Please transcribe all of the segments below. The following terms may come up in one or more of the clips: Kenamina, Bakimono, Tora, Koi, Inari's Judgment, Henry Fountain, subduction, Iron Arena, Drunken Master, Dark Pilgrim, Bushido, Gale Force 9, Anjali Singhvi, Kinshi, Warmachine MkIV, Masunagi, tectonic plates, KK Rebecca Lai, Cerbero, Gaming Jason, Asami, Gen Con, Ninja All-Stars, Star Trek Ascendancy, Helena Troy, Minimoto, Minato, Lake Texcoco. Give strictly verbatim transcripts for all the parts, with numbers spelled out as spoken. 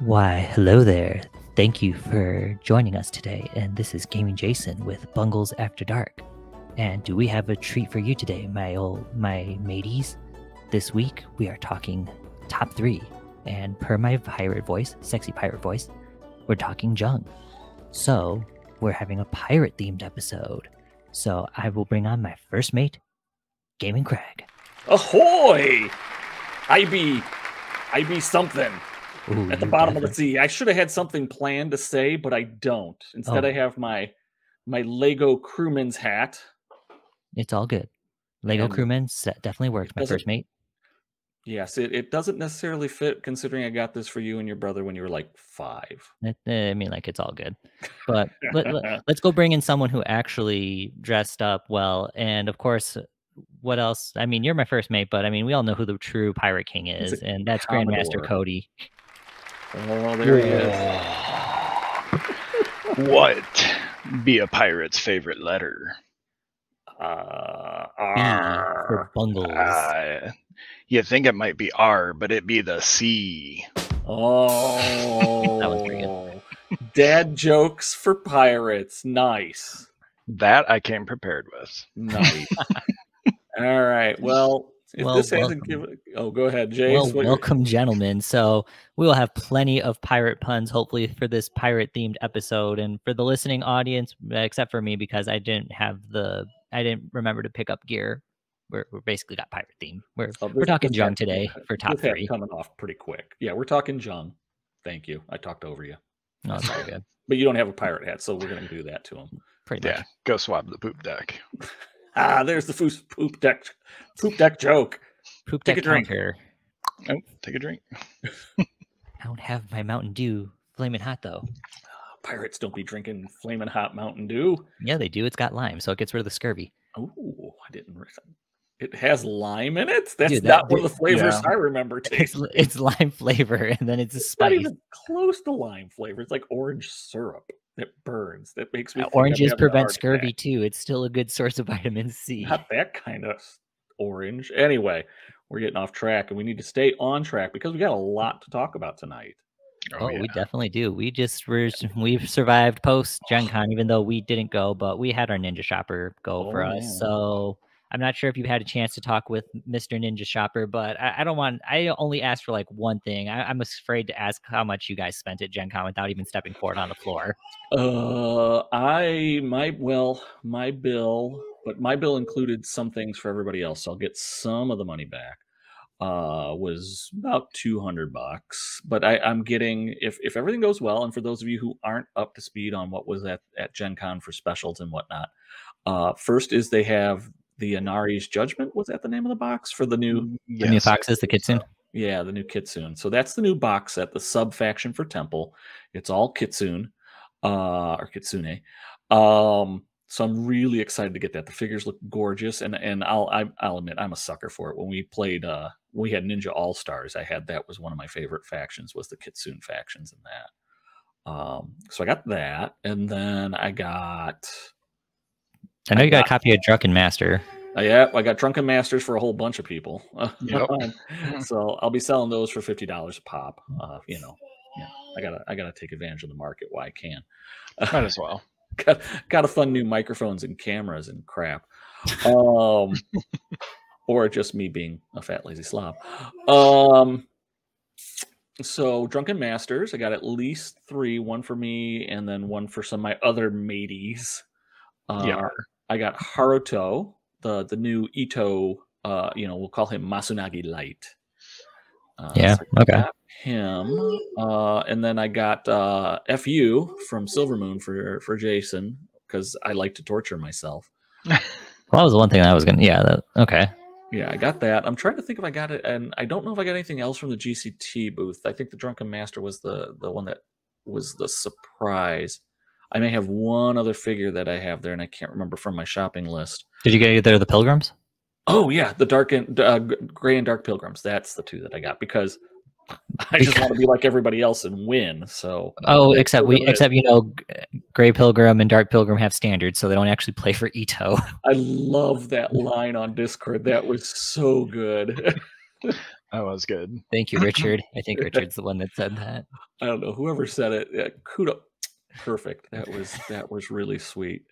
Why, hello there. Thank you for joining us today, and this is Gaming Jason with Bungles After Dark. And do we have a treat for you today, my old, my mateys? This week, we are talking top three, and per my pirate voice, sexy pirate voice, we're talking Jung. So, we're having a pirate-themed episode. So, I will bring on my first mate, Gaming Crag. Ahoy! I be... I be something. Ooh, at the bottom never. of the sea. I should have had something planned to say, but I don't. Instead, oh. I have my my Lego crewman's hat. It's all good. Lego and crewman definitely works, my first mate. Yes, it, it doesn't necessarily fit, considering I got this for you and your brother when you were like five. It, I mean, like, it's all good. But let, let, let's go bring in someone who actually dressed up well. And, of course, what else? I mean, you're my first mate, but, I mean, we all know who the true Pirate King is, and that's Grandmaster Cody. Oh, there he is. What be a pirate's favorite letter? Uh, R. For Bungles. Uh, you think it might be R, but it be the C. Oh. That was pretty good. Dad jokes for pirates. Nice. That I came prepared with. Nice. All right. Well... If well, this hasn't given, oh, go ahead, James. Well, welcome, gentlemen. So we will have plenty of pirate puns, hopefully, for this pirate-themed episode, and for the listening audience, except for me, because I didn't have the, I didn't remember to pick up gear. We're, we're basically got pirate theme. We're oh, we're talking Jung today for top three. Coming off pretty quick. Yeah, we're talking Jung. Thank you. I talked over you. No, it's all good. But you don't have a pirate hat, so we're going to do that to him. Pretty yeah, much. Go swab the poop deck. Ah, there's the poop deck, poop deck joke. Poop deck take a drink. Here. Oh, take a drink. I don't have my Mountain Dew flaming hot, though. Uh, pirates don't be drinking flaming hot Mountain Dew. Yeah, they do. It's got lime, so it gets rid of the scurvy. Oh, I didn't realize. It has lime in it? That's Dude, that, not one of the flavors yeah. I remember tasting. It's, it's lime flavor, and then it's a it's spice. Not even close to lime flavor. It's like orange syrup. It burns. That makes me. Now, oranges prevent scurvy too. It's still a good source of vitamin C. Not that kind of orange. Anyway, we're getting off track, and we need to stay on track because we got a lot to talk about tonight. Oh, oh yeah. We definitely do. We just we're, we've survived post Gen Con, even though we didn't go, but we had our Ninja Shopper go oh, for man. us. So I'm not sure if you've had a chance to talk with Mister Ninja Shopper, but I, I don't want. I only asked for like one thing. I, I'm afraid to ask how much you guys spent at Gen Con without even stepping forward on the floor. Uh, I my well, my bill, but my bill included some things for everybody else. So I'll get some of the money back. Uh, was about two hundred bucks, but I, I'm getting if if everything goes well, and for those of you who aren't up to speed on what was at at Gen Con for specials and whatnot, uh, first is they have. The Inari's Judgment, was that the name of the box for the new... Yes. The new boxes, the Kitsune? Yeah, the new Kitsune. So that's the new box set, the sub-faction for Temple. It's all Kitsune, uh, or Kitsune. Um, so I'm really excited to get that. The figures look gorgeous, and and I'll I, I'll admit, I'm a sucker for it. When we played, uh, we had Ninja All-Stars, I had that was one of my favorite factions, was the Kitsune factions in that. Um, so I got that, and then I got... I know you I got, got a copy of Drunken Master. Uh, yeah, I got Drunken Masters for a whole bunch of people. Yep. So I'll be selling those for fifty dollars a pop. Uh, you know, yeah, I gotta I gotta take advantage of the market while I can. Might as well. got gotta fund new microphones and cameras and crap, um, or just me being a fat lazy slob. Um, so Drunken Masters, I got at least three. One for me, and then one for some of my other mateys. Uh, yeah. I got Haruto, the the new Ito, uh, you know, we'll call him Masunagi Light. Uh, yeah, so okay. I got him, uh, and then I got uh, F U from Silvermoon for for Jason because I like to torture myself. Well, that was the one thing I was gonna. Yeah, that, okay. Yeah, I got that. I'm trying to think if I got it, and I don't know if I got anything else from the G C T booth. I think the Drunken Master was the the one that was the surprise. I may have one other figure that I have there, and I can't remember from my shopping list. Did you get there the Pilgrims? Oh, yeah, the dark and uh, Gray and Dark Pilgrims. That's the two that I got because I just want to be like everybody else and win. So oh, except we, except you know, Gray Pilgrim and Dark Pilgrim have standards, so they don't actually play for Ito. I love that line on Discord. That was so good. That was good. Thank you, Richard. I think Richard's the one that said that. I don't know. Whoever said it, yeah, kudos. Perfect. That was that was really sweet.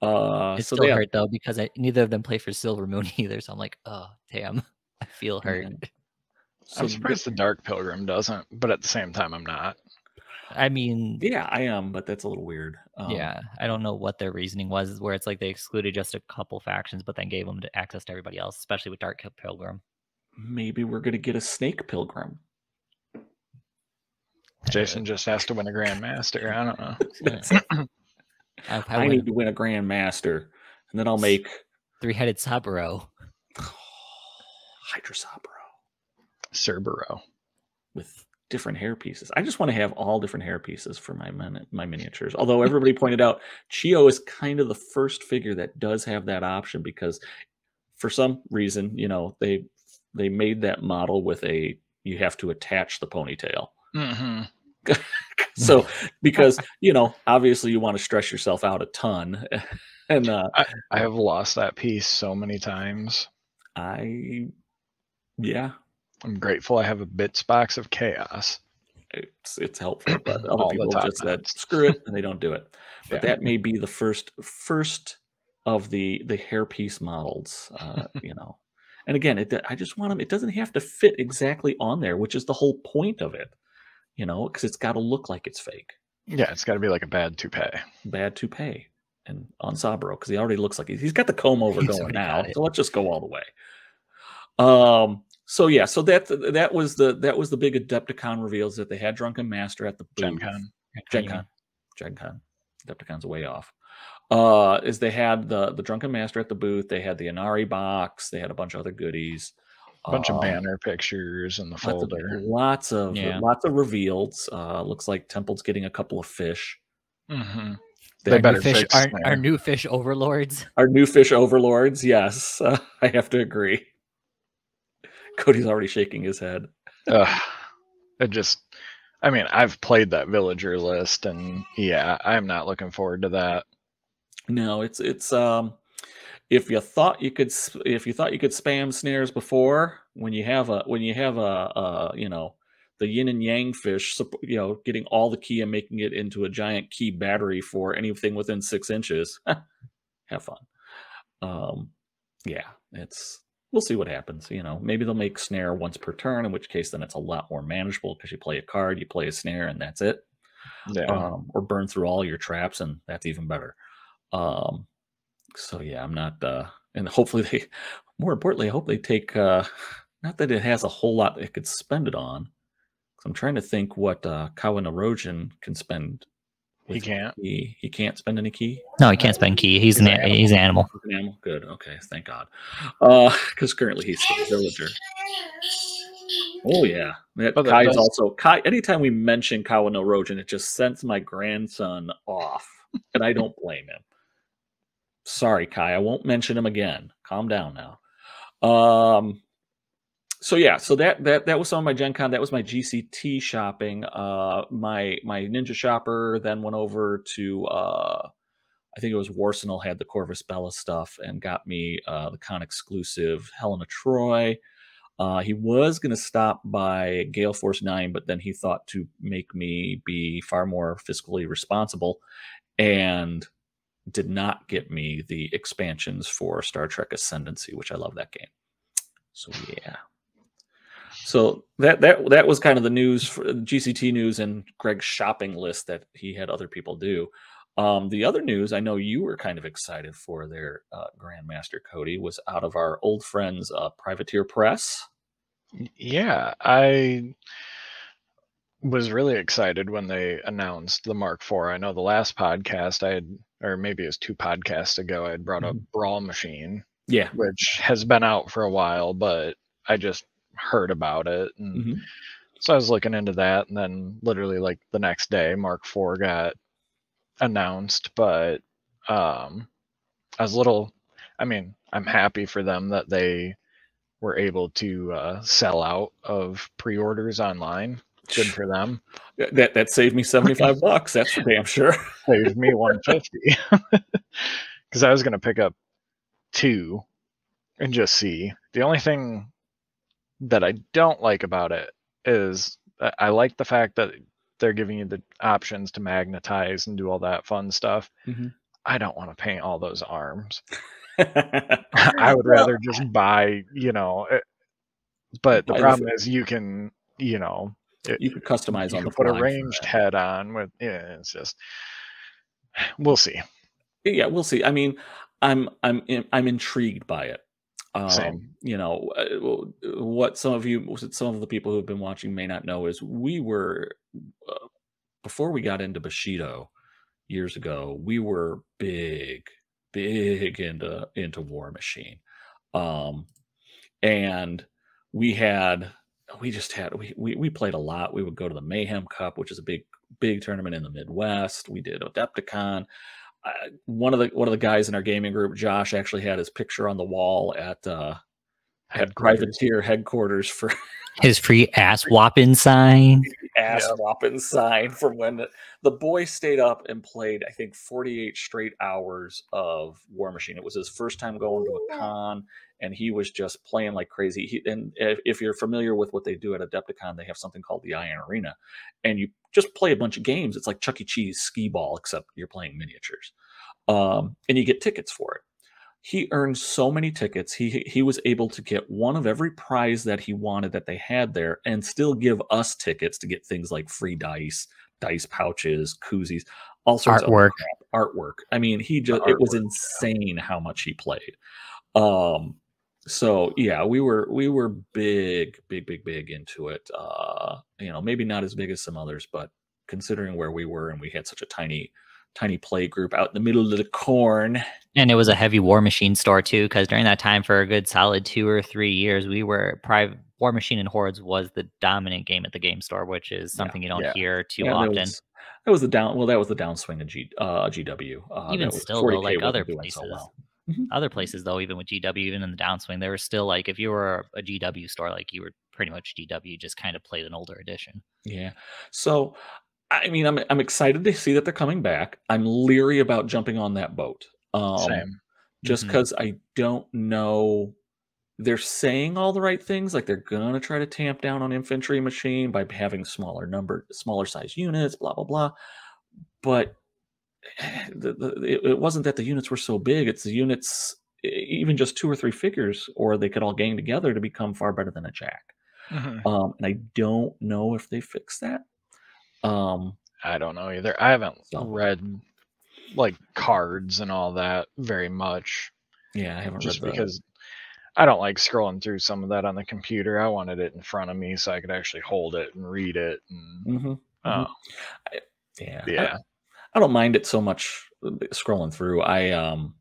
Uh, it so still yeah. hurt, though, because I, neither of them play for Silvermoon either. So I'm like, oh, damn. I feel hurt. So I'm surprised the Dark Pilgrim doesn't, but at the same time, I'm not. I mean... Yeah, I am, but that's a little weird. Um, yeah, I don't know what their reasoning was, where it's like they excluded just a couple factions, but then gave them access to everybody else, especially with Dark Pilgrim. Maybe we're going to get a Snake Pilgrim. Jason just has to win a Grandmaster. I don't know. I, I, I need to win a Grandmaster, and then I'll make... Three-headed Saburo. Oh, Hydra Saburo. Cerbero. With... different hair pieces. I just want to have all different hair pieces for my min my miniatures. Although everybody pointed out, Chio is kind of the first figure that does have that option because, for some reason, you know they they made that model with a you have to attach the ponytail. Mm-hmm. So because you know obviously you want to stress yourself out a ton, and uh, I, I have lost that piece so many times. I yeah. I'm grateful I have a bits box of chaos. It's it's helpful, but other people just said screw it and they don't do it. But yeah. That may be the first first of the the hairpiece models, uh, you know. And again, it, I just want them. It doesn't have to fit exactly on there, which is the whole point of it, you know, because it's got to look like it's fake. Yeah, it's got to be like a bad toupee. Bad toupee, and on Saburo because he already looks like he's, he's got the comb over he's going now. So let's just go all the way. Um. So yeah, so that that was the that was the big Adepticon reveals that they had Drunken Master at the booth. Gen Con, Gen Con, Gen Con. Adepticon's way off. Uh, is they had the the Drunken Master at the booth. They had the Inari box. They had a bunch of other goodies, a bunch um, of banner pictures in the folder. Lots of yeah. lots of reveals. Uh, looks like Temple's getting a couple of fish. Mm-hmm. They our better new fish, fix our, our new fish overlords. Our new fish overlords. Yes, uh, I have to agree. Cody's already shaking his head. uh, it just, I mean, I've played that villager list, and yeah, I'm not looking forward to that. No, it's it's um, if you thought you could, if you thought you could spam snares before, when you have a when you have a, a you know, the Yin and Yang fish, you know, getting all the key and making it into a giant key battery for anything within six inches. Have fun. Um, yeah, it's. We'll see what happens. You know, maybe they'll make snare once per turn, in which case then it's a lot more manageable because you play a card, you play a snare, and that's it. Yeah. Um, or burn through all your traps, and that's even better. Um, so yeah, I'm not. Uh, and hopefully they, more importantly, I hope they take. Uh, not that it has a whole lot it could spend it on. Cause I'm trying to think what uh, Kawan Erosion can spend. He can't. He, he can't spend any key. No, he can't spend key. He's, he's an, an he's an animal. He's an animal. Good. Okay. Thank God. Uh, because currently he's still a villager. Oh yeah. That oh, Kai is also Kai. Anytime we mention Kawan Erosion, it just sends my grandson off, and I don't blame him. Sorry, Kai. I won't mention him again. Calm down now. Um. So yeah, so that that that was some of my Gen Con. That was my G C T shopping. Uh, my my Ninja Shopper then went over to uh, I think it was Warsenal had the Corvus Bella stuff and got me uh, the con exclusive Helena Troy. Uh, he was gonna stop by Gale Force Nine, but then he thought to make me be far more fiscally responsible, and did not get me the expansions for Star Trek Ascendancy, which I love that game. So yeah. So that that that was kind of the news for G C T news and Greg's shopping list that he had other people do. Um, the other news I know you were kind of excited for there, uh, Grandmaster Cody, was out of our old friends, uh, Privateer Press. Yeah, I was really excited when they announced the Mark four. I know the last podcast I had, or maybe it was two podcasts ago, I had brought up mm-hmm. Brawl Machine. Yeah, which has been out for a while, but I just heard about it, and mm-hmm. so I was looking into that, and then literally like the next day Mark four got announced. But um I was little I mean I'm happy for them that they were able to uh sell out of pre-orders online. Good for them. That that saved me seventy-five bucks, that's for damn sure. Saved me one fifty, because I was gonna pick up two and just see. The only thing that I don't like about it is I like the fact that they're giving you the options to magnetize and do all that fun stuff. Mm-hmm. I don't want to paint all those arms. I would rather just buy, you know, it, but the problem is you can, you know, it, you could customize you on can the put a ranged head on with, yeah, it's just, we'll see. Yeah, we'll see. I mean, I'm, I'm, I'm intrigued by it. Um, Same. You know, what some of you, some of the people who have been watching may not know is we were, uh, before we got into Bushido years ago, we were big, big into, into War Machine. Um, and we had, we just had, we, we, we played a lot. We would go to the Mayhem Cup, which is a big, big tournament in the Midwest. We did Adepticon. Uh, one of the one of the guys in our gaming group, Josh, actually had his picture on the wall at uh, at Privateer headquarters for his free ass whopping sign. Ass yeah. whopping sign from when the, the boy stayed up and played, I think, forty-eight straight hours of War Machine. It was his first time going to a con, and he was just playing like crazy. He, and if, if you're familiar with what they do at Adepticon, they have something called the Iron Arena, and you just play a bunch of games. It's like Chuck E. Cheese skee ball, except you're playing miniatures, um, and you get tickets for it. He earned so many tickets. He he was able to get one of every prize that he wanted that they had there, and still give us tickets to get things like free dice, dice pouches, koozies, all sorts artwork. of crap, artwork. I mean, he just artwork, it was insane yeah. how much he played. Um, so yeah, we were we were big, big, big, big into it. Uh, you know, maybe not as big as some others, but considering where we were and we had such a tiny. tiny play group out in the middle of the corn. And it was a heavy War Machine store too, because during that time for a good solid two or three years, we were private War Machine and Hordes was the dominant game at the game store, which is something yeah, you don't yeah. hear too yeah, often. That was, that was the down. Well, that was the downswing of G, uh, G W. Uh, even still, though, like other places, so well. mm-hmm. other places though, even with G W, even in the downswing, there was still like, if you were a G W store, like you were pretty much G W, just kind of played an older edition. Yeah. So, I mean, I'm I'm excited to see that they're coming back. I'm leery about jumping on that boat. Um, Same. Just because mm-hmm. I don't know. They're saying all the right things, like they're gonna try to tamp down on infantry machine by having smaller number, smaller size units, blah blah blah. But the, the, it, it wasn't that the units were so big. It's the units, even just two or three figures, or they could all gang together to become far better than a jack. Mm-hmm. um, and I don't know if they fix that. Um, I don't know either. I haven't so. read like cards and all that very much. Yeah, I haven't just read because that. I don't like scrolling through some of that on the computer. I wanted it in front of me so I could actually hold it and read it. And, mm-hmm. oh, I, yeah, yeah. I, I don't mind it so much scrolling through. I um,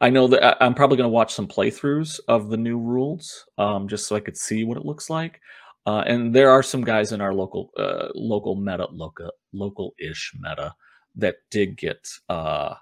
I know that I, I'm probably going to watch some playthroughs of the new rules, um, just so I could see what it looks like. Uh, and there are some guys in our local, uh, local meta, local, local-ish meta that did get, uh,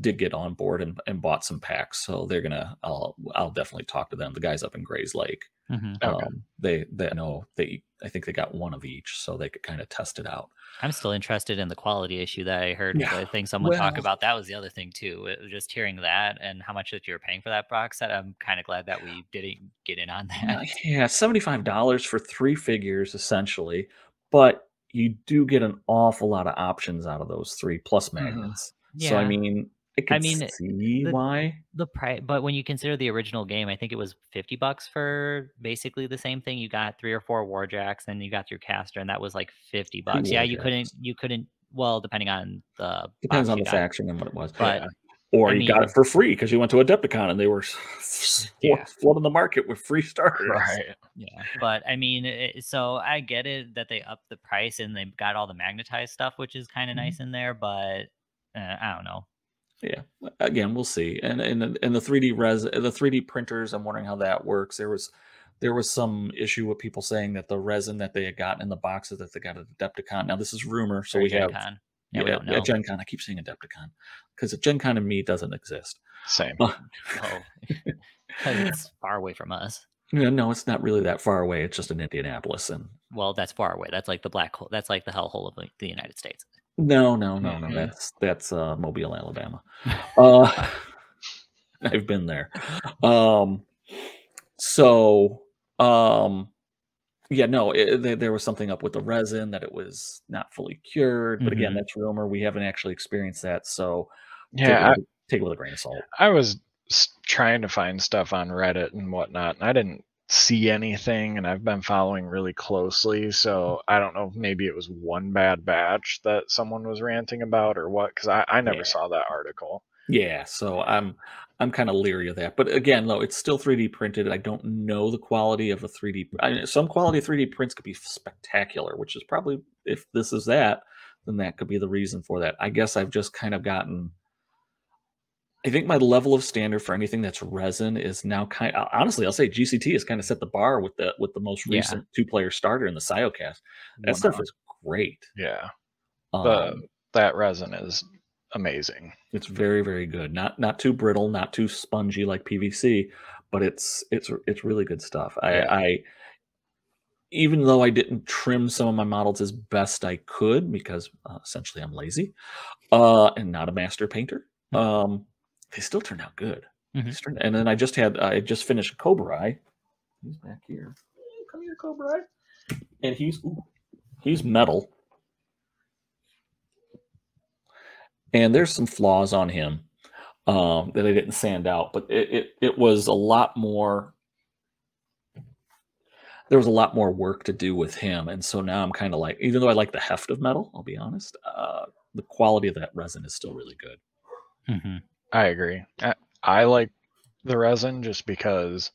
did get on board and, and bought some packs. So they're gonna, I'll, I'll definitely talk to them. The guys up in Gray's Lake, mm-hmm. um, okay. they, they know they, I think they got one of each, so they could kind of test it out. I'm still interested in the quality issue that I heard. Yeah. I think someone well, talk about that was the other thing too. It was just hearing that and how much that you were paying for that box set. I'm kind of glad that we didn't get in on that. Yeah, seventy-five dollars for three figures essentially, but you do get an awful lot of options out of those three plus magnets. Mm-hmm. Yeah. So I mean, I can I mean, see the, why the price, but when you consider the original game, I think it was fifty bucks for basically the same thing. You got three or four warjacks, and you got your caster, and that was like fifty bucks. Yeah, you couldn't, you couldn't. Well, depending on the depends on the faction and what it was, but yeah. or I you mean, got it for free because you went to Adepticon and they were yeah. flooding the market with free starters. Right. Yeah, but I mean, it, so I get it that they upped the price and they got all the magnetized stuff, which is kind of mm-hmm. nice in there, but uh, I don't know. Yeah, again, we'll see. And and and the three D res, the three D printers, I'm wondering how that works. There was there was some issue with people saying that the resin that they had gotten in the boxes that they got at Adepticon. Now this is rumor, so or we Gen have Con. Yeah, yeah, we don't know. At Gen Con. I keep saying Adepticon because Gen Con and me doesn't exist. Same. Uh, oh, it's far away from us. No, no, it's not really that far away. It's just in Indianapolis, and well, that's far away. That's like the black hole. That's like the hellhole of the United States. No, no, no, no. That's that's uh, Mobile, Alabama. Uh, I've been there. Um, so Um, yeah, no, it, there, there was something up with the resin that it was not fully cured. But mm-hmm. again, that's rumor. We haven't actually experienced that. So yeah, take, I, take it with a grain of salt. I was trying to find stuff on Reddit and whatnot, and I didn't see anything, and I've been following really closely, so I don't know if maybe it was one bad batch that someone was ranting about or what, because I, I never yeah. saw that article. Yeah, so I'm I'm kind of leery of that. But again, though, it's still three D printed. I don't know the quality of a three D. I mean, some quality three D prints could be spectacular, which is probably, if this is that, then that could be the reason for that. I guess I've just kind of gotten... I think my level of standard for anything that's resin is now kind of, honestly, I'll say G C T has kind of set the bar with the with the most recent yeah. two-player starter in the SioCast. That wow. stuff is great. Yeah. Um, the, that resin is amazing. It's very, very good. Not not too brittle, not too spongy like P V C, but it's it's it's really good stuff. I, yeah. I even though I didn't trim some of my models as best I could, because uh, essentially I'm lazy uh, and not a master painter. Mm-hmm. Um They still turned out good. Mm-hmm. turned, and then I just had, I just finished Cobra Eye. He's back here. Come here, Cobra Eye. And he's, ooh, he's metal. And there's some flaws on him um, that I didn't sand out, but it, it, it was a lot more, there was a lot more work to do with him. And so now I'm kind of like, even though I like the heft of metal, I'll be honest, uh, the quality of that resin is still really good. Mm-hmm. I agree. I, I like the resin just because,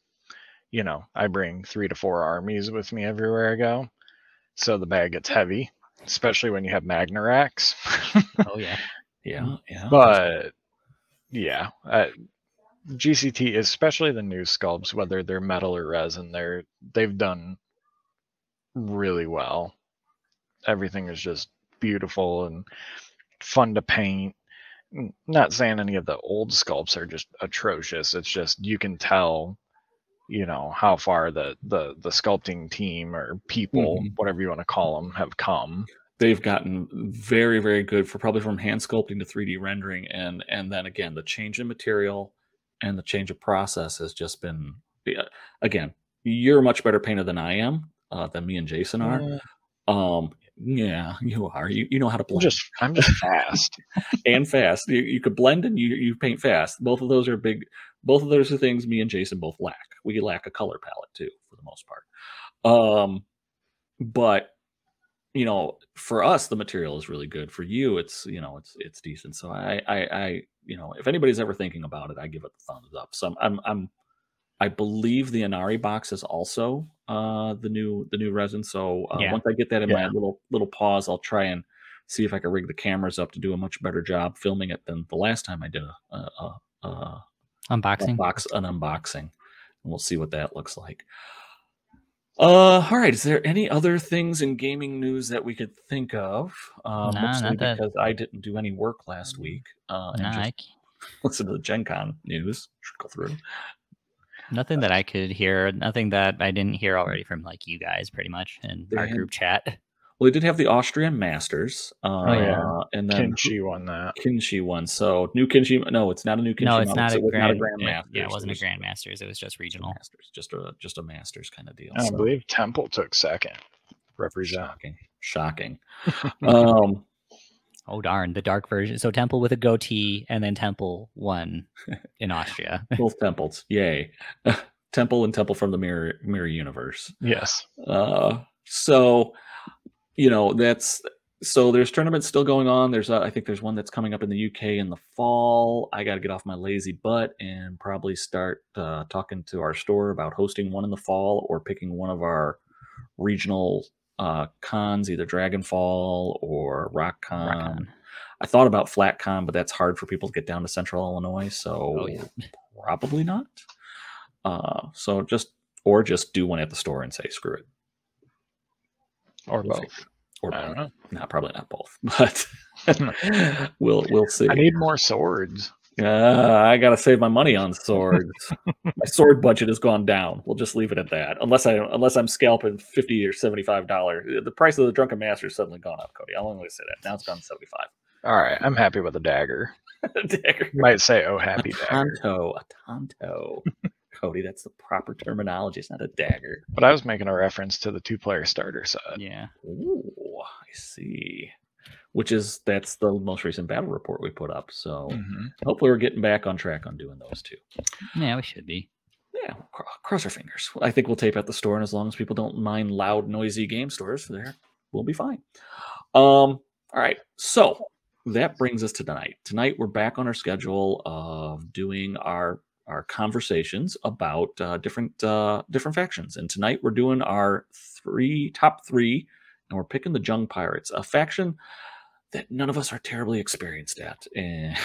you know, I bring three to four armies with me everywhere I go. So the bag gets heavy, especially when you have Magna racks. Oh, yeah. Yeah. yeah. But, yeah, uh, G C T, especially the new sculpts, whether they're metal or resin, they're, they've done really well. Everything is just beautiful and fun to paint. Not saying any of the old sculpts are just atrocious. It's just you can tell, you know, how far the the, the sculpting team or people, mm-hmm. whatever you want to call them, have come. They've gotten very, very good for probably from hand sculpting to three D rendering. And and then again, the change in material and the change of process has just been, again, you're a much better painter than I am, uh, than me and Jason are. Yeah. Um, yeah, you are. You you know how to blend. I'm just, I'm just fast and fast. You you could blend and you you paint fast. Both of those are big. Both of those are things me and Jason both lack. We lack a color palette too, for the most part. Um, but you know, for us, the material is really good. For you, it's you know, it's it's decent. So I I, I you know, if anybody's ever thinking about it, I give it the thumbs up. So I'm I'm, I'm I believe the Inari box is also uh, the new the new resin. So uh, yeah. once I get that in yeah. my little little pause, I'll try and see if I can rig the cameras up to do a much better job filming it than the last time I did a, a, a, a unboxing box an unboxing. And we'll see what that looks like. Uh, all right. Is there any other things in gaming news that we could think of? Uh, no, mostly because that. I didn't do any work last week. Uh, no, and just I listen to the Gen Con news trickle through. Nothing that I could hear. Nothing that I didn't hear already from like you guys, pretty much, in our had, group chat. Well, they did have the Austrian Masters. Uh, oh yeah, uh, and then Kinshi won that. Kinshi won. So new Kinshi. No, it's not a new Kinshi. No, it's not, it a, grand, not a Grandmasters. It, yeah, it wasn't it was, a Grandmasters. It was just regional. Masters, just a just a Masters kind of deal. I so. believe Temple took second. Represent. Shocking. Shocking. um, oh darn, the dark version. So Temple with a goatee, and then Temple won in Austria. Both Temples, yay! Temple and Temple from the mirror mirror universe. Yes. Uh, so you know that's so. There's tournaments still going on. There's a, I think there's one that's coming up in the U K in the fall. I got to get off my lazy butt and probably start uh, talking to our store about hosting one in the fall or picking one of our regional Uh, cons, either Dragonfall or Rock Con. Rock Con. I thought about Flat Con, but that's hard for people to get down to Central Illinois, so oh, yeah. probably not. Uh, so just or just do one at the store and say screw it, or we'll both, figure. or I both. don't know. Not probably not both, but we'll we'll see. I need more swords. Uh, I gotta save my money on swords. My sword budget has gone down. We'll just leave it at that. Unless I unless I'm scalping fifty or seventy-five dollars. The price of the Drunken Master has suddenly gone up, Cody. I'll only say that. Now it's gone to seventy-five. All right, I'm happy with a dagger. Dagger. You might say, "Oh, happy dagger." Tonto, a tonto. Cody. That's the proper terminology. It's not a dagger. But I was making a reference to the two-player starter side. Yeah. Ooh, I see. Which is, that's the most recent battle report we put up. So mm-hmm. hopefully we're getting back on track on doing those two. Yeah, we should be. Yeah, we'll cross our fingers. I think we'll tape out the store, and as long as people don't mind loud, noisy game stores, there we'll be fine. Um, all right, so that brings us to tonight. Tonight we're back on our schedule of doing our our conversations about uh, different uh, different factions, and tonight we're doing our three top three, and we're picking the Jung Pirates, a faction that none of us are terribly experienced at. And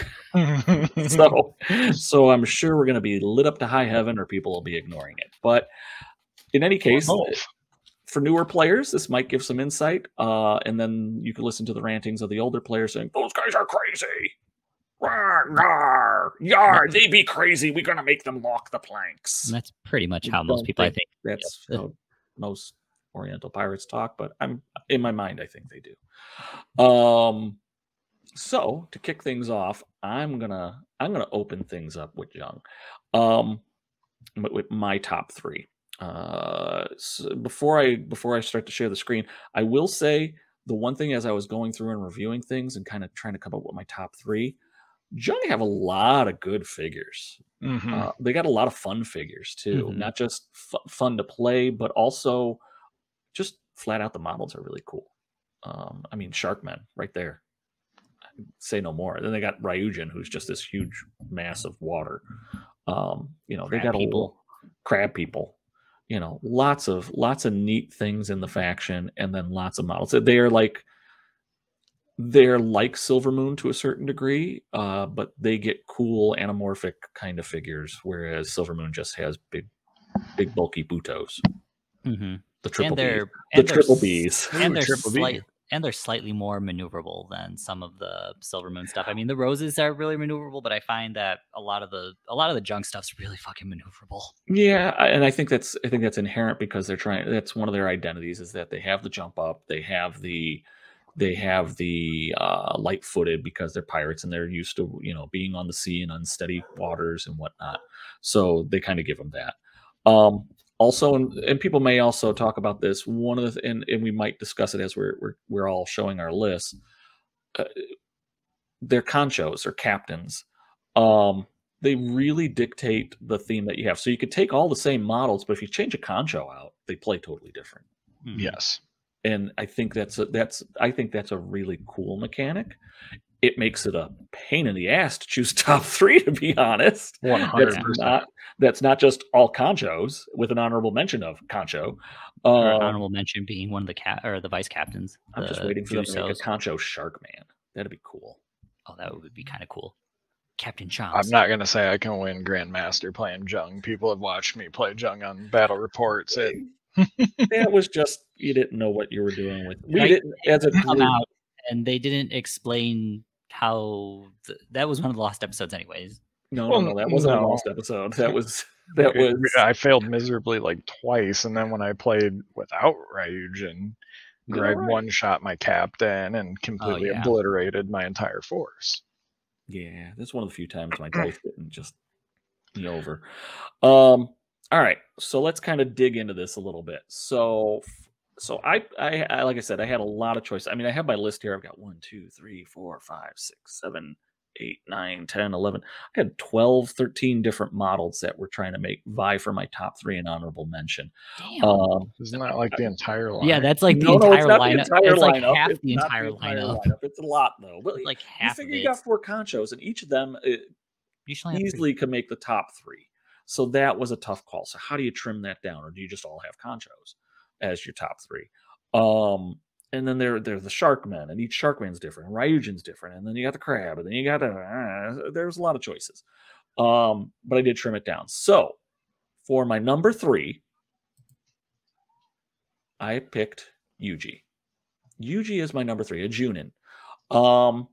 so, so I'm sure we're going to be lit up to high heaven, or people will be ignoring it. But in any case, for newer players, this might give some insight. Uh, and then you can listen to the rantings of the older players saying, those guys are crazy. Rawr, rawr, yar, they be crazy. We're going to make them walk the planks. And that's pretty much how most people, I think. That's yep. how most Oriental pirates talk, but I'm in my mind, I think they do. Um, so to kick things off, I'm gonna I'm gonna open things up with Jung, um, but with my top three. Uh, so before I before I start to share the screen, I will say the one thing as I was going through and reviewing things and kind of trying to come up with my top three, Jung have a lot of good figures. Mm-hmm. Uh, they got a lot of fun figures too, mm-hmm. not just f fun to play, but also just flat out, the models are really cool. Um, I mean, Sharkmen right there. Say no more. Then they got Ryujin, who's just this huge mass of water. Um, you know, crab they got people. a little crab people. You know, lots of lots of neat things in the faction, and then lots of models. So they are like they're like Silvermoon to a certain degree, uh, but they get cool anamorphic kind of figures, whereas Silvermoon just has big, big bulky butos. Mm-hmm. The triple and B's. The and triple B's. And they're, triple slight, and they're slightly more maneuverable than some of the Silvermoon stuff. I mean, the roses are really maneuverable, but I find that a lot of the a lot of the junk stuff's really fucking maneuverable. Yeah, and I think that's I think that's inherent because they're trying. That's one of their identities, is that they have the jump up, they have the they have the uh, light footed because they're pirates and they're used to you know being on the sea and unsteady waters and whatnot. So they kind of give them that. Um, Also, and, and people may also talk about this. One of the and, and we might discuss it as we're we're we're all showing our lists. Uh, they're conchos or captains. Um, they really dictate the theme that you have. So you could take all the same models, but if you change a concho out, they play totally different. Mm-hmm. Yes, and I think that's a, that's I think that's a really cool mechanic. It makes it a pain in the ass to choose top three, to be honest. one hundred percent. That's not, that's not just all conchos with an honorable mention of concho. Um, honorable mention being one of the cat or the vice captains. I'm the just waiting for them to make a concho shark man. That'd be cool. Oh, that would be kind of cool. Captain Chomps. I'm not going to say I can win Grandmaster playing Jung. People have watched me play Jung on battle reports. It that was just, you didn't know what you were doing with. We I, didn't, as a group, out. And they didn't explain how th that was one of the lost episodes, anyways. No, well, no, no, that wasn't no. a lost episode. That was that was. I failed miserably like twice, and then when I played without Ryujin, Greg right. one shot my captain and completely oh, yeah. obliterated my entire force. Yeah, that's one of the few times my dice didn't just be over. Um, all right, so let's kind of dig into this a little bit. So. So I, I, I, like I said, I had a lot of choices. I mean, I have my list here. I've got one, two, three, four, five, six, seven, eight, nine, ten, eleven. I had twelve, thirteen different models that were trying to make vie for my top three and honorable mention. Damn. Um, Isn't that like the entire lineup? Yeah, that's like the no, entire no, lineup. Entire it's like lineup. half it's the entire, the entire lineup. lineup. It's a lot, though. But like half. You figure of it. You got four conchos, and each of them easily can make the top three. So that was a tough call. So how do you trim that down, or do you just all have conchos as your top three? Um, and then there, there's the Sharkmen, and each Sharkman's different, and Ryujin's different, and then you got the crab, and then you got a, uh, there's a lot of choices. Um, but I did trim it down. So for my number three, I picked Yuji. Yuji is my number three, a Junin. Um,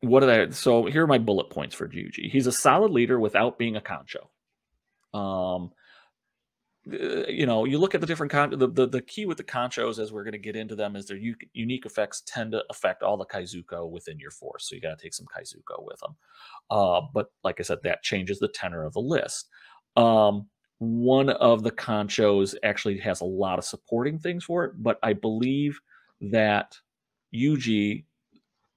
what did I, so here are my bullet points for Yuji. He's a solid leader without being a concho. Um, You know, you look at the different con the, the the key with the conchos, as we're going to get into them, is their u unique effects tend to affect all the Kaizuko within your force, so you got to take some Kaizuko with them. Uh, but like I said, that changes the tenor of the list. Um, one of the conchos actually has a lot of supporting things for it, but I believe that Yuji,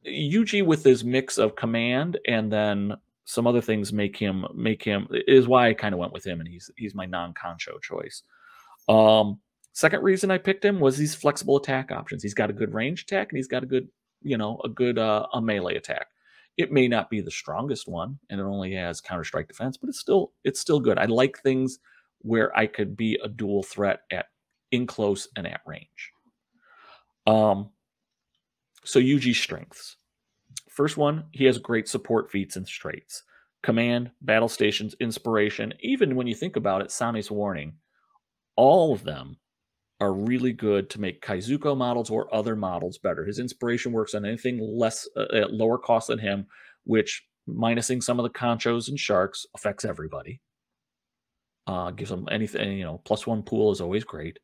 Yuji with his mix of command and then some other things make him make him is why I kind of went with him, and he's he's my non-concho choice. Um, second reason I picked him was these flexible attack options. He's got a good range attack, and he's got a good you know a good uh, a melee attack. It may not be the strongest one, and it only has Counter-Strike defense, but it's still it's still good. I like things where I could be a dual threat at in close and at range. Um, so Yuji's strengths. First one, he has great support feats and traits. Command, battle stations, inspiration, even when you think about it, Sami's warning. All of them are really good to make Kaizuko models or other models better. His inspiration works on anything less uh, at lower cost than him, which, minusing some of the conchos and sharks, affects everybody. Uh, gives them anything, you know, plus one pool is always great.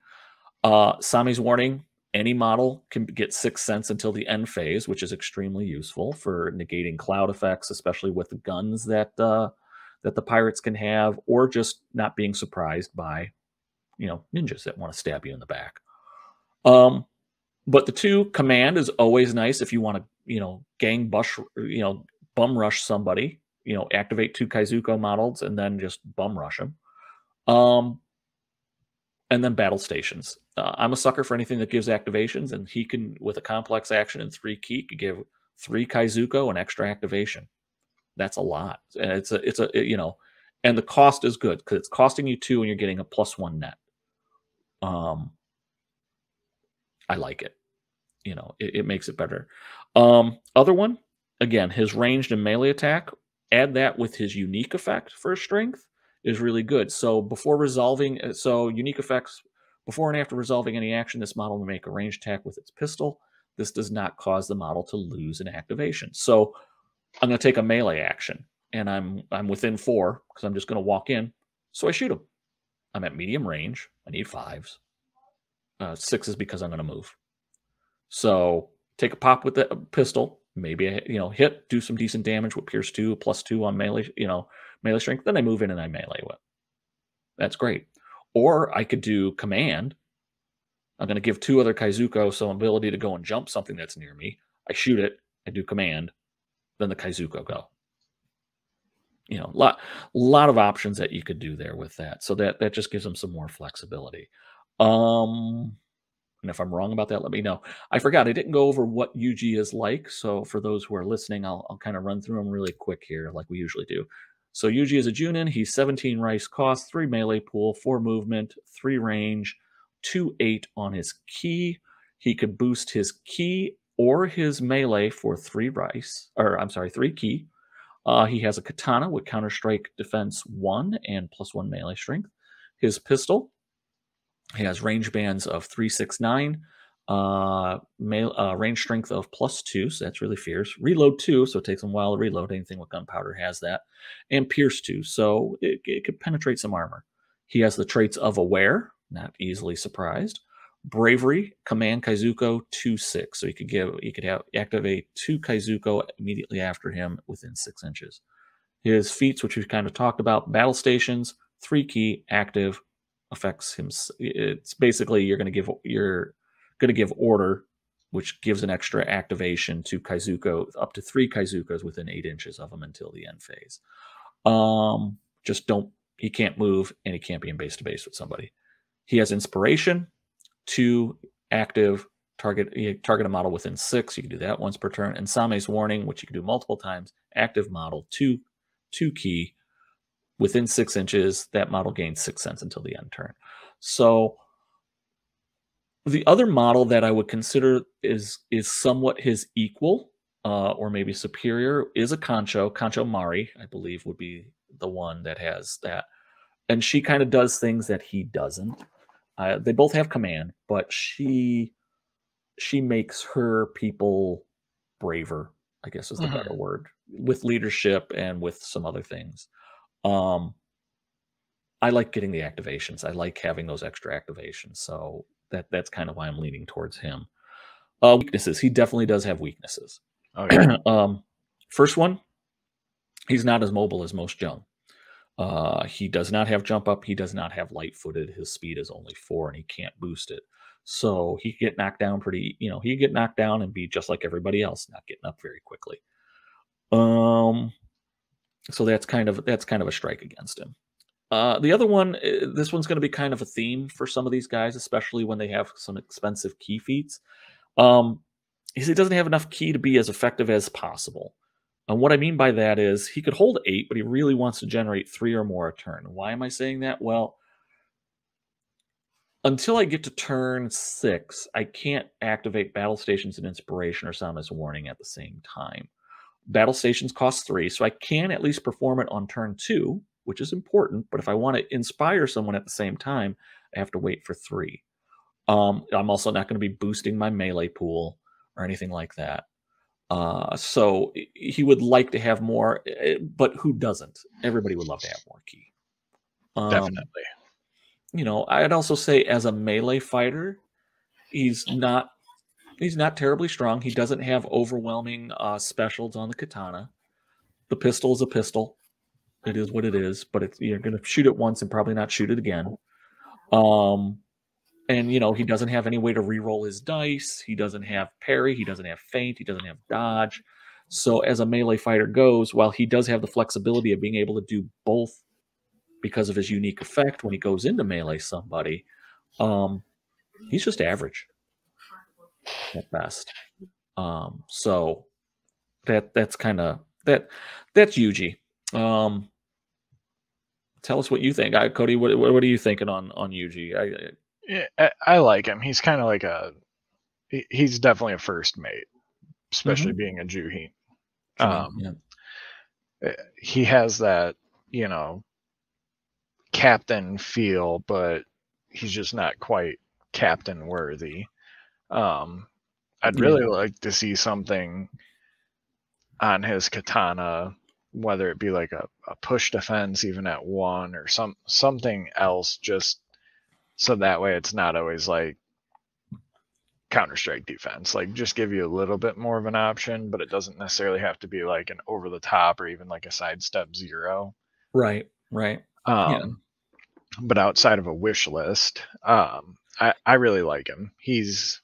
Uh, Sami's warning, any model can get sixth sense until the end phase, which is extremely useful for negating cloud effects, especially with the guns that uh, that the pirates can have, or just not being surprised by you know, ninjas that want to stab you in the back. Um, but the two, command is always nice if you want to, you know, gang bush, you know, bum rush somebody, you know, activate two Kaizuko models and then just bum rush them. Um, and then battle stations. Uh, I'm a sucker for anything that gives activations, and he can, with a complex action and three key, could give three Kaizuko an extra activation. That's a lot. And it's a, it's a, it, you know, and the cost is good because it's costing you two and you're getting a plus one net. Um, I like it. You know, it, it makes it better. Um, other one, again, his ranged and melee attack, add that with his unique effect for strength is really good. So before resolving, so unique effects, before and after resolving any action, this model will make a ranged attack with its pistol. This does not cause the model to lose an activation. So I'm going to take a melee action and I'm, I'm within four because I'm just going to walk in. So I shoot him. I'm at medium range. I need fives. Uh, six is because I'm going to move. So take a pop with the pistol. Maybe I, you know, hit, do some decent damage with Pierce two, plus two on melee, you know, melee strength. Then I move in and I melee whip. That's great. Or I could do command. I'm going to give two other Kaizuko some ability to go and jump something that's near me. I shoot it. I do command. Then the Kaizuko go. You know, a lot, lot of options that you could do there with that. So that, that just gives them some more flexibility. Um, and if I'm wrong about that, let me know. I forgot. I didn't go over what Yuji is like. So for those who are listening, I'll, I'll kind of run through them really quick here like we usually do. So Yuji is a Junin. He's seventeen rice cost, three melee pool, four movement, three range, two eight on his ki. He could boost his ki or his melee for three rice, or I'm sorry, three ki. Uh, he has a katana with Counter-Strike defense one and plus one melee strength. His pistol, he has range bands of three six nine, uh, male, uh, range strength of plus two, so that's really fierce. Reload two, so it takes him a while to reload. Anything with gunpowder has that. And pierce two, so it, it could penetrate some armor. He has the traits of aware, not easily surprised. Bravery, command Kaizuko two six. So he could give, he could have activate two Kaizuko immediately after him within six inches. His feats, which we've kind of talked about, battle stations, three key, active, affects him. It's basically you're going to give you're going to give order, which gives an extra activation to Kaizuko, up to three Kaizukos within eight inches of him until the end phase. Um, just don't he can't move and he can't be in base to base with somebody. He has inspiration. Two active target you target a model within six. You can do that once per turn. And Same's warning, which you can do multiple times. Active model two, two key within six inches. That model gains six cents until the end turn. So the other model that I would consider is is somewhat his equal uh, or maybe superior is a Concho. Concho Mari, I believe, would be the one that has that, and she kind of does things that he doesn't. Uh, they both have command, but she she makes her people braver, I guess is the mm-hmm. better word, with leadership and with some other things. Um, I like getting the activations. I like having those extra activations. So that that's kind of why I'm leaning towards him. Uh, weaknesses. He definitely does have weaknesses. Okay. um, first one, he's not as mobile as most Jung. Uh, he does not have jump up. He does not have light-footed. His speed is only four, and he can't boost it. So he get knocked down pretty, you know, he get knocked down and be just like everybody else, not getting up very quickly. Um, so that's kind of that's kind of a strike against him. Uh, the other one, this one's going to be kind of a theme for some of these guys, especially when they have some expensive key feats. Um, is he doesn't have enough key to be as effective as possible. And what I mean by that is he could hold eight, but he really wants to generate three or more a turn. Why am I saying that? Well, until I get to turn six, I can't activate Battle Stations and Inspiration or Sama's Warning at the same time. Battle Stations cost three, so I can at least perform it on turn two, which is important, but if I want to inspire someone at the same time, I have to wait for three. Um, I'm also not going to be boosting my melee pool or anything like that. Uh, so he would like to have more, but who doesn't? Everybody would love to have more key. Um, Definitely. You know, I'd also say as a melee fighter, he's not he's not terribly strong. He doesn't have overwhelming uh, specials on the katana. The pistol is a pistol. It is what it is, but it's, you're going to shoot it once and probably not shoot it again. Um, and, you know, he doesn't have any way to re-roll his dice. He doesn't have parry. He doesn't have feint. He doesn't have dodge. So as a melee fighter goes, while he does have the flexibility of being able to do both because of his unique effect when he goes into melee somebody, um, he's just average at best. Um, so that that's kind of that. That's Yuji. Um, tell us what you think, I, Cody. What, what are you thinking on on Yuji? I, yeah, I, I like him. He's kind of like a. He, he's definitely a first mate, especially mm-hmm. being a Juhi. Um, yeah. He has that, you know, captain feel, but he's just not quite captain worthy. Um, I'd really yeah. like to see something on his katana, whether it be like a, a push defense, even at one, or some something else, just so that way it's not always like Counter-Strike defense. Like, just give you a little bit more of an option, but it doesn't necessarily have to be like an over the top or even like a sidestep zero. Right, right. Um, yeah. But outside of a wish list, um, I, I really like him. He's,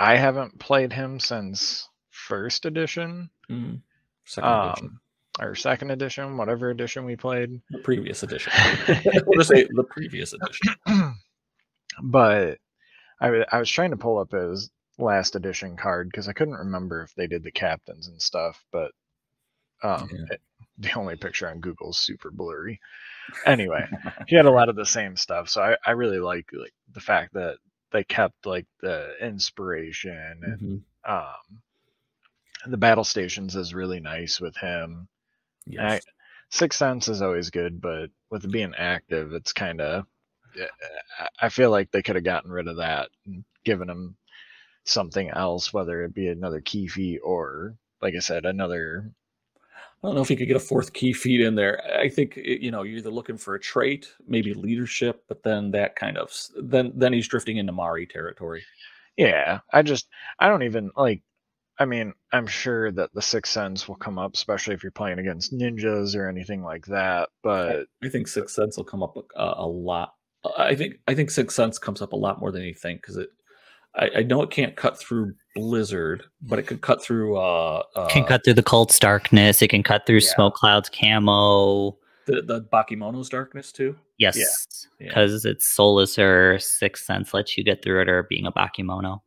I haven't played him since first edition, mm. second um, edition. or second edition, whatever edition we played. The previous edition. We'll just say the previous edition. But I, I was trying to pull up his last edition card because I couldn't remember if they did the captains and stuff, but um, yeah. it, the only picture on Google is super blurry. Anyway, he had a lot of the same stuff, so I, I really like, like the fact that they kept like the inspiration and mm-hmm. um, the battle stations is really nice with him. Yes. I, Sixth Sense is always good, but with being active, it's kind of, I feel like they could have gotten rid of that and given him something else, whether it be another key feat or, like I said, another. I don't know if you could get a fourth key feat in there. I think, you know, you're either looking for a trait, maybe leadership, but then that kind of, then then he's drifting into Mari territory. Yeah, I just, I don't even, like, I mean, I'm sure that the Sixth Sense will come up, especially if you're playing against ninjas or anything like that, but. I think Sixth Sense will come up a, a lot. I think I think Sixth Sense comes up a lot more than you think, because it, I, I know it can't cut through Blizzard, but it could cut through. Uh, uh, can cut through the Cult's darkness. It can cut through yeah. Smoke Cloud's camo. The the Bakimono's darkness too. Yes, because yeah. yeah. it's soulless, or Sixth Sense lets you get through it, or being a Bakimono.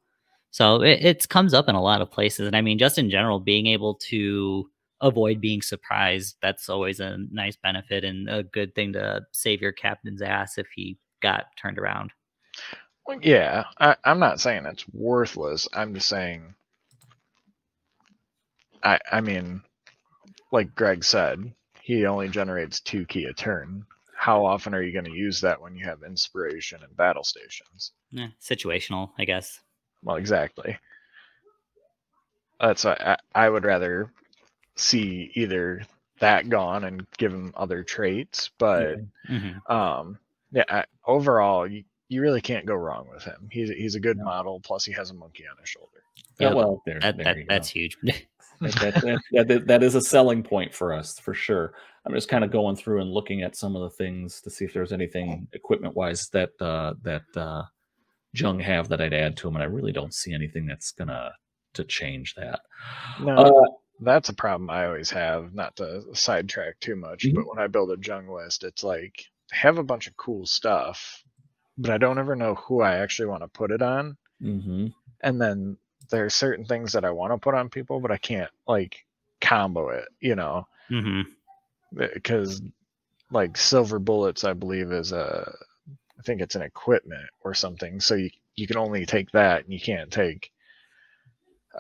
So it it comes up in a lot of places, and I mean, just in general, being able to avoid being surprised, that's always a nice benefit and a good thing to save your captain's ass if he got turned around. Well, yeah, I, I'm not saying it's worthless. I'm just saying, I, I mean, like Greg said, he only generates two key a turn. How often are you going to use that when you have inspiration and battle stations? Yeah, situational, I guess. Well, exactly. That's why I, I would rather see either that gone and give him other traits, but mm-hmm. um, yeah, I, overall, you, you really can't go wrong with him. He's he's a good no. model. Plus, he has a monkey on his shoulder. Yeah, well, there, that, there that, that's go. huge. Like that, that, that, that is a selling point for us, for sure. I'm just kind of going through and looking at some of the things to see if there's anything equipment-wise that uh, that uh, Jung have that I'd add to them, and I really don't see anything that's gonna to change that. No, uh, that's a problem I always have. Not to sidetrack too much, mm-hmm. but when I build a Jung list, it's like I have a bunch of cool stuff, but I don't ever know who I actually want to put it on. Mm-hmm. And then there are certain things that I want to put on people, but I can't like combo it, you know. Mm-hmm. Because like Silver Bullets, I believe is a, I think it's an equipment or something. So you you can only take that, and you can't take.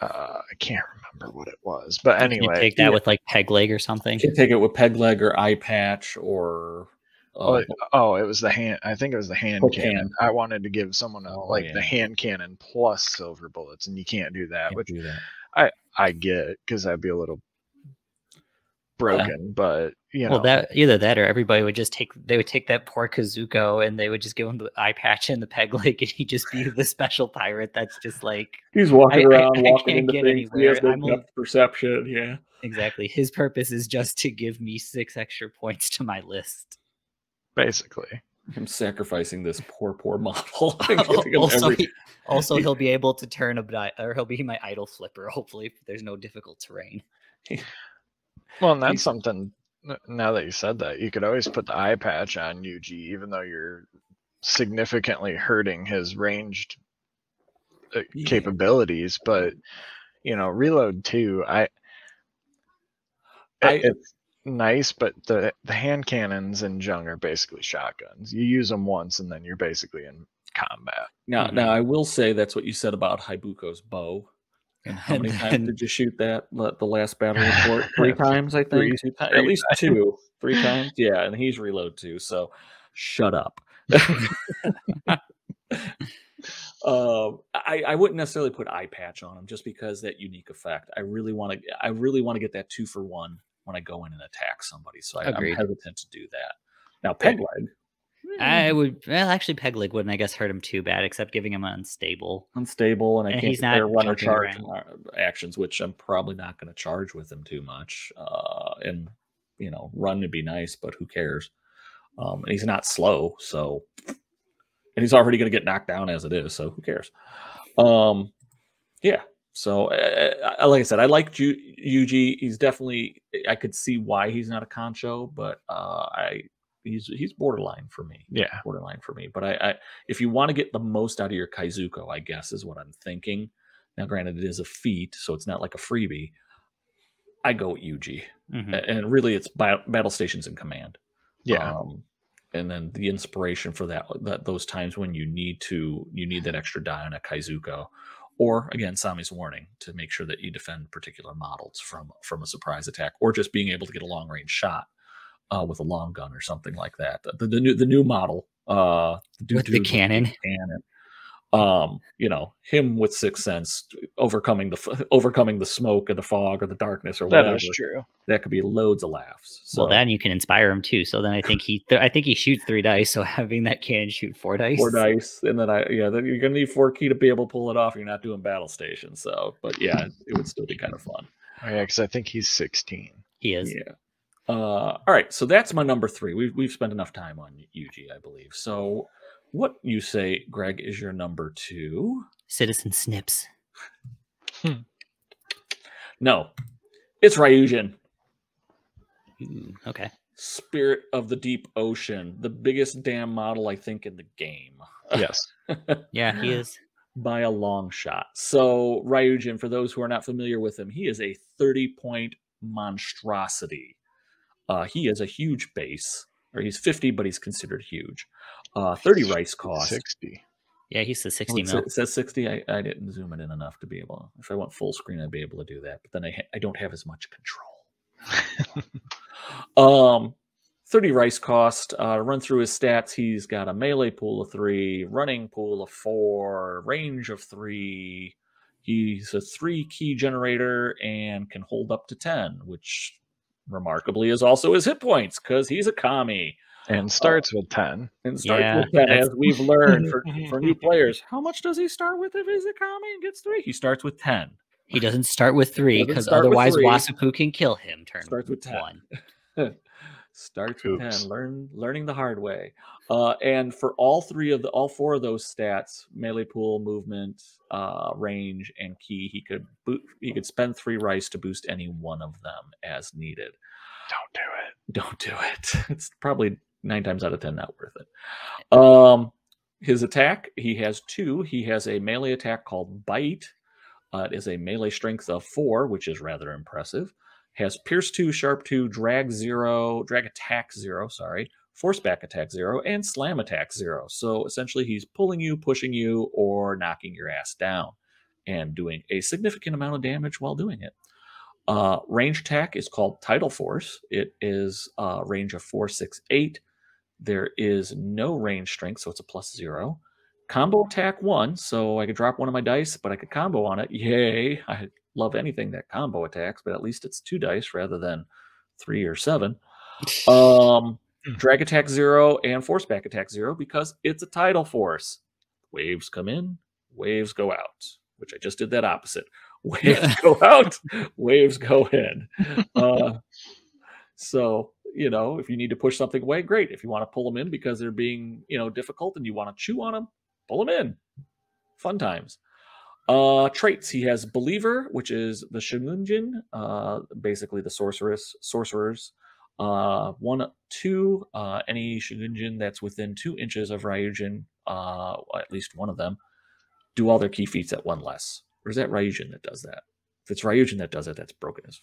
Uh, I can't remember what it was, but anyway, you take that yeah. with like peg leg or something. You can take it with peg leg or eye patch or. Uh, oh, oh, it was the hand. I think it was the hand cannon. Cannon. I wanted to give someone a, oh, like yeah. the hand cannon plus Silver Bullets, and you can't do that. Can't which do that. I I get because I'd be a little. Broken, yeah. But you know, well, that either that or everybody would just take they would take that poor Kaizuko and they would just give him the eye patch and the peg leg, and he'd just be the special pirate that's just like he's walking I, around, I, I, walking I into things. He has no perception, yeah, exactly. His purpose is just to give me six extra points to my list, basically. I'm sacrificing this poor, poor model. also, every... he, also, he'll be able to turn a or he'll be my idle flipper. Hopefully, there's no difficult terrain. Well, and that's something, now that you said that, you could always put the eye patch on Yuji, even though you're significantly hurting his ranged uh, yeah. capabilities. But, you know, reload too, I, I it's nice, but the, the hand cannons in Jung are basically shotguns. You use them once, and then you're basically in combat. Now, mm-hmm. now I will say that's what you said about Hibuko's bow. And how many times did you shoot that? The last battle report, three times, I think. Three, At three least times. two, three times. Yeah, and he's reload too. So, shut up. uh, I, I wouldn't necessarily put eye patch on him just because that unique effect. I really want to. I really want to get that two for one when I go in and attack somebody. So I, I'm hesitant to do that. Now peg leg. I would well actually peg leg wouldn't I guess hurt him too bad, except giving him an unstable, unstable, and I and can't their one or charge around. actions, which I'm probably not going to charge with him too much. Uh, and you know, run would be nice, but who cares? Um, and he's not slow, so and he's already going to get knocked down as it is, so who cares? Um, yeah. So, I, I, like I said, I like Ju Yuji. He's definitely I could see why he's not a concho, but uh, I. He's he's borderline for me. Yeah, borderline for me. But I, I if you want to get the most out of your Kaizuko, I guess is what I'm thinking. Now, granted, it is a feat, so it's not like a freebie. I go with Yuji, mm-hmm. and really, it's battle stations in command. Yeah, um, and then the inspiration for that, that those times when you need to you need that extra die on a Kaizuko, or again, Sami's warning to make sure that you defend particular models from from a surprise attack, or just being able to get a long range shot. Uh, with a long gun or something like that. The, the new the new model, uh, the with the cannon, cannon. Um, you know, him with sixth sense, overcoming the overcoming the smoke or the fog or the darkness or whatever. That is true. That could be loads of laughs. So well, then you can inspire him too. So then I think he th I think he shoots three dice. So having that cannon shoot four dice, four dice, and then I yeah, then you're gonna need four key to be able to pull it off. You're not doing battle station. So, but yeah, it would still be kind of fun. Oh, yeah, because I think he's sixteen. He is. Yeah. Uh, all right, so that's my number three. We've we've spent enough time on Yuji, I believe. So, what you say, Greg, is your number two? Citizen Snips. Hmm. No, it's Ryujin. Ooh, okay. Spirit of the Deep Ocean, the biggest damn model I think in the game. Yes. Yeah, he is by a long shot. So Ryujin, for those who are not familiar with him, he is a thirty point monstrosity. Uh, he is a huge base, or he's fifty, but he's considered huge. Uh, thirty rice cost. sixty. Yeah, he says sixty. Oh, it says sixty. I, I didn't zoom it in enough to be able. If I went full screen, I'd be able to do that. But then I ha I don't have as much control. um, thirty rice cost. Uh, run through his stats. He's got a melee pool of three, running pool of four, range of three. He's a three key generator and can hold up to ten, which. Remarkably is also his hit points because he's a commie and starts uh, with ten and starts yeah, with ten as we've learned for, for new players. How much does he start with if he's a commie and gets three? He starts with ten. He doesn't start with three because otherwise Wasapu can kill him. Turn starts with ten. One. Starts Oops. with ten. Learn learning the hard way. Uh, and for all three of the all four of those stats, melee pool, movement, uh, range, and key, he could boot, he could spend three rice to boost any one of them as needed. Don't do it. Don't do it. It's probably nine times out of ten not worth it. Um, his attack, he has two. He has a melee attack called Bite. Uh, it is a melee strength of four, which is rather impressive. Has Pierce two, Sharp two, Drag zero, Drag Attack zero, sorry, Force Back Attack zero, and Slam Attack zero. So essentially he's pulling you, pushing you, or knocking your ass down and doing a significant amount of damage while doing it. Uh, range attack is called Tidal Force. It is a uh, range of four, six, eight. There is no range strength, so it's a plus zero. Combo attack one, so I could drop one of my dice, but I could combo on it. Yay! I love anything that combo attacks, but at least it's two dice rather than three or seven. Um, drag attack zero and force back attack zero because it's a tidal force. Waves come in, waves go out, which I just did that opposite. Waves go out, waves go in. Uh, so... You know, if you need to push something away, great. If you want to pull them in because they're being, you know, difficult and you want to chew on them, pull them in. Fun times. Uh, traits. He has Believer, which is the Shingunjin, uh, basically the sorceress, sorcerers. Uh, one, two, uh, any Shingunjin that's within two inches of Ryujin, uh, at least one of them, do all their key feats at one less. Or is that Ryujin that does that? If it's Ryujin that does it, that's broken as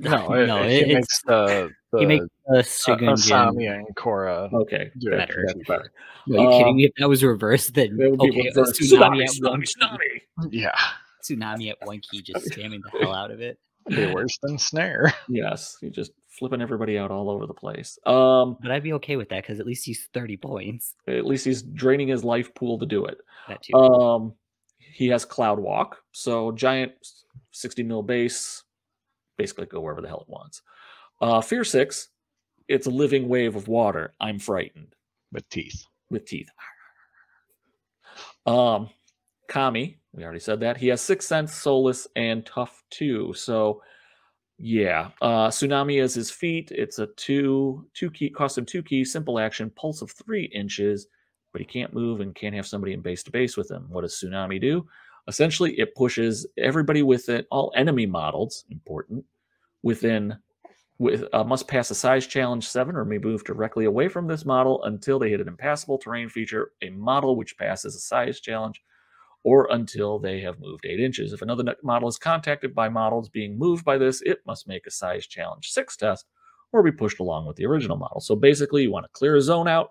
No, it, no, it, it makes the, the he makes the uh, Asami and Cora. Okay, yeah, better. That's better. Are you um, kidding me? If that was reversed, then that would okay, be reversed. Tsunami, tsunami at one tsunami. Key. Yeah, tsunami at one key, just spamming the hell out of it. Be worse than snare. Yes, you're just flipping everybody out all over the place. Um, but I'd be okay with that because at least he's thirty points. At least he's draining his life pool to do it. That too. Um, he has Cloud Walk, so giant sixty mil base. Basically go wherever the hell it wants. Uh, Fear six, it's a living wave of water. I'm frightened. With teeth. With teeth. Um, Kami, we already said that. He has Sixth Sense, Soulless, and Tough two. So, yeah. Uh, Tsunami is his feet. It's a two, two key, cost him two key, simple action, pulse of three inches, but he can't move and can't have somebody in base to base with him. What does Tsunami do? Essentially, it pushes everybody with it, all enemy models, important, within, with uh, must pass a size challenge seven or may move directly away from this model until they hit an impassable terrain feature, a model which passes a size challenge, or until they have moved eight inches. If another model is contacted by models being moved by this, it must make a size challenge six test or be pushed along with the original model. So basically, you want to clear a zone out.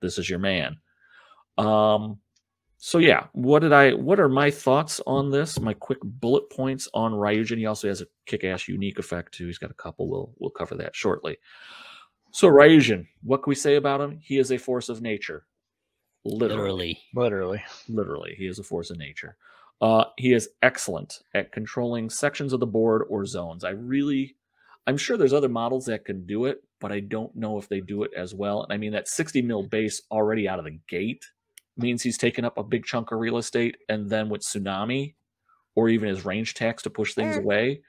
This is your man. Um... So yeah, what did I? What are my thoughts on this? My quick bullet points on Ryujin. He also has a kick-ass unique effect too. He's got a couple. We'll we'll cover that shortly. So Ryujin, what can we say about him? He is a force of nature. Literally, literally, literally, he is a force of nature. Uh, he is excellent at controlling sections of the board or zones. I really, I'm sure there's other models that can do it, but I don't know if they do it as well. And I mean that sixty mil base already out of the gate. Means he's taken up a big chunk of real estate, and then with Tsunami, or even his range tax to push things away,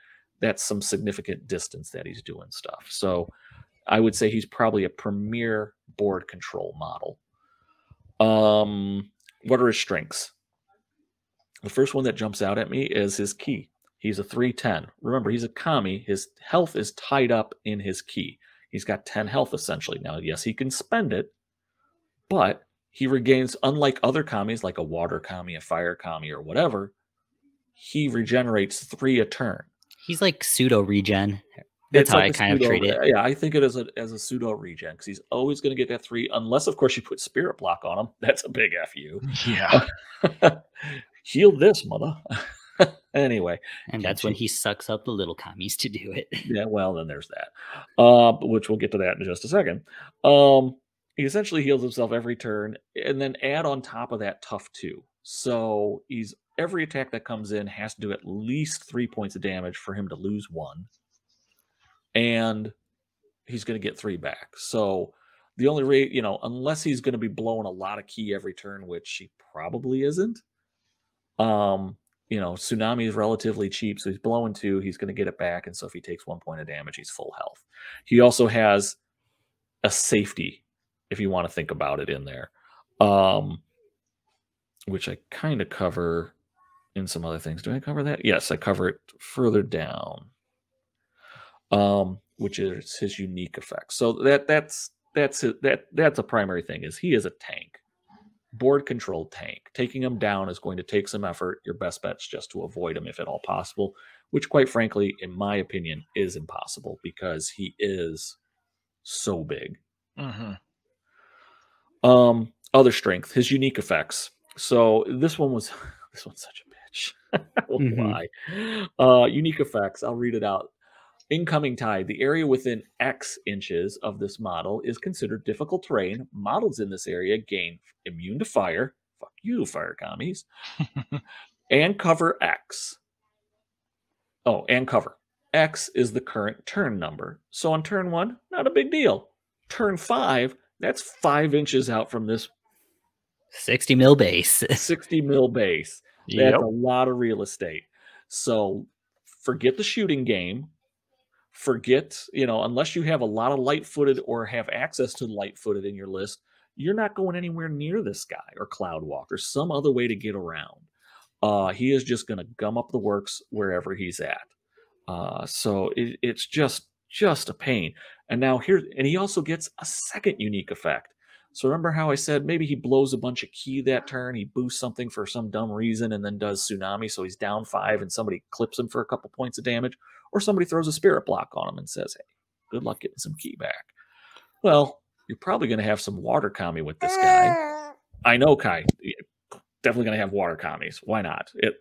that's some significant distance that he's doing stuff. So I would say he's probably a premier board control model. Um, what are his strengths? The first one that jumps out at me is his ki. He's a three ten. Remember, he's a kami. His health is tied up in his ki. He's got ten health, essentially. Now, yes, he can spend it, but... he regains, unlike other commies, like a water commie, a fire commie, or whatever, he regenerates three a turn. He's like pseudo-regen. That's it's how like I kind pseudo, of treat it. Yeah, I think it as a, as a pseudo-regen, because he's always going to get that three, unless, of course, you put Spirit Block on him. That's a big F U. Yeah. Heal this, mother. Anyway. And that's when he sucks up the little commies to do it. Yeah, well, then there's that, uh, which we'll get to that in just a second. Um... He essentially heals himself every turn, and then add on top of that tough two. So he's every attack that comes in has to do at least three points of damage for him to lose one. And he's going to get three back. So the only rate, you know, unless he's going to be blowing a lot of key every turn, which he probably isn't, um, you know, Tsunami is relatively cheap, so he's blowing two. He's going to get it back, and so if he takes one point of damage, he's full health. He also has a safety, if you want to think about it, in there, um, which I kind of cover in some other things. Do I cover that? Yes, I cover it further down, um, which is his unique effect. So that that's that's his, that that's a primary thing. Is he is a tank. Board controlled tank. Taking him down is going to take some effort. Your best bet's just to avoid him if at all possible, which quite frankly, in my opinion, is impossible because he is so big. Mm-hmm. Um, other strength, his unique effects. So this one was this one's such a bitch. I won't mm-hmm. lie. Uh, unique effects. I'll read it out. Incoming tide. The area within X inches of this model is considered difficult terrain. Models in this area gain immune to fire. Fuck you, fire commies. And cover X. Oh, and cover. X is the current turn number. So on turn one, not a big deal. Turn five, that's five inches out from this sixty mil base. sixty mil base. That's yep. a lot of real estate. So forget the shooting game. Forget, you know, unless you have a lot of light-footed or have access to light-footed in your list, you're not going anywhere near this guy or Cloudwalk or some other way to get around. Uh, he is just going to gum up the works wherever he's at. Uh, so it, it's just just a pain. And now here, and he also gets a second unique effect. So remember how I said maybe he blows a bunch of ki that turn, he boosts something for some dumb reason and then does Tsunami, so he's down five and somebody clips him for a couple points of damage, or somebody throws a spirit block on him and says, hey, good luck getting some ki back. Well, you're probably going to have some water kami with this guy. I know, Kai. Definitely going to have water commies. Why not? It,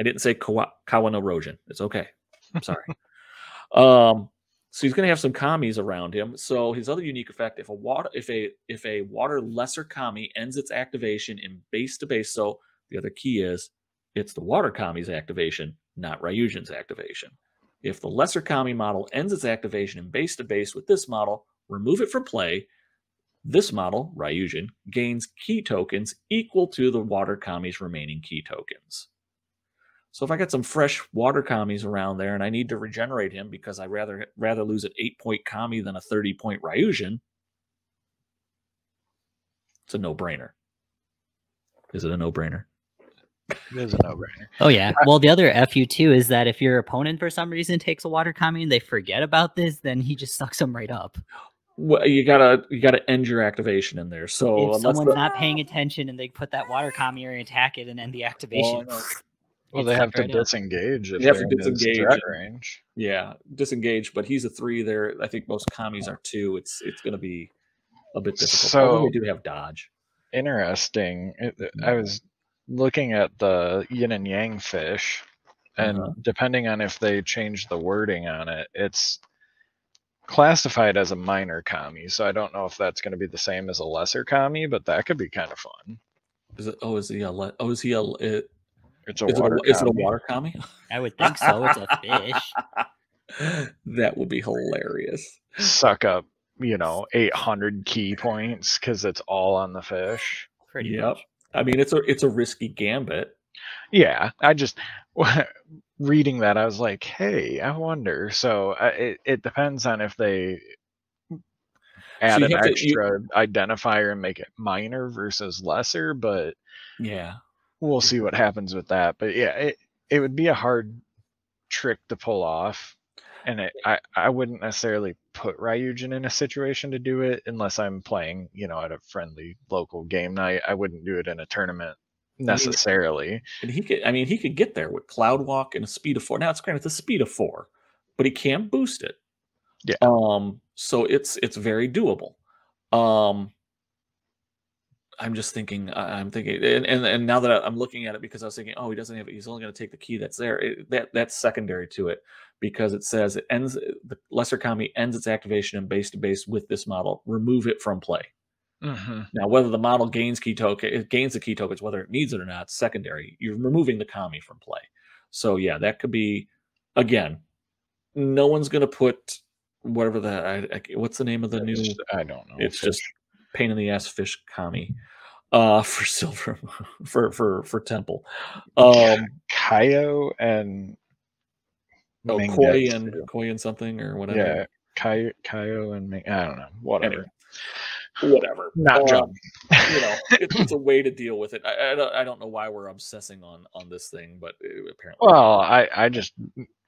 I didn't say kawa, kawa no Ryujin. It's okay. I'm sorry. um... So he's going to have some commies around him. So his other unique effect, if a water, if a if a water lesser commie ends its activation in base to base, so the other key is it's the water commies activation, not Ryujin's activation. If the lesser commie model ends its activation in base to base with this model, remove it from play. This model, Ryujin, gains key tokens equal to the water commies' remaining key tokens. So if I got some fresh water commies around there and I need to regenerate him because I rather rather lose an eight-point commie than a thirty-point Ryujin, it's a no-brainer. Is it a no-brainer? It is a no-brainer. Oh, yeah. Well, the other F U, too, is that if your opponent for some reason takes a water commie and they forget about this, then he just sucks them right up. Well, you gotta you gotta end your activation in there. So if someone's the... not paying attention and they put that water commie or attack it and end the activation... Well, Well, they have to disengage. If they have to disengage. Range. Yeah, disengage. But he's a three there. I think most commies are two. It's it's going to be a bit difficult. So we do have dodge. Interesting. I was looking at the Yin and Yang fish, and uh-huh. depending on if they change the wording on it, it's classified as a minor commie. So I don't know if that's going to be the same as a lesser commie, but that could be kind of fun. Is it? Oh, is he a? Le oh, is he a? It, It's a, is water it a, is it a water commie? I would think so. It's a fish. That would be hilarious. Suck up, you know, eight hundred key points because it's all on the fish. Pretty yep. much. I mean, it's a it's a risky gambit. Yeah, I just reading that, I was like, hey, I wonder. So I, it it depends on if they add so an extra to, you... identifier and make it minor versus lesser, but yeah. We'll see what happens with that, but yeah, it it would be a hard trick to pull off, and it, I I wouldn't necessarily put Ryujin in a situation to do it unless I'm playing, you know, at a friendly local game night. I wouldn't do it in a tournament necessarily. I mean, and he could, I mean, he could get there with Cloudwalk and a speed of four. Now it's granted, it's a speed of four, but he can boost it. Yeah. Um. So it's it's very doable. Um. I'm just thinking, I'm thinking, and, and, and now that I'm looking at it, because I was thinking, oh, he doesn't have it. He's only going to take the key that's there. It, that That's secondary to it because it says it ends, the lesser commie ends its activation in base to base with this model. Remove it from play. Mm-hmm. Now, whether the model gains key token, it gains the key tokens, whether it needs it or not, secondary. You're removing the commie from play. So, yeah, that could be, again, no one's going to put whatever the, I, I, what's the name of the it's new? Just, I don't know. It's just. Pain in the ass fish commie. uh, for Silver, for for for Temple. Um, Kayo and oh, Koi and Koi and something or whatever. Yeah, Kayo, Kayo and Ming, I don't know, whatever. Anyway. Whatever, not John. Um, you know, it, it's a way to deal with it. I, I don't. I don't know why we're obsessing on on this thing, but it, apparently. Well, I I just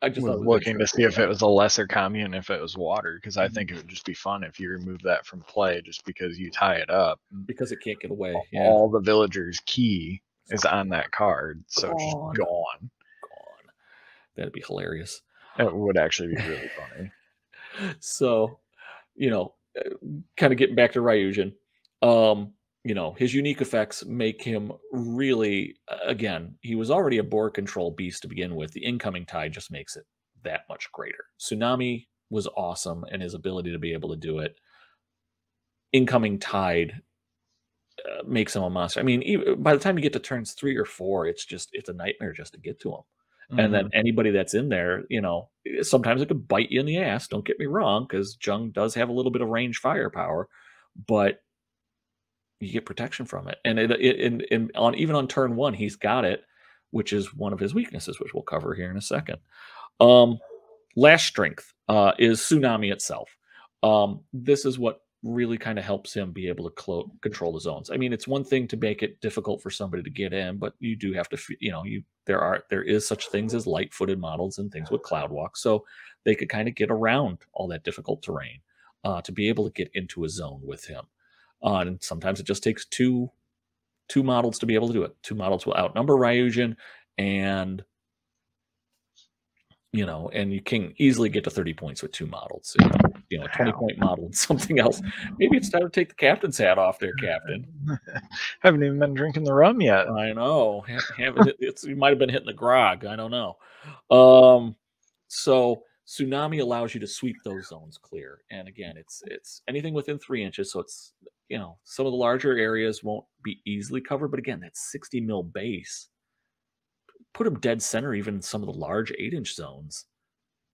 I just was looking to see if it was a lesser commune, if it was water, because I think it would just be fun if you remove that from play, just because you tie it up because it can't get away. Yeah. All the villagers' key is on that card, so gone. Just gone, gone. That'd be hilarious. It would actually be really funny. So, you know. Kind of getting back to Ryujin, um, you know, his unique effects make him really, again, he was already a boar control beast to begin with. The incoming tide just makes it that much greater. Tsunami was awesome, and his ability to be able to do it. Incoming tide uh, makes him a monster. I mean, even, by the time you get to turns three or four, it's just, it's a nightmare just to get to him. Mm-hmm. And then anybody that's in there, you know, sometimes it could bite you in the ass. Don't get me wrong, because Jung does have a little bit of range firepower, but you get protection from it. And it, it, in, in, on even on turn one, he's got it, which is one of his weaknesses, which we'll cover here in a second. Um, last strength uh, is Tsunami itself. Um, this is what really kind of helps him be able to control the zones. I mean, it's one thing to make it difficult for somebody to get in, but you do have to, you know, you there are there is such things as light-footed models and things with cloud walk, so they could kind of get around all that difficult terrain uh, to be able to get into a zone with him. Uh, and sometimes it just takes two two models to be able to do it. Two models will outnumber Ryujin, and you know, and you can easily get to thirty points with two models. You know, you know, a twenty-point model and something else. Maybe it's time to take the captain's hat off there, Captain. Haven't even been drinking the rum yet. I know. It's, you might have been hitting the grog. I don't know. Um, so Tsunami allows you to sweep those zones clear. And again, it's it's anything within three inches. So it's, you know, some of the larger areas won't be easily covered. But again, that sixty mil base. Put him dead center, even in some of the large eight-inch zones.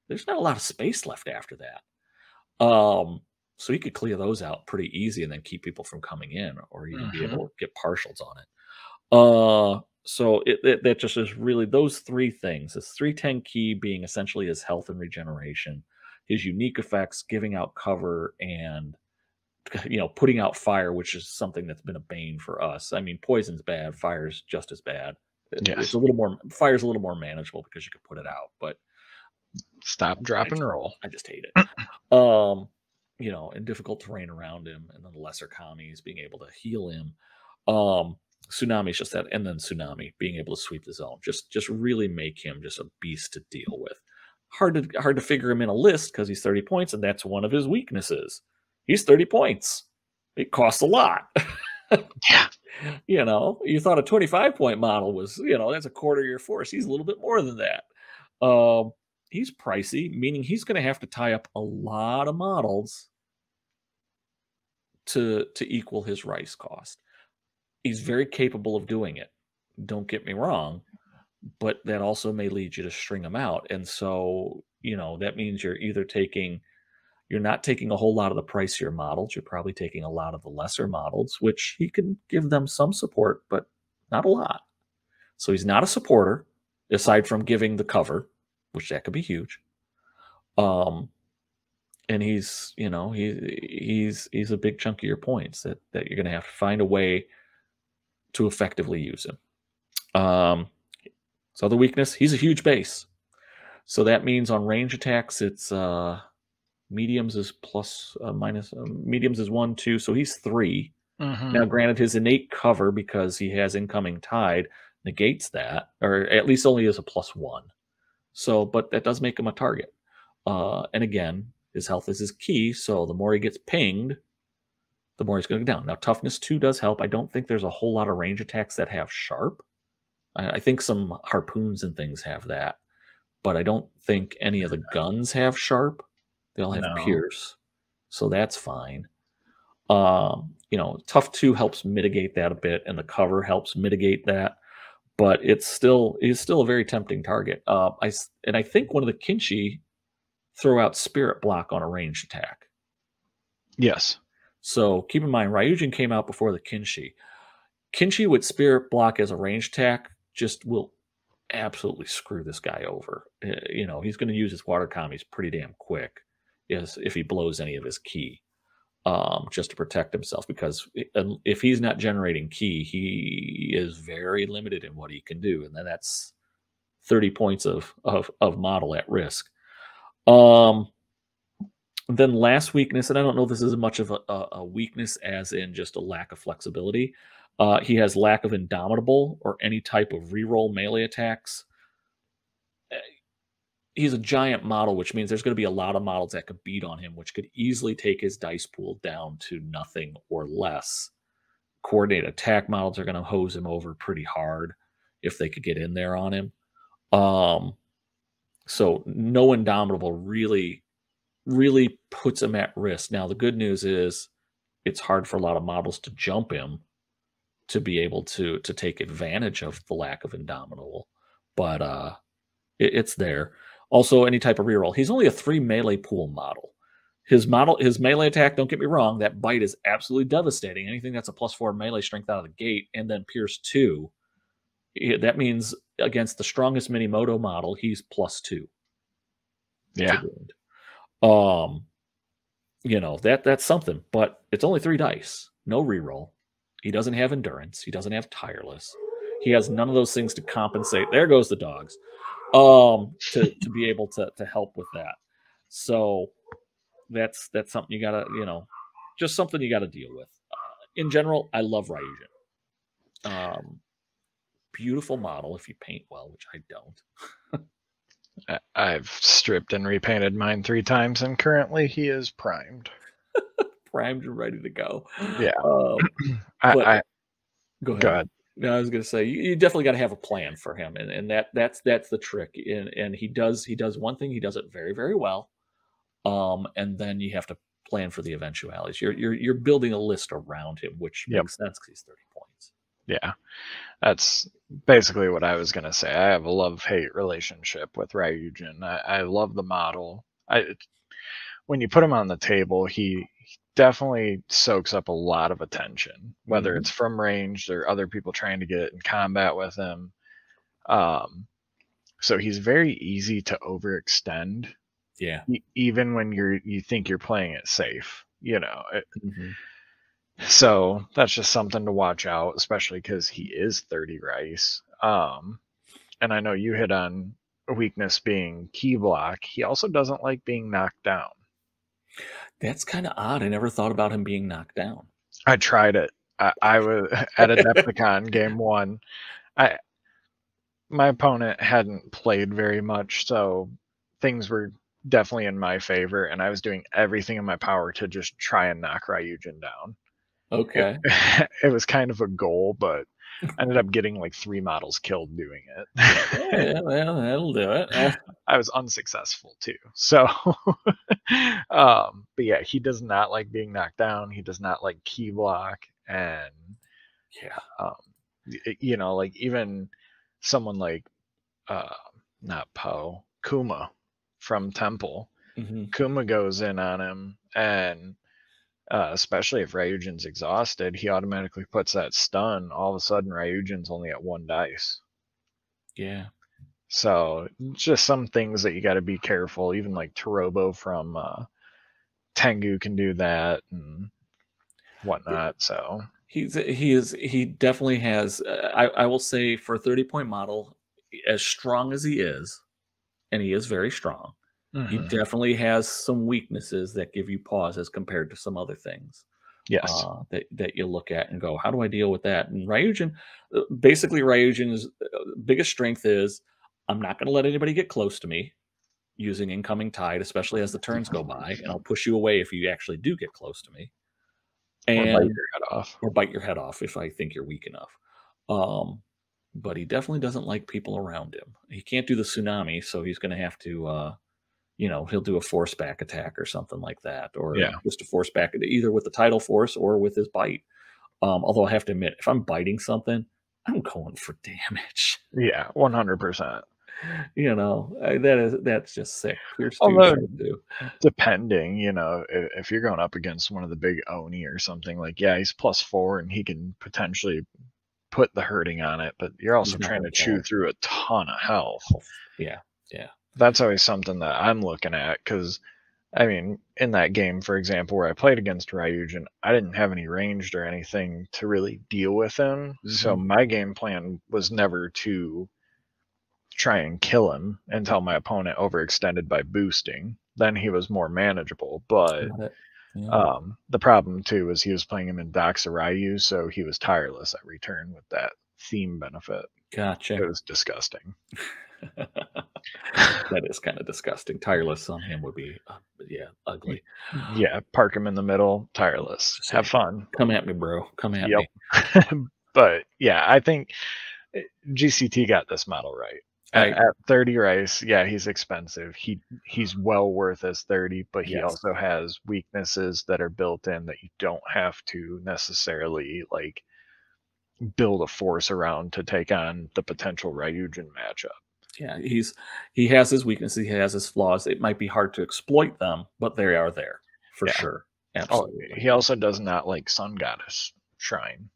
There's not a lot of space left after that. Um, so he could clear those out pretty easy and then keep people from coming in, or even uh-huh. be able to get partials on it. Uh, so it, it, that just is really those three things. His three ten key being essentially his health and regeneration, his unique effects, giving out cover, and you know, putting out fire, which is something that's been a bane for us. I mean, poison's bad, fire's just as bad. Yes. It's a little more, fire's a little more manageable because you can put it out, but stop, drop, just, and roll. I just hate it. um, you know, and difficult terrain around him, and then the lesser commies being able to heal him. Um, Tsunami's just that, and then Tsunami being able to sweep the zone, just just really make him just a beast to deal with. Hard to hard to figure him in a list because he's thirty points, and that's one of his weaknesses. He's thirty points. It costs a lot. Yeah. You know, you thought a twenty-five point model was, you know, that's a quarter of your force. He's a little bit more than that. Um, he's pricey, meaning he's going to have to tie up a lot of models to to equal his rice cost. He's very capable of doing it. Don't get me wrong, but that also may lead you to string him out. And so, you know, that means you're either taking, you're not taking a whole lot of the pricier models. You're probably taking a lot of the lesser models, which he can give them some support, but not a lot. So he's not a supporter, aside from giving the cover, which that could be huge. Um, and he's, you know, he he's he's a big chunk of your points that that you're going to have to find a way to effectively use him. Um, so the weakness, he's a huge base. So that means on range attacks, it's. Uh, Mediums is plus, uh, minus, uh, mediums is one, two, so he's three. Mm-hmm. Now, granted, his innate cover, because he has incoming tide, negates that, or at least only is a plus one. So, but that does make him a target. Uh, and again, his health is his key, so the more he gets pinged, the more he's going to go down. Now, toughness two does help. I don't think there's a whole lot of range attacks that have sharp. I, I think some harpoons and things have that, but I don't think any of the guns have sharp. They all have no. Pierce, so that's fine. Um, you know, tough two helps mitigate that a bit, and the cover helps mitigate that. But it's still it's still a very tempting target. Uh, I and I think one of the Kinshi throw out Spirit Block on a ranged attack. Yes. So keep in mind, Ryujin came out before the Kinshi. Kinshi with Spirit Block as a range attack just will absolutely screw this guy over. You know, he's going to use his water commies pretty damn quick if, if he blows any of his ki, um, just to protect himself, because if he's not generating ki, he is very limited in what he can do. And then that's thirty points of, of, of model at risk. Um, then last weakness, and I don't know if this is much of a, a weakness as in just a lack of flexibility. Uh, he has lack of Indomitable or any type of reroll melee attacks. He's a giant model, which means there's going to be a lot of models that could beat on him, which could easily take his dice pool down to nothing or less. Coordinate attack models are going to hose him over pretty hard if they could get in there on him. Um, so no Indomitable really, really puts him at risk. Now, the good news is it's hard for a lot of models to jump him to be able to to take advantage of the lack of Indomitable, but uh, it, it's there. Also, any type of reroll. He's only a three melee pool model. His model, his melee attack, don't get me wrong, that bite is absolutely devastating. Anything that's a plus four melee strength out of the gate, and then pierce two, it, that means against the strongest Minimoto model, he's plus two. Yeah. Um, you know, that that's something, but it's only three dice, no reroll. He doesn't have endurance. He doesn't have tireless. He has none of those things to compensate. There goes the dogs, um, to, to be able to to help with that. So that's that's something you gotta, you know, just something you gotta deal with. Uh, in general, I love Ryujin. Um, beautiful model if you paint well, which I don't. I've stripped and repainted mine three times, and currently he is primed. Primed and ready to go. Yeah. Um, I, I, go ahead. Go ahead. No, I was going to say you, you definitely got to have a plan for him, and and that that's that's the trick. And and he does he does one thing. He does it very very well. Um, and then you have to plan for the eventualities. You're you're you're building a list around him, which yep. makes sense because he's thirty points. Yeah, that's basically what I was going to say. I have a love hate relationship with Ryujin. I, I love the model. I when you put him on the table, he. definitely soaks up a lot of attention, whether mm-hmm. it's from range or other people trying to get in combat with him. Um, so he's very easy to overextend. Yeah. E even when you're, you think you're playing it safe, you know? It, mm-hmm. So that's just something to watch out, especially cause he is thirty rice. Um, and I know you hit on a weakness being key block. He also doesn't like being knocked down. That's kind of odd. I never thought about him being knocked down. I tried it. I, I was at Adepticon game one. I my opponent hadn't played very much, so things were definitely in my favor, and I was doing everything in my power to just try and knock Ryujin down. Okay. It, it was kind of a goal, but I ended up getting like three models killed doing it. Yeah, well, that'll do it. I was unsuccessful too. So, um, but yeah, he does not like being knocked down. He does not like key block. And yeah, um, you know, like even someone like, uh, not Poe, Kuma from Temple, mm-hmm. Kuma goes in on him, and Uh, especially if Ryujin's exhausted, he automatically puts that stun. All of a sudden, Ryujin's only at one dice. Yeah. So just some things that you got to be careful. Even like Torobo from uh, Tengu can do that and whatnot. So he's he is he definitely has. Uh, I I will say, for a thirty point model, as strong as he is, and he is very strong. Mm-hmm. He definitely has some weaknesses that give you pause as compared to some other things. Yes, uh, that that you look at and go, how do I deal with that? And Ryujin, basically, Ryujin's biggest strength is I'm not going to let anybody get close to me using incoming tide, especially as the turns go by, and I'll push you away if you actually do get close to me, and or bite your head off, or bite your head off if I think you're weak enough. Um, but he definitely doesn't like people around him. He can't do the tsunami, so he's going to have to. Uh, You know, he'll do a force back attack or something like that, or yeah. just a force back, either with the tidal force or with his bite. Um, although I have to admit, if I'm biting something, I'm going for damage. Yeah, one hundred percent. You know, that is that's just sick. Although, do. depending, you know, if, if you're going up against one of the big Oni or something, like yeah, he's plus four and he can potentially put the hurting on it, but you're also trying to chew through a ton of health. Yeah, yeah. That's always something that I'm looking at, because, I mean, in that game, for example, where I played against Ryujin, I didn't have any ranged or anything to really deal with him, mm-hmm. so my game plan was never to try and kill him until my opponent overextended by boosting. Then he was more manageable, but yeah. um, the problem, too, is he was playing him in Doxoryu, so he was tireless at return with that theme benefit. Gotcha. It was disgusting. That is kind of disgusting. Tireless on him would be, uh, yeah, ugly. Yeah, park him in the middle, tireless. Just have fun. Come at me, bro. Come at yep. me. But, yeah, I think G C T got this model right. At, I, at thirty rice, yeah, he's expensive. He he's well worth his thirty, but he yes. also has weaknesses that are built in that you don't have to necessarily like build a force around to take on the potential Ryujin matchup. Yeah, he's he has his weaknesses, he has his flaws. It might be hard to exploit them, but they are there for yeah. sure. Absolutely. Oh, he also does not like Sun Goddess Shrine.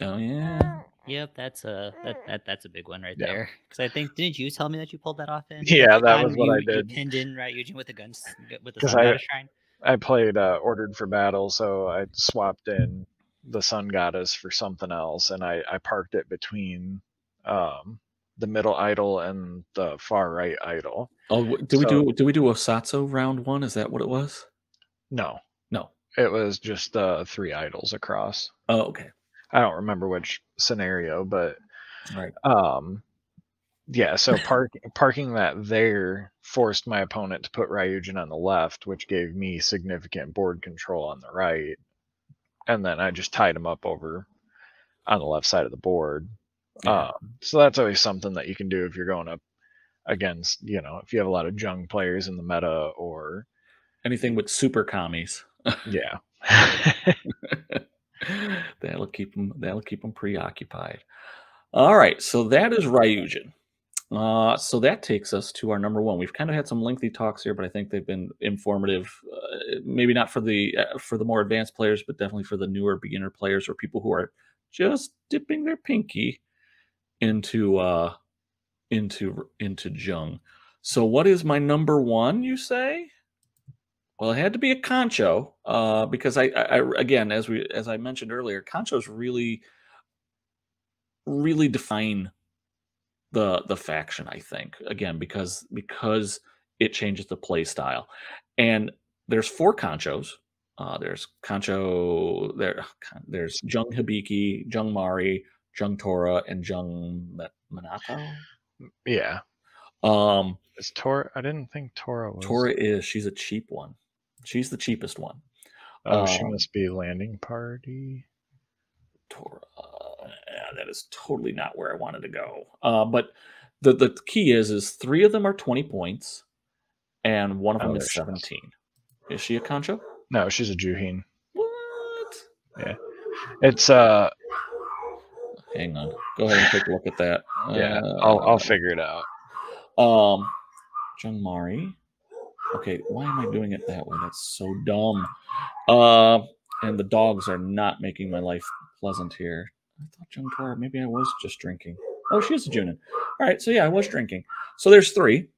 Oh yeah. Yep, that's a that, that that's a big one right yeah. there. Because I think, didn't you tell me that you pulled that off in? Yeah, that um, was what you, I did. You pinned in Ryujin with a gun with the Sun I, Goddess Shrine. I played uh, Ordered for Battle, so I swapped in the Sun Goddess for something else, and I I parked it between um the middle idol and the far right idol. Oh, do so, we do do we do Osatsu round one? Is that what it was? No, no, it was just the uh, three idols across. Oh, okay. I don't remember which scenario, but right. um, yeah, so park, parking that there forced my opponent to put Ryujin on the left, which gave me significant board control on the right. And then I just tied him up over on the left side of the board. Yeah. Um, so that's always something that you can do if you're going up against, you know, if you have a lot of Jung players in the meta or anything with super commies. Yeah. That'll keep them. That'll keep them preoccupied. All right. So that is Ryujin. Uh, so that takes us to our number one. We've kind of had some lengthy talks here, but I think they've been informative. Uh, maybe not for the uh, for the more advanced players, but definitely for the newer beginner players or people who are just dipping their pinky into uh, into into Jung. So what is my number one? You say. Well, it had to be a Concho uh, because I, I, I, again, as we, as I mentioned earlier, Conchos really, really define the the faction. I think again because because it changes the play style, and there's four Conchos. Uh, there's Concho. There, there's Jung Hibiki, Jung Mari, Jung Tora, and Jung Minato. Yeah. Um, is Tora? I didn't think Tora was. Tora is. She's a cheap one. She's the cheapest one. Oh, um, she must be landing party. Tora. Yeah, that is totally not where I wanted to go. Uh, but the, the key is, is three of them are twenty points, and one of them oh, is seventeen. Is. is she a Concho? No, she's a Juhin. What? Yeah. It's, uh... Hang on. Go ahead and take a look at that. Yeah, uh, I'll, I'll figure it out. Um, Jung Mari. Okay, why am I doing it that way? That's so dumb. Uh, and the dogs are not making my life pleasant here. I thought Jung Tora, maybe I was just drinking. Oh, she is a Junin. All right, so yeah, I was drinking. So there's three.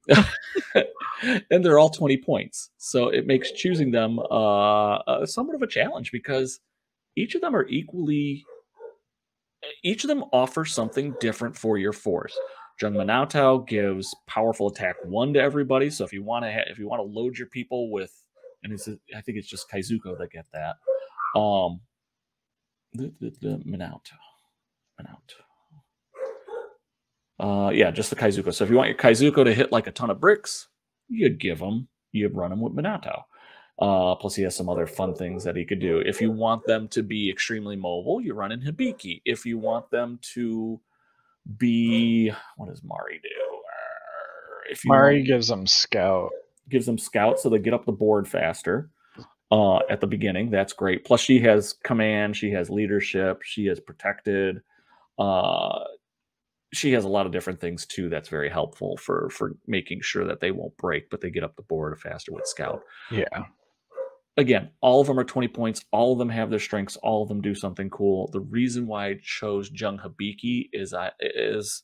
And they're all twenty points. So it makes choosing them uh, uh, somewhat of a challenge because each of them are equally... Each of them offers something different for your force. Jung Minato gives powerful attack one to everybody. So if you want to, if you want to load your people with, and it's, I think it's just Kaizuko that get that. Um, the, the, the Minato, Minato. Uh, yeah, just the Kaizuko. So if you want your Kaizuko to hit like a ton of bricks, you give him, you run him with Minato. Uh, plus he has some other fun things that he could do. If you want them to be extremely mobile, you run in Hibiki. If you want them to be, what does Mari do? If you Mari want, gives them scout. Gives them scout so they get up the board faster uh, at the beginning. That's great. Plus she has command. She has leadership. She is protected. Uh, she has a lot of different things too. That's very helpful for, for making sure that they won't break, but they get up the board faster with scout. Yeah. again, all of them are twenty points. All of them have their strengths. All of them do something cool. The reason why I chose Jung Hibiki is I is,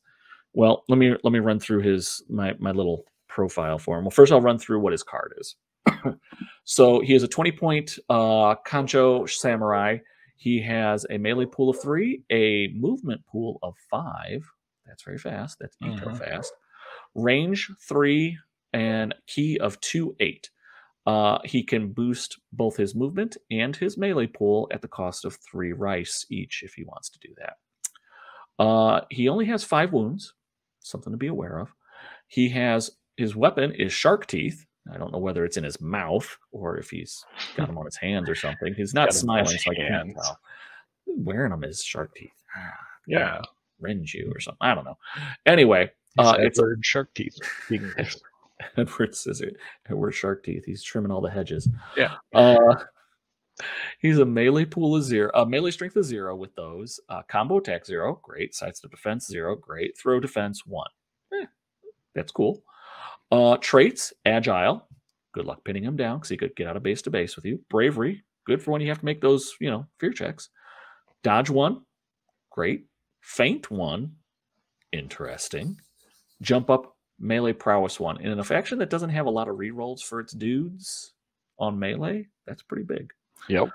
well, let me let me run through his my my little profile for him. Well, first I'll run through what his card is. So he is a twenty point uh, Kancho Samurai. He has a melee pool of three, a movement pool of five. That's very fast. That's Ito mm-hmm. fast. Range three and key of two eight. Uh, he can boost both his movement and his melee pool at the cost of three rice each if he wants to do that. Uh, he only has five wounds, something to be aware of. He has his weapon is shark teeth. I don't know whether it's in his mouth or if he's got them on his hands or something. He's not smiling, so I can't tell. Wearing them is shark teeth. Yeah, rend you or something. I don't know. Anyway, uh, it's Edward shark teeth. Edward Scissor, Edward Shark Teeth. He's trimming all the hedges. Yeah. Uh, he's a melee pool of zero, a uh, melee strength of zero with those. Uh, combo attack zero, great. Sidestep defense zero, great. Throw defense one. Eh, that's cool. Uh, traits, agile. Good luck pinning him down because he could get out of base to base with you. Bravery, good for when you have to make those, you know, fear checks. Dodge one, great. Feint one, interesting. Jump up. Melee prowess one. And in a faction that doesn't have a lot of rerolls for its dudes on melee, that's pretty big. Yep.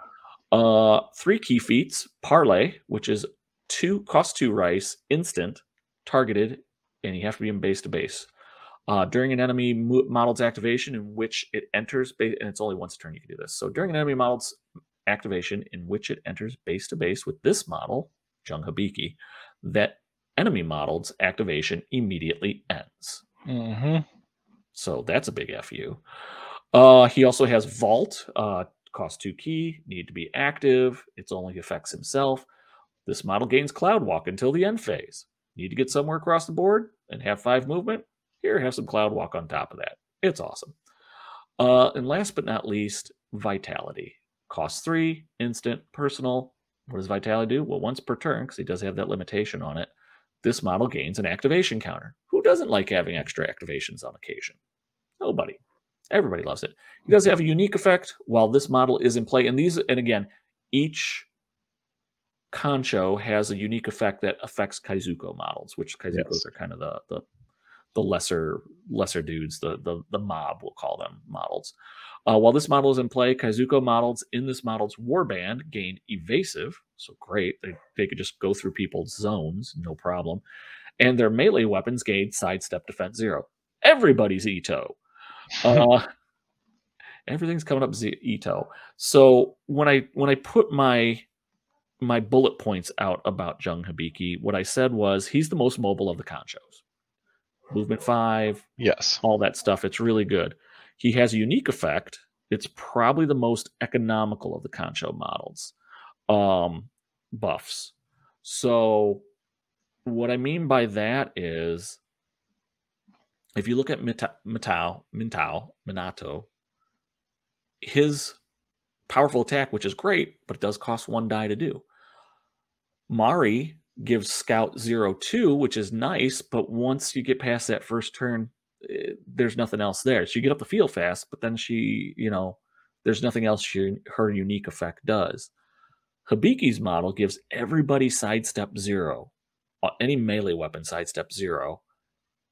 Uh, three key feats, parlay, which is two cost two rice, instant, targeted, and you have to be in base to base. Uh, during an enemy model's activation in which it enters base, and it's only once a turn you can do this. So during an enemy model's activation in which it enters base to base with this model, Jung Hibiki, that enemy model's activation immediately ends. Mm-hmm. So that's a big F U. Uh, he also has vault, uh, cost two key, need to be active. It only affects himself. This model gains cloud walk until the end phase. Need to get somewhere across the board and have five movement? Here, have some cloud walk on top of that. It's awesome. Uh, and last but not least, vitality. Cost three, instant, personal. What does vitality do? Well, once per turn, because he does have that limitation on it, this model gains an activation counter. Who doesn't like having extra activations on occasion? Nobody. Everybody loves it. He does have a unique effect while this model is in play. And these, and again, each Kancho has a unique effect that affects Kaizuko models, which Kaizukos yes. are kind of the the, the lesser lesser dudes, the, the the mob, we'll call them, models. Uh, while this model is in play, Kaizuko models in this model's warband gain evasive. So great. They, they could just go through people's zones, no problem. And their melee weapons gain sidestep defense zero. Everybody's Ito. Uh, everything's coming up Z Ito. So when I when I put my my bullet points out about Jung Hibiki, what I said was he's the most mobile of the Kanchos. Movement five, yes, all that stuff. It's really good. He has a unique effect. It's probably the most economical of the Kancho models. Um, buffs. So what I mean by that is if you look at Mitao, Mintao, Minato, his powerful attack, which is great, but it does cost one die to do. Mari gives Scout zero two, which is nice, but once you get past that first turn, it, there's nothing else there. So you get up the field fast, but then she, you know, there's nothing else she, her unique effect does. Hibiki's model gives everybody sidestep zero, any melee weapon sidestep zero.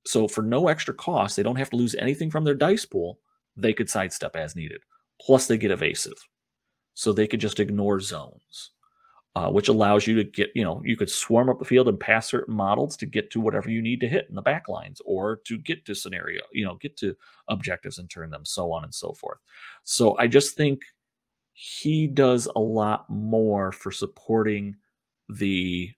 So for no extra cost, they don't have to lose anything from their dice pool. They could sidestep as needed. Plus they get evasive. So they could just ignore zones, uh, which allows you to get, you know, you could swarm up the field and pass certain models to get to whatever you need to hit in the back lines or to get to scenario, you know, get to objectives and turn them, so on and so forth. So I just think he does a lot more for supporting the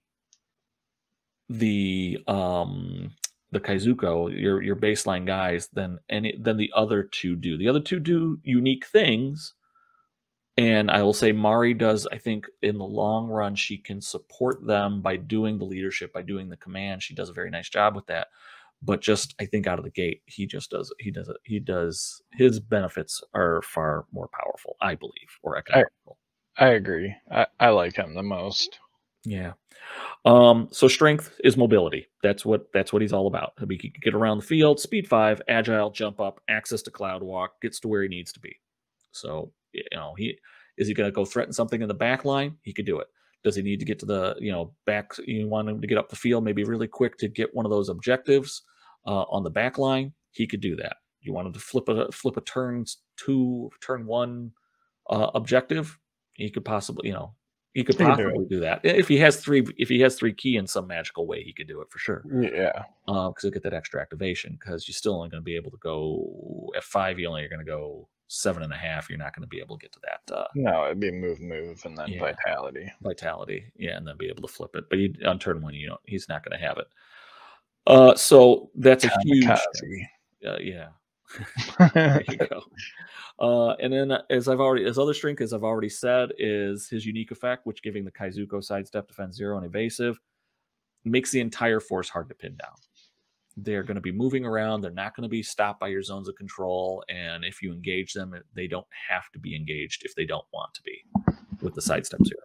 the um the Kaizuko, your your baseline guys, than any than the other two do. The other two do unique things, and I will say Mari does. I think in the long run, she can support them by doing the leadership, by doing the command. She does a very nice job with that. But just I think out of the gate, he just does he does he does his benefits are far more powerful, I believe, or economical. I, I agree. I, I like him the most. Yeah. Um. So strength is mobility. That's what that's what he's all about. He can get around the field. Speed five, agile, jump up, access to cloud walk, gets to where he needs to be. So you know, he is he going to go threaten something in the back line? He could do it. Does he need to get to the, you know, back? You want him to get up the field maybe really quick to get one of those objectives uh, on the back line? He could do that. You want him to flip a flip a turn two, turn one uh, objective? He could possibly, you know, he could possibly do that if he has three. If he has three key in some magical way, he could do it for sure. Yeah, because um, he'll get that extra activation. Because you're still only going to be able to go at five. You only are going to go seven and a half. You're not going to be able to get to that. Uh, no, it'd be move, move, and then yeah. vitality, vitality. Yeah, and then be able to flip it. But he, on turn one, you know, he's not going to have it. Uh, so that's a huge. Uh, yeah. There you go. Uh, and then, as I've already, as other strength, as I've already said, is his unique effect, which giving the Kaizuko sidestep, defense zero, and evasive, makes the entire force hard to pin down. They're going to be moving around. They're not going to be stopped by your zones of control. And if you engage them, they don't have to be engaged if they don't want to be with the sidestep zero.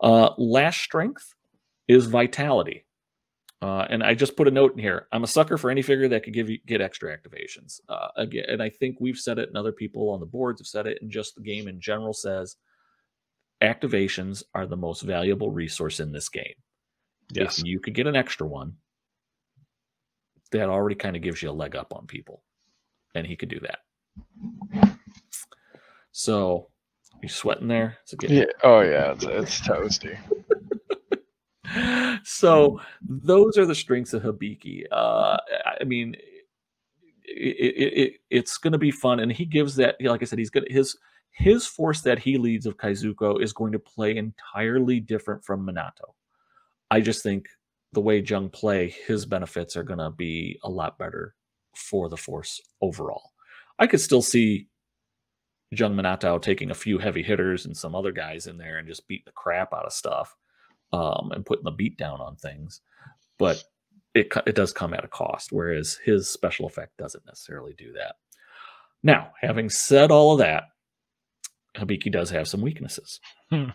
Uh, last strength is vitality. Uh, and I just put a note in here. I'm a sucker for any figure that could give you get extra activations. Uh, again, and I think we've said it, and other people on the boards have said it, and just the game in general says activations are the most valuable resource in this game. Yes. If you could get an extra one, that already kind of gives you a leg up on people, and he could do that. So, are you sweating there? Is it getting- yeah. Oh yeah, it's, it's toasty. So those are the strengths of Hibiki. Uh, I mean, it, it, it, it's going to be fun, and he gives that. Like I said, he's going his his force that he leads of Kaizuko is going to play entirely different from Minato. I just think the way Jung play, his benefits are going to be a lot better for the force overall. I could still see Jung Minato taking a few heavy hitters and some other guys in there and just beating the crap out of stuff. Um, and putting the beat down on things, but it it does come at a cost, whereas his special effect doesn't necessarily do that. Now, having said all of that, Hibiki does have some weaknesses. He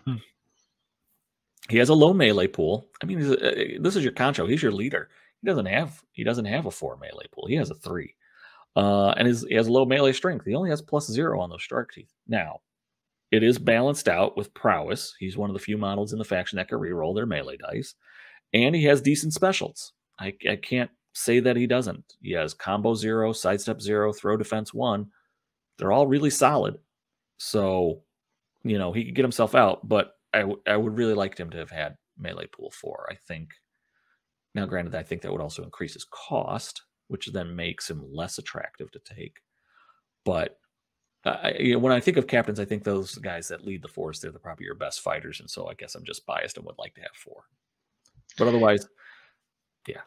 has a low melee pool. I mean, he's a, this is your Concho. He's your leader. He doesn't have he doesn't have a four melee pool. He has a three, uh, and his, he has low melee strength. He only has plus zero on those shark teeth. Now, it is balanced out with prowess. He's one of the few models in the faction that can reroll their melee dice. And he has decent specials. I, I can't say that he doesn't. He has combo zero, sidestep zero, throw defense one. They're all really solid. So, you know, he could get himself out, but I, w- I would really like him to have had melee pool four, I think. Now, granted, I think that would also increase his cost, which then makes him less attractive to take. But I, you know, when I think of captains, I think those guys that lead the force, they're the, probably your best fighters. And so I guess I'm just biased and would like to have four. But otherwise, yeah.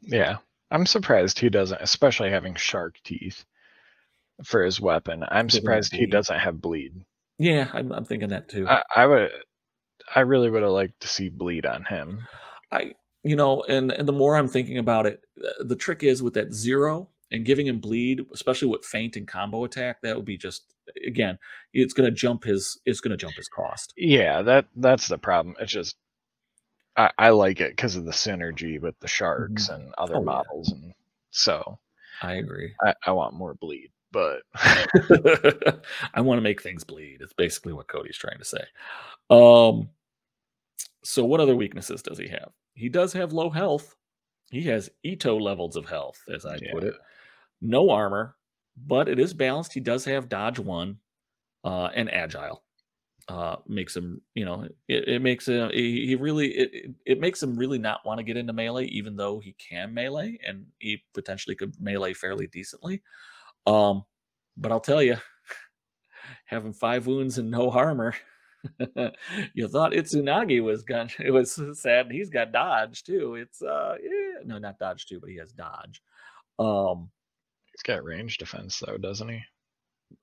Yeah. I'm surprised he doesn't, especially having shark teeth for his weapon. I'm surprised he doesn't have bleed. Yeah, I'm, I'm thinking that too. I, I would, I really would have liked to see bleed on him. I, you know, and, and the more I'm thinking about it, the trick is with that zero, and giving him bleed, especially with feint and combo attack, that would be just, again, it's going to jump his, it's going to jump his cost. Yeah, that that's the problem. It's just, I, I like it because of the synergy with the sharks mm-hmm. and other oh, models, yeah. and so I agree. I, I want more bleed, but I want to make things bleed. It's basically what Cody's trying to say. Um, so what other weaknesses does he have? He does have low health. He has Ito levels of health, as I yeah. put it. No armor, but it is balanced. He does have dodge one uh, and agile. Uh, makes him, you know, it, it makes him, he, he really, it, it makes him really not want to get into melee, even though he can melee and he potentially could melee fairly decently. Um, but I'll tell you, having five wounds and no armor, you thought Itsunagi was gun. It was sad. He's got dodge too. It's, uh, yeah. no, not dodge too, but he has dodge. Um, He's got range defense, though, doesn't he?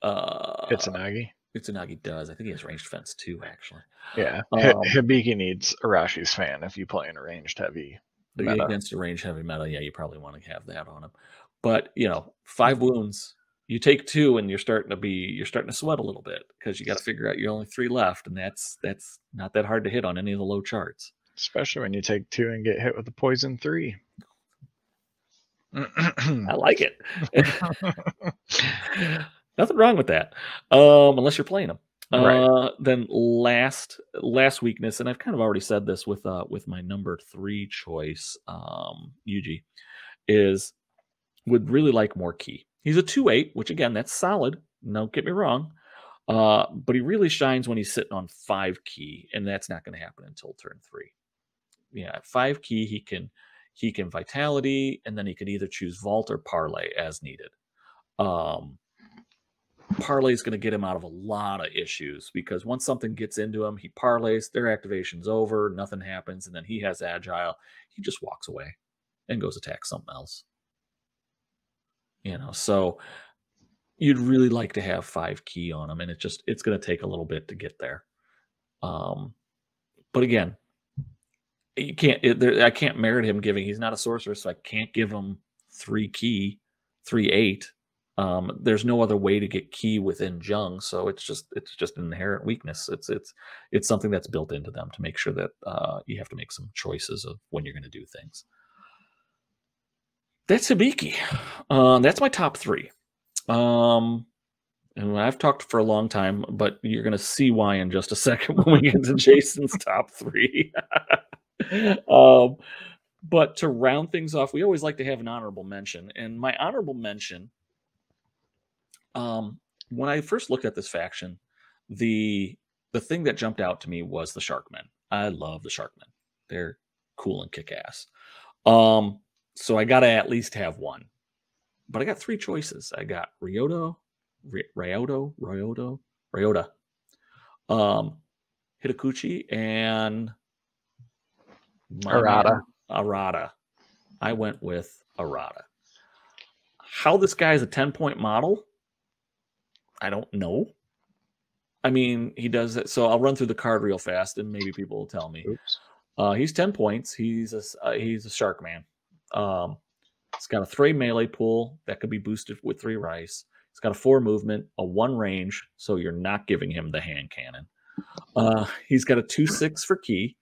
Uh, Itsunagi? Itsunagi does. I think he has range defense, too, actually. Yeah. Um, Hibiki needs Arashi's fan if you play in a ranged heavy meta. Against a ranged heavy meta, yeah, you probably want to have that on him. But, you know, five wounds. You take two, and you're starting to be, you're starting to sweat a little bit because you got to figure out you're only three left, and that's that's not that hard to hit on any of the low charts. Especially when you take two and get hit with a poison three. I like it. Nothing wrong with that, um, unless you're playing them. Uh, right. Then last last weakness, and I've kind of already said this with uh with my number three choice, um, Yuji, is would really like more ki. He's a two eight, which again, that's solid. Don't get me wrong. Uh, but he really shines when he's sitting on five ki, and that's not going to happen until turn three. Yeah, at five ki, he can he can vitality, and then he could either choose vault or parlay as needed. Um, parlay is going to get him out of a lot of issues, because once something gets into him, he parlays, their activation's over, nothing happens, and then he has agile. He just walks away and goes attack something else. You know, so you'd really like to have five ki on him, and it's just, it's going to take a little bit to get there. Um, but again, you can't, it, there, I can't merit him giving, he's not a sorcerer, so I can't give him three ki, three eight. Um, there's no other way to get ki within Jung. So it's just, it's just an inherent weakness. It's, it's, it's something that's built into them to make sure that, uh, you have to make some choices of when you're going to do things. That's Hibiki. Uh, that's my top three. Um, and I've talked for a long time, but you're going to see why in just a second when we get to Jason's top three. um, but to round things off, we always like to have an honorable mention. And my honorable mention, um, when I first looked at this faction, the the thing that jumped out to me was the Sharkmen. I love the Sharkmen. They're cool and kick-ass. Um, so I got to at least have one. But I got three choices. I got Ryoto, Ryoto, Ryoto, Ryota, um, Hitakuchi, and Arata. Arata. I went with Arata. How this guy is a ten-point model, I don't know. I mean, he does it. So I'll run through the card real fast, and maybe people will tell me. Uh, he's ten points. He's a uh, he's a shark man. Um, It's got a three melee pool that could be boosted with three rice. It's got a four movement, a one range, so you're not giving him the hand cannon. Uh, he's got a two six for ki.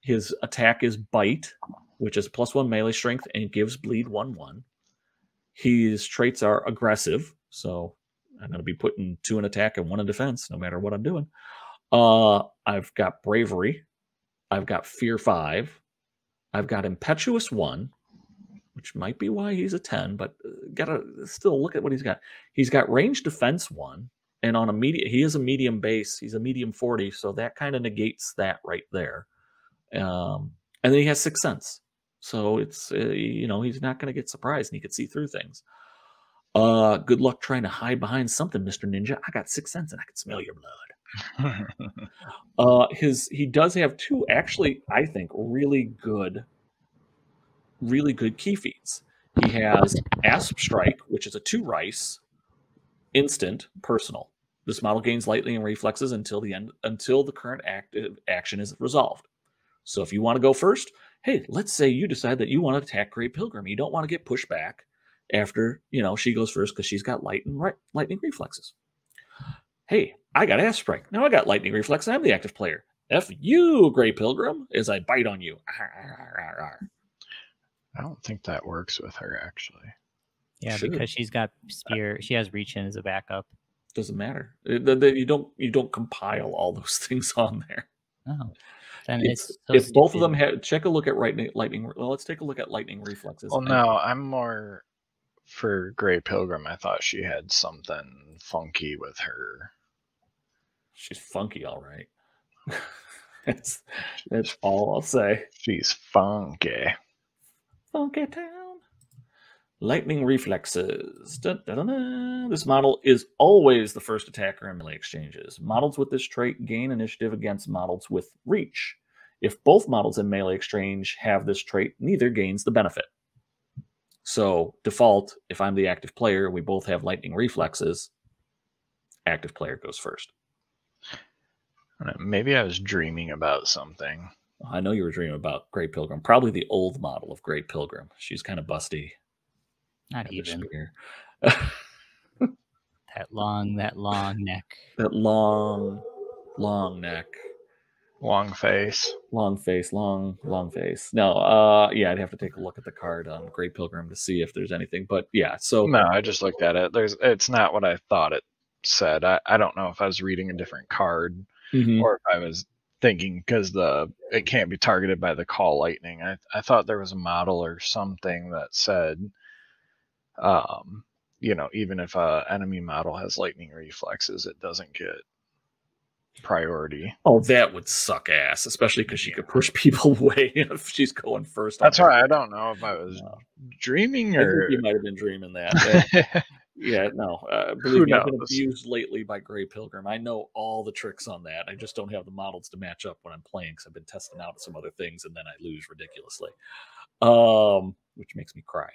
His attack is bite, which is plus one melee strength and gives bleed one one. His traits are aggressive, so I'm going to be putting two in attack and one in defense, no matter what I'm doing. Uh, I've got bravery. I've got fear five. I've got impetuous one, which might be why he's a ten, but gotta still look at what he's got. He's got range defense one, and on a medium, he is a medium base. He's a medium forty, so that kind of negates that right there. Um, and then he has sixth sense, so it's uh, you know, he's not gonna get surprised, and he could see through things. Uh, good luck trying to hide behind something, Mister Ninja. I got sixth sense, and I can smell your blood. uh, his he does have two actually, I think, really good. really good key feats. He has Asp Strike, which is a two rice, instant, personal. This model gains lightning and reflexes until the end, until the current active action is resolved. So if you want to go first, hey, let's say you decide that you want to attack Gray Pilgrim. You don't want to get pushed back after, you know, she goes first because she's got light and right, lightning reflexes. Hey, I got Asp Strike. Now I got lightning reflex and I'm the active player. F you, Gray Pilgrim, as I bite on you. Arr, arr, arr, arr. I don't think that works with her, actually. Yeah, sure. Because she's got spear. She has reach in as a backup. Doesn't matter. You don't. You don't compile all those things on there. Oh, then it's, it's so if both of them have. Check a look at lightning. Lightning. Well, let's take a look at lightning reflexes. Well, no, I'm more for Gray Pilgrim. I thought she had something funky with her. She's funky, all right. That's that's all I'll say. She's funky. Funky Town. Lightning reflexes. Da, da, da, da. This model is always the first attacker in melee exchanges. Models with this trait gain initiative against models with reach. If both models in melee exchange have this trait, neither gains the benefit. So, default, if I'm the active player, we both have lightning reflexes. Active player goes first. I don't know, maybe I was dreaming about something. I know you were dreaming about Gray Pilgrim. Probably the old model of Gray Pilgrim. She's kind of busty. Not even. That long, that long neck. That long, long neck. Long face. Long face, long, long face. No, uh, yeah, I'd have to take a look at the card on Gray Pilgrim to see if there's anything. But yeah, so. No, I just looked at it. There's, it's not what I thought it said. I, I don't know if I was reading a different card mm-hmm. or if I was thinking because the it can't be targeted by the call lightning. I, I thought there was a model or something that said, um, you know, even if a enemy model has lightning reflexes, it doesn't get priority. Oh, that would suck ass, especially because she yeah. could push people away if she's going first. That's right. I don't know if I was no. dreaming or you might have been dreaming that. Yeah, no. Uh, believe me, I've been abused lately by Gray Pilgrim. I know all the tricks on that. I just don't have the models to match up when I'm playing because I've been testing out some other things and then I lose ridiculously, um, which makes me cry.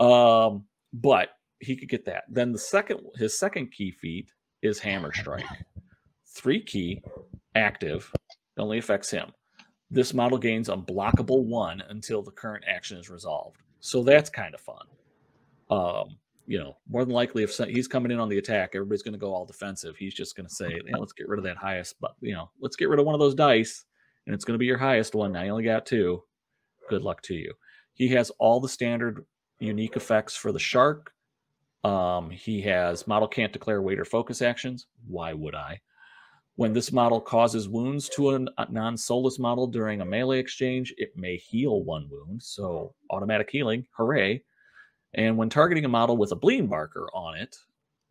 Um, but he could get that. Then the second, his second key feat is Hammer Strike. Three key, active, only affects him. This model gains unblockable one until the current action is resolved. So that's kind of fun. Um, you know, more than likely, if he's coming in on the attack, everybody's going to go all defensive. He's just going to say, yeah, let's get rid of that highest, but you know, let's get rid of one of those dice, and it's going to be your highest one. Now you only got two. Good luck to you. He has all the standard unique effects for the shark. Um, he has model can't declare weight or focus actions. Why would I? When this model causes wounds to a non-soulless model during a melee exchange, it may heal one wound. So automatic healing, hooray. And when targeting a model with a Bleed marker on it,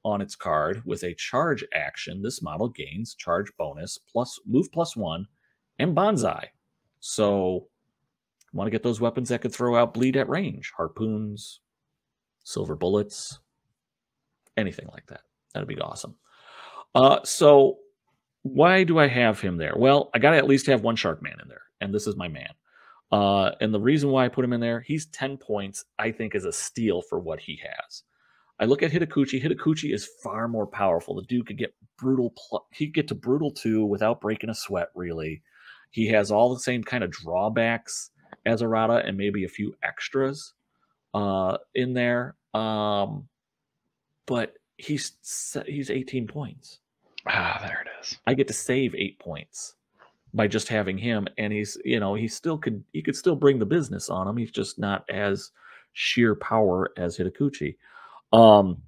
on its card, with a charge action, this model gains charge bonus, plus move plus one, and Bonsai. So you want to get those weapons that could throw out bleed at range. Harpoons, silver bullets, anything like that. That'd be awesome. Uh, so why do I have him there? Well, I got to at least have one Shark Man in there, and this is my man. Uh, and the reason why I put him in there, he's ten points, I think, is a steal for what he has. I look at Hitakuchi. Hitakuchi is far more powerful. The dude could get brutal. He'd get to brutal two without breaking a sweat, really. He has all the same kind of drawbacks as Arata and maybe a few extras uh, in there. Um, but he's he's eighteen points. Ah, there it is. I get to save eight points by just having him, and he's, you know, he still could, he could still bring the business on him. He's just not as sheer power as Hitakuchi. Um,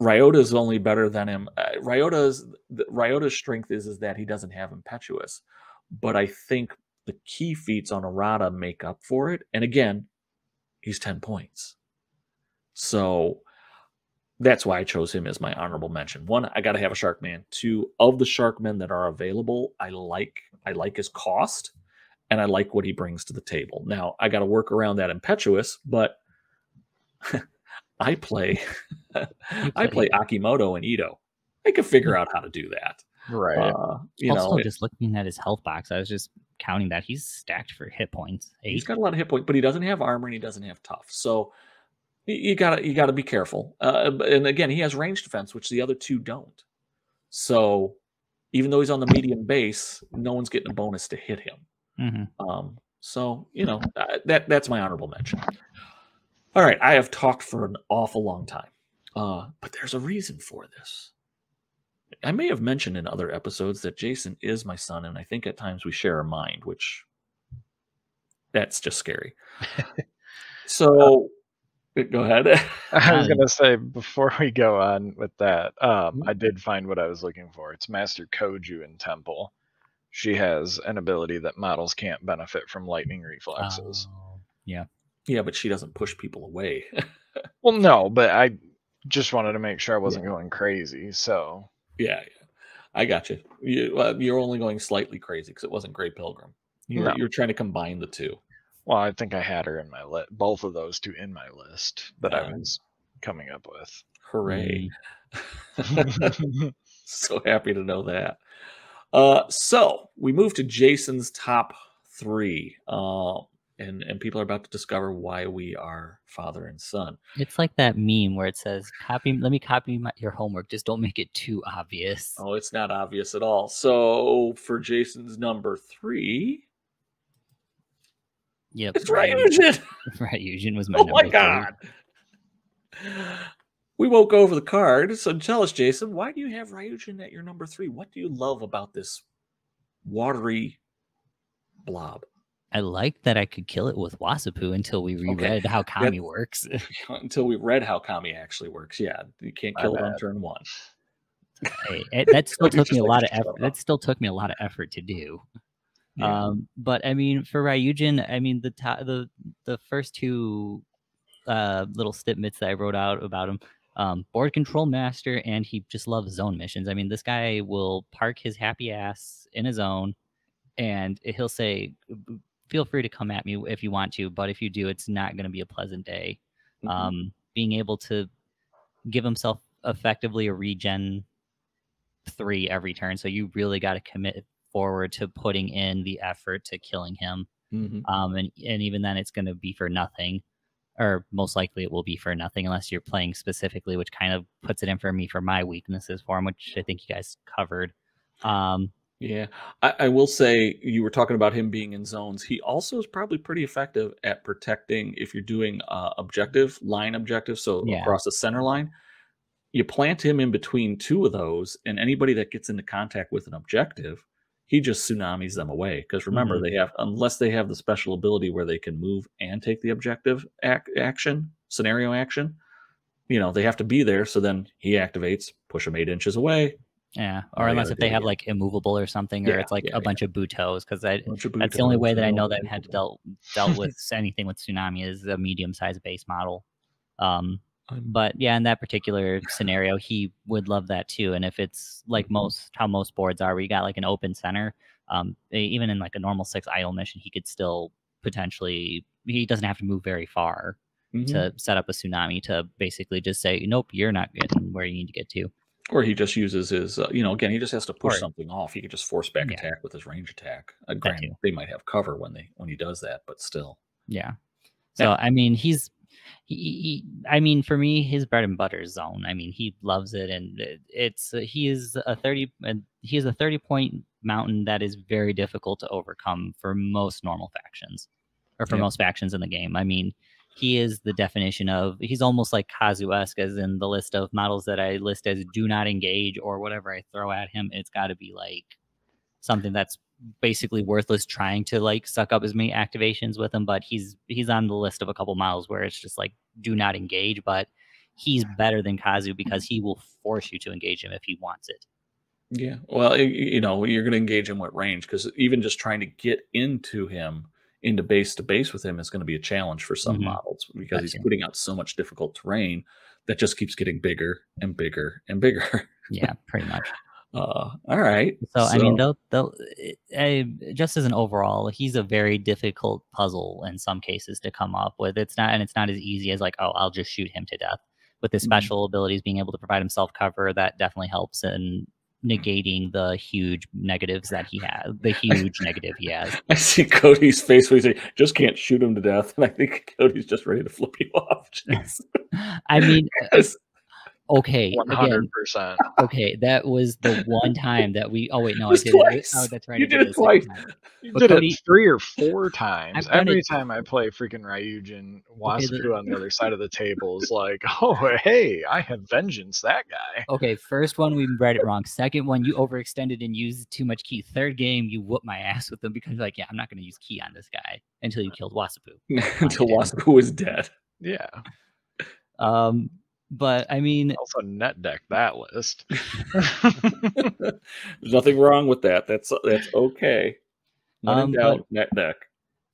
Ryota's only better than him. Uh, Ryota's, Ryota's strength is, is that he doesn't have Impetuous, but I think the key feats on Arata make up for it. And again, he's ten points. So that's why I chose him as my honorable mention. One, I got to have a Shark Man. Two, of the Shark Men that are available, I like I like his cost, and I like what he brings to the table. Now, I got to work around that Impetuous, but I play I play Akimoto and Ito. I can figure out how to do that. Right. Uh, you also, know, just it, looking at his health box, I was just counting that. He's stacked for hit points. Eight. He's got a lot of hit points, but he doesn't have armor and he doesn't have tough. So You gotta, you gotta be careful. Uh, and again, he has range defense, which the other two don't. So even though he's on the medium base, no one's getting a bonus to hit him. Mm-hmm. Um, so, you know, that that's my honorable mention. All right, I have talked for an awful long time, uh, but there's a reason for this. I may have mentioned in other episodes that Jason is my son, and I think at times we share a mind, which that's just scary. So... Go ahead. I was going to say, before we go on with that, um, I did find what I was looking for. It's Master Koju in Temple. She has an ability that models can't benefit from lightning reflexes. Uh, yeah. Yeah, but she doesn't push people away. Well, no, but I just wanted to make sure I wasn't yeah. going crazy, so... Yeah, yeah. I got you. you uh, you're only going slightly crazy because it wasn't Gray Pilgrim. You're, no. you're trying to combine the two. Well, I think I had her in my list, both of those two in my list that um, I was coming up with. Hooray. Mm. So happy to know that. Uh, so we move to Jason's top three. Uh, and, and people are about to discover why we are father and son. It's like that meme where it says, "Copy, let me copy my, your homework. Just don't make it too obvious." Oh, it's not obvious at all. So for Jason's number three... Yep. It's Ryujin. Ryujin was my number. Oh my god. We won't go over the card, so tell us, Jason, why do you have Ryujin at your number three? What do you love about this watery blob? I like that I could kill it with Wasapu until we reread okay. how Kami that, works. Until we read how Kami actually works, yeah. You can't my kill bad. it on turn one. Hey, it, that still took me a lot of effort. That still took me a lot of effort to do. Yeah. Um, but I mean, for Ryujin, I mean the the the first two uh, little stipmits that I wrote out about him, um, board control master, and he just loves zone missions. I mean, this guy will park his happy ass in a zone, and he'll say, "Feel free to come at me if you want to, but if you do, it's not going to be a pleasant day." Mm-hmm. Um, being able to give himself effectively a regen three every turn, so you really got to commit forward to putting in the effort to killing him. Mm-hmm. um and, and even then it's going to be for nothing, or most likely it will be for nothing unless you're playing specifically, which kind of puts it in for me for my weaknesses for him, which I think you guys covered. um yeah I, I will say, you were talking about him being in zones, he also is probably pretty effective at protecting if you're doing uh objective line objective, so yeah. across the center line. You plant him in between two of those, and anybody that gets into contact with an objective, he just tsunamis them away. Because remember, mm-hmm. they have, unless they have the special ability where they can move and take the objective act, action, scenario action, you know, they have to be there. So then he activates, push them eight inches away. Yeah, or unless if they have like immovable or something, or yeah, it's like yeah, a yeah. bunch of butos. Because that's the only way that I know that I had to dealt dealt with anything with tsunami is a medium sized base model. Um, But yeah, in that particular scenario, he would love that too. And if it's like most, how most boards are, where you got like an open center, um, even in like a normal six idle mission, he could still potentially, he doesn't have to move very far mm-hmm. to set up a tsunami to basically just say, nope, you're not getting where you need to get to. Or he just uses his, uh, you know, again, he just has to push or, something off. He could just force back yeah. attack with his range attack. Uh, granted, they might have cover when they when he does that, but still. Yeah. So, yeah. I mean, he's, He, he, I mean, for me, his bread and butter is zone. I mean, he loves it, and it, it's he is a thirty and he is a thirty-point mountain that is very difficult to overcome for most normal factions, or for yep. most factions in the game. I mean, he is the definition of, he's almost like Kazu-esque, as in the list of models that I list as do not engage, or whatever I throw at him, it's got to be like something that's basically worthless trying to like suck up as many activations with him. But he's he's on the list of a couple models where it's just like do not engage, but he's better than Kazu because he will force you to engage him if he wants it. Yeah, well, you know, you're going to engage him with range, because even just trying to get into him, into base to base with him, is going to be a challenge for some mm-hmm. models, because gotcha. he's putting out so much difficult terrain that just keeps getting bigger and bigger and bigger. Yeah, pretty much. Uh, all right. So, so I mean, they'll, they'll, I, just as an overall, he's a very difficult puzzle in some cases to come up with. It's not, and it's not as easy as like, oh, I'll just shoot him to death. With his special mm-hmm. abilities, being able to provide himself cover, that definitely helps in negating the huge negatives that he has. The huge negative he has. I see Cody's face when he says, "Just can't shoot him to death," and I think Cody's just ready to flip you off. I mean. Okay, one hundred percent. Again, okay, that was the one time that we... Oh, wait, no, I did twice. it. Oh, that's right. You did, did it twice. You but did Cody, it three or four times. Every to... time I play freaking Ryujin, Wasuku okay, the... on the other side of the table is like, oh, hey, I have vengeance, that guy. Okay, first one, we read it wrong. Second one, you overextended and used too much ki. Third game, you whooped my ass with them because you're like, yeah, I'm not going to use ki on this guy until you killed Wasuku. Until Wasuku was dead. Yeah. Um... But I mean, also net deck that list. There's nothing wrong with that. That's that's okay. When um, in doubt, net deck.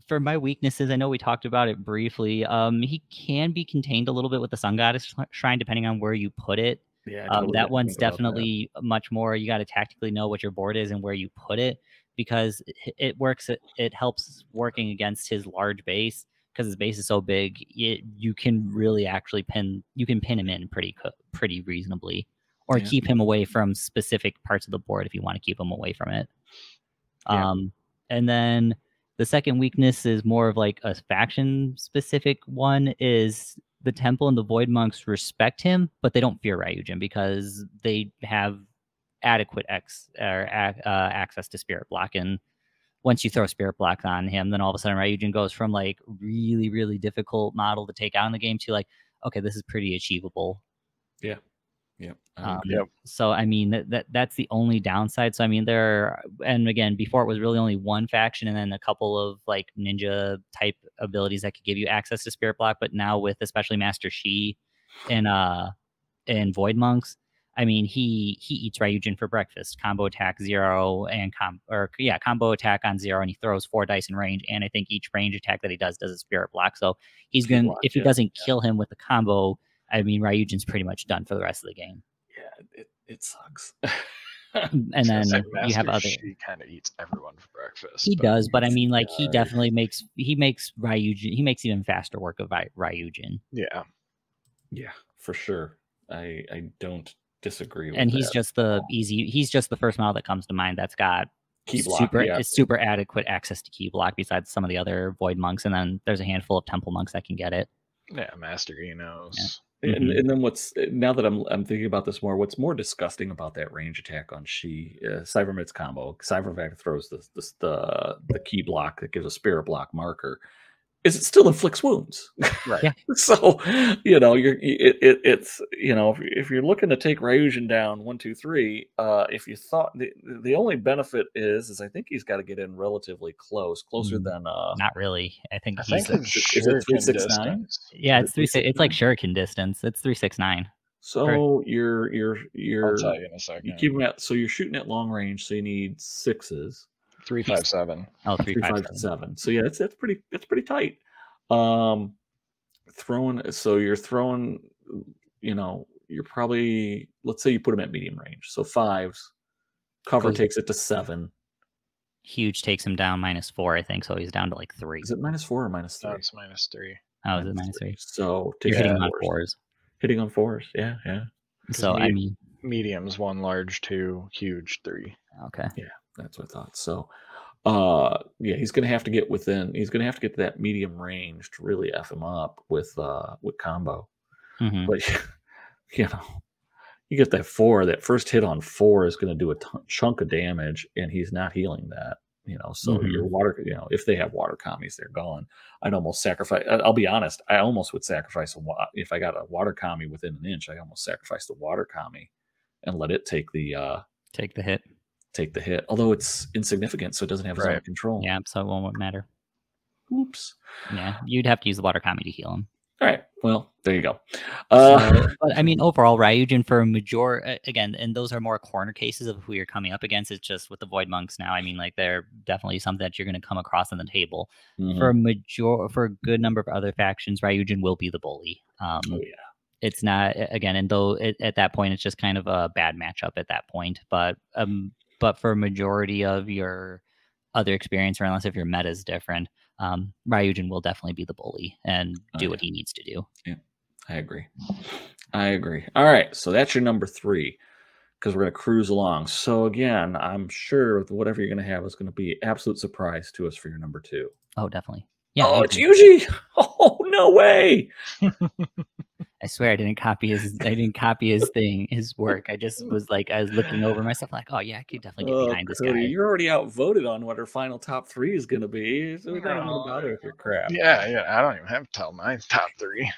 For my weaknesses, I know we talked about it briefly. Um, he can be contained a little bit with the Sun Goddess Shrine, depending on where you put it. Yeah, totally um, that one's definitely that. much more. You got to tactically know what your board is and where you put it, because it, it works. It, it helps working against his large base. Because his base is so big, it, you can really actually pin you can pin him in pretty pretty reasonably, or yeah. keep him away from specific parts of the board if you want to keep him away from it. Yeah. Um, and then the second weakness is more of like a faction specific one. Is the Temple and the Void Monks respect him, but they don't fear Ryujin because they have adequate ex or ac uh, access to Spirit Block. And once you throw Spirit Blocks on him, then all of a sudden Ryujin goes from like really, really difficult model to take out in the game to like, okay, this is pretty achievable. Yeah. Yeah. Um, yeah. So, I mean, that, that that's the only downside. So, I mean, there are, and again, before it was really only one faction and then a couple of like ninja type abilities that could give you access to Spirit Block. But now with especially Master Shi and, uh, and Void Monks, I mean, he he eats Ryujin for breakfast. Combo attack zero and com or yeah, combo attack on zero, and he throws four dice in range. And I think each range attack that he does does a spirit block. So he's going to, if he yeah, doesn't yeah. kill him with the combo, I mean, Ryujin's pretty much done for the rest of the game. Yeah, it it sucks. And then like you have other. He kind of eats everyone for breakfast. He but does, but I mean, like yeah, he definitely yeah. makes he makes Ryujin. He makes even faster work of Ryujin. Yeah, yeah, for sure. I I don't. disagree with and he's that. just the easy he's just the first model that comes to mind that's got key block, super yeah. super adequate access to key block besides some of the other void monks, and then there's a handful of temple monks that can get it. Yeah, master Enos. Yeah. Mm-hmm. and, and then what's now that I'm I'm thinking about this more, what's more disgusting about that range attack on Shi, uh, Cybermit's combo, Cybervac throws this, this the the key block that gives a spirit block marker, is it still inflicts wounds. Right. Yeah. So, you know, you're, it, it, it's, you know, if, if you're looking to take Ryujin down one, two, three, uh, if you thought the, the only benefit is, is I think he's got to get in relatively close, closer mm, than, uh, not really. I think, I he's think a, it's is it three, six, nine? Yeah, it's three, six, it's like shuriken distance. It's three, six, nine. So right. you're, you're, you're, I'll tell you in a second. You keep him at, so you're shooting at long range. So you need sixes. Three five seven. Oh, three, three five, five seven. seven. So yeah, it's that's pretty that's pretty tight. Um, throwing so you're throwing, you know, you're probably let's say you put them at medium range. So fives, cover Close. takes it to seven. Huge takes him down minus four, I think. So he's down to like three. Is it minus four or minus three? That's minus three. Oh, is it minus three? So you're hitting on fours. Hitting on fours, yeah, yeah. So I mean, mediums one, large two, huge three. Okay. Yeah. That's what I thought. So, uh, yeah, he's going to have to get within. He's going to have to get to that medium range to really f him up with uh, with combo. Mm-hmm. But you know, you get that four. That first hit on four is going to do a ton, chunk of damage, and he's not healing that. You know, so mm-hmm. your water. You know, if they have water commies, they're gone. I'd almost sacrifice. I'll be honest. I almost would sacrifice a if I got a water commie within an inch. I almost sacrificed the water commie and let it take the uh, take the hit. Take the hit, although it's insignificant, so it doesn't have his right. own control. Yeah, so it won't matter. Oops. Yeah, you'd have to use the water commie to heal him. All right. Well, there you go. Uh, so, but I mean, overall, Ryujin for a major again, and those are more corner cases of who you're coming up against. It's just with the void monks now. I mean, like they're definitely something that you're going to come across on the table. Mm-hmm. For a major, for a good number of other factions, Ryujin will be the bully. Um, oh yeah. It's not again, and though it, at that point, it's just kind of a bad matchup at that point, but um. But for a majority of your other experience, or unless if your meta is different, um, Ryujin will definitely be the bully and do okay. what he needs to do. Yeah, I agree. I agree. All right, so that's your number three, because we're going to cruise along. So again, I'm sure whatever you're going to have is going to be an absolute surprise to us for your number two. Oh, definitely. Yeah. Oh, it's Yuji. Oh, no way. I swear I didn't copy his. I didn't copy his thing, his work. I just was like, I was looking over myself, like, oh yeah, I could definitely get behind oh, this Cody, guy. You're already outvoted on what our final top three is going to be, so we don't even bother with your crap. Yeah, yeah, I don't even have to tell my top three.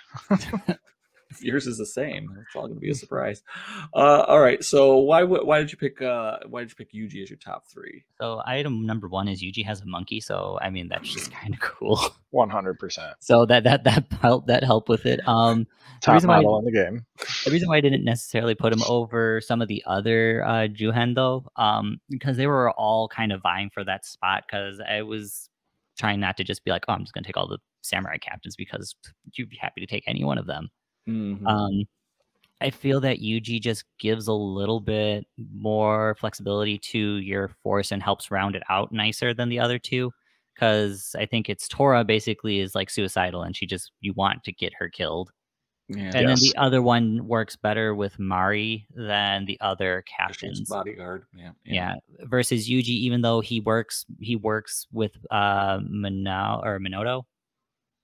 Yours is the same. It's all going to be a surprise. Uh, all right, so why why did you pick uh, why did you pick Yuji as your top three? So item number one is Yuji has a monkey. So I mean that's just kind of cool. One hundred percent. So that that that helped that helped with it. Um. Top model why, in the game. The reason why I didn't necessarily put him over some of the other uh, Juhen, though, um, because they were all kind of vying for that spot, because I was trying not to just be like, oh, I'm just going to take all the samurai captains, because you'd be happy to take any one of them. Mm-hmm. um, I feel that Yuji just gives a little bit more flexibility to your force and helps round it out nicer than the other two. Because I think it's Tora basically is like suicidal, and she just, you want to get her killed. Yeah, and yes. then the other one works better with Mari than the other captains. Bodyguard, yeah, yeah, yeah. Versus Yuji, even though he works, he works with uh, Minao or Minato.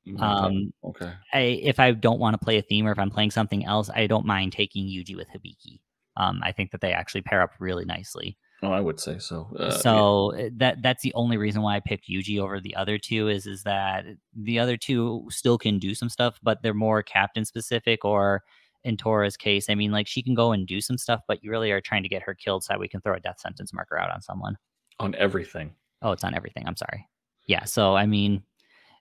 Okay. Um, okay. I, if I don't want to play a theme, or if I'm playing something else, I don't mind taking Yuji with Hibiki. Um, I think that they actually pair up really nicely. Oh, I would say so. Uh, so yeah. that that's the only reason why I picked Yuji over the other two is is that the other two still can do some stuff, but they're more captain specific. Or in Tora's case, I mean, like she can go and do some stuff, but you really are trying to get her killed so that we can throw a death sentence marker out on someone. On everything. Oh, it's on everything. I'm sorry. Yeah. So I mean,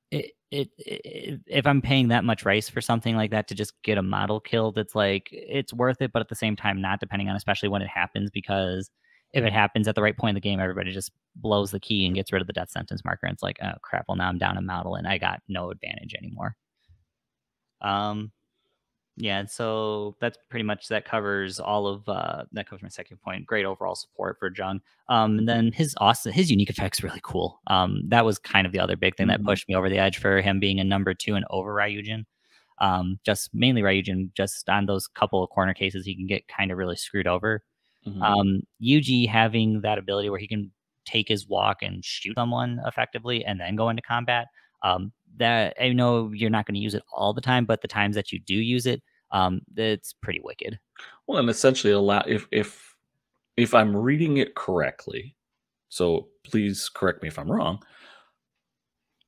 it, It, it, if I'm paying that much rice for something like that to just get a model killed, it's like, it's worth it, but at the same time not, depending on especially when it happens, because if it happens at the right point in the game, everybody just blows the key and gets rid of the death sentence marker, and it's like, oh crap, well now I'm down a model and I got no advantage anymore. Um, yeah, so that's pretty much, that covers all of, uh, that covers my second point. Great overall support for Jung. Um, and then his awesome, his unique effect's really cool. Um, that was kind of the other big thing that pushed me over the edge for him being a number two and over Ryujin. Um, just mainly Ryujin, just on those couple of corner cases, he can get kind of really screwed over. Mm-hmm. Um, Yuji having that ability where he can take his walk and shoot someone effectively and then go into combat. Um, that, I know you're not going to use it all the time, but the times that you do use it, um, it's pretty wicked. Well, and essentially allow, if, if, if I'm reading it correctly, so please correct me if I'm wrong,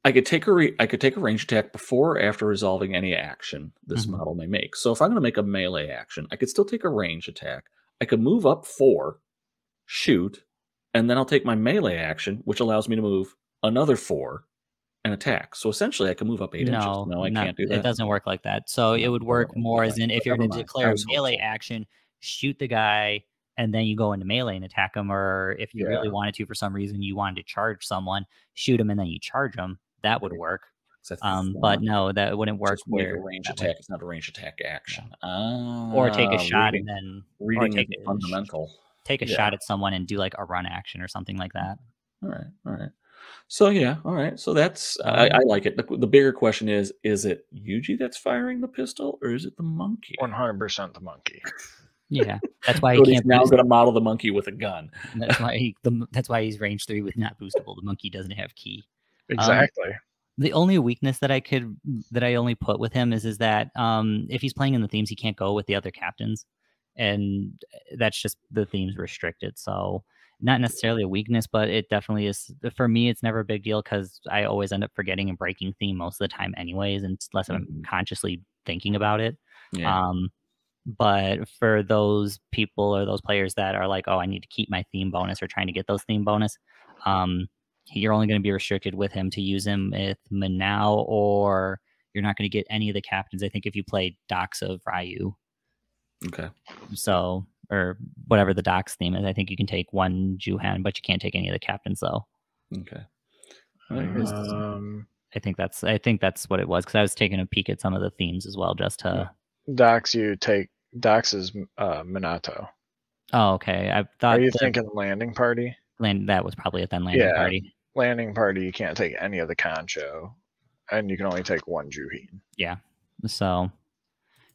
I could take a re I could take a range attack before or after resolving any action this mm-hmm. model may make. So if I'm going to make a melee action, I could still take a range attack. I could move up four, shoot, and then I'll take my melee action, which allows me to move another four and attack. So essentially, I can move up eight no, inches. No, I not, can't do that. It doesn't work like that. So it would work more as in, if you're going to declare a melee action, shoot the guy, and then you go into melee and attack him. Or if you yeah. really wanted to, for some reason, you wanted to charge someone, shoot him, and then you charge him. That would work. Um, but no, that wouldn't work. Just where a range attack way. It's not a range attack action. Yeah. Oh, or take a shot reading, and then reading or take a, fundamental. Take a yeah. shot at someone and do like a run action or something like that. All right, all right. So yeah, all right. So that's um, I, I like it. The, the bigger question is: is it Yuji that's firing the pistol, or is it the monkey? One hundred percent the monkey. Yeah, that's why so he can't. Now going to model the monkey with a gun. That's why he. The, that's why he's range three with not boostable. The monkey doesn't have key. Exactly. Um, The only weakness that I could that I only put with him is is that um, if he's playing in the themes, he can't go with the other captains, and that's just the themes restricted. So not necessarily a weakness, but it definitely is for me. It's never a big deal because I always end up forgetting and breaking theme most of the time, anyways, unless I'm mm-hmm. consciously thinking about it. Yeah. Um, but for those people or those players that are like, oh, I need to keep my theme bonus or trying to get those theme bonus. Um, You're only going to be restricted with him to use him with Manao, or you're not going to get any of the captains, I think, if you play Docs of Ryu. Okay. So, or whatever the Docs theme is. I think you can take one Juhan, but you can't take any of the captains, though. Okay. Um, I think that's I think that's what it was, because I was taking a peek at some of the themes as well, just to... Docs, you take... Docs is uh, Minato. Oh, okay. I thought Are you that... thinking Landing Party? Land, that was probably a then landing yeah, party. Landing party, you can't take any of the Concho, and you can only take one Juhin. Yeah, so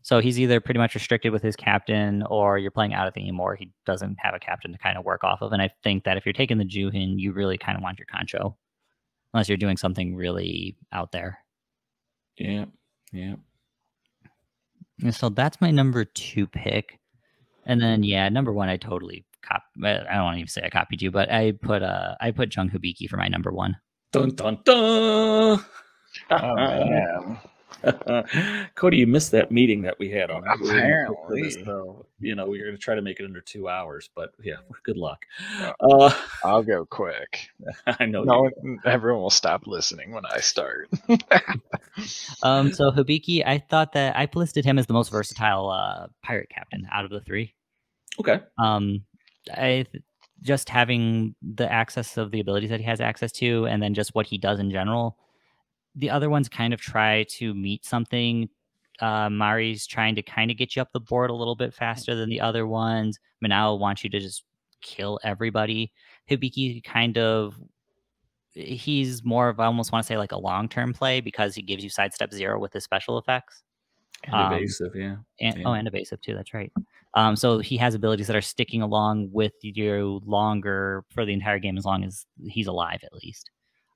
so he's either pretty much restricted with his captain, or you're playing out of theme, or he doesn't have a captain to kind of work off of. And I think that if you're taking the Juhin, you really kind of want your Concho, unless you're doing something really out there. Yeah, yeah. And so that's my number two pick, and then yeah, number one, I totally. Cop, I don't want to even say I copied you, but I put uh, I put Jung Hibiki for my number one. Dun dun dun! Oh, man. Cody, you missed that meeting that we had on. Apparently, this, so, you know we were going to try to make it under two hours, but yeah, good luck. Uh, I'll go quick. I know. No, everyone will stop listening when I start. um, so Hibiki, I thought that I listed him as the most versatile uh, pirate captain out of the three. Okay. Um. I just having the access of the abilities that he has access to, and then just what he does in general. The other ones kind of try to meet something. Uh, Mari's trying to kind of get you up the board a little bit faster than the other ones. Manao wants you to just kill everybody. Hibiki kind of, he's more of, I almost want to say like a long-term play, because he gives you sidestep zero with his special effects. And evasive, um, yeah. And, yeah. Oh, and evasive too, that's right. Um, so he has abilities that are sticking along with you longer for the entire game, as long as he's alive, at least.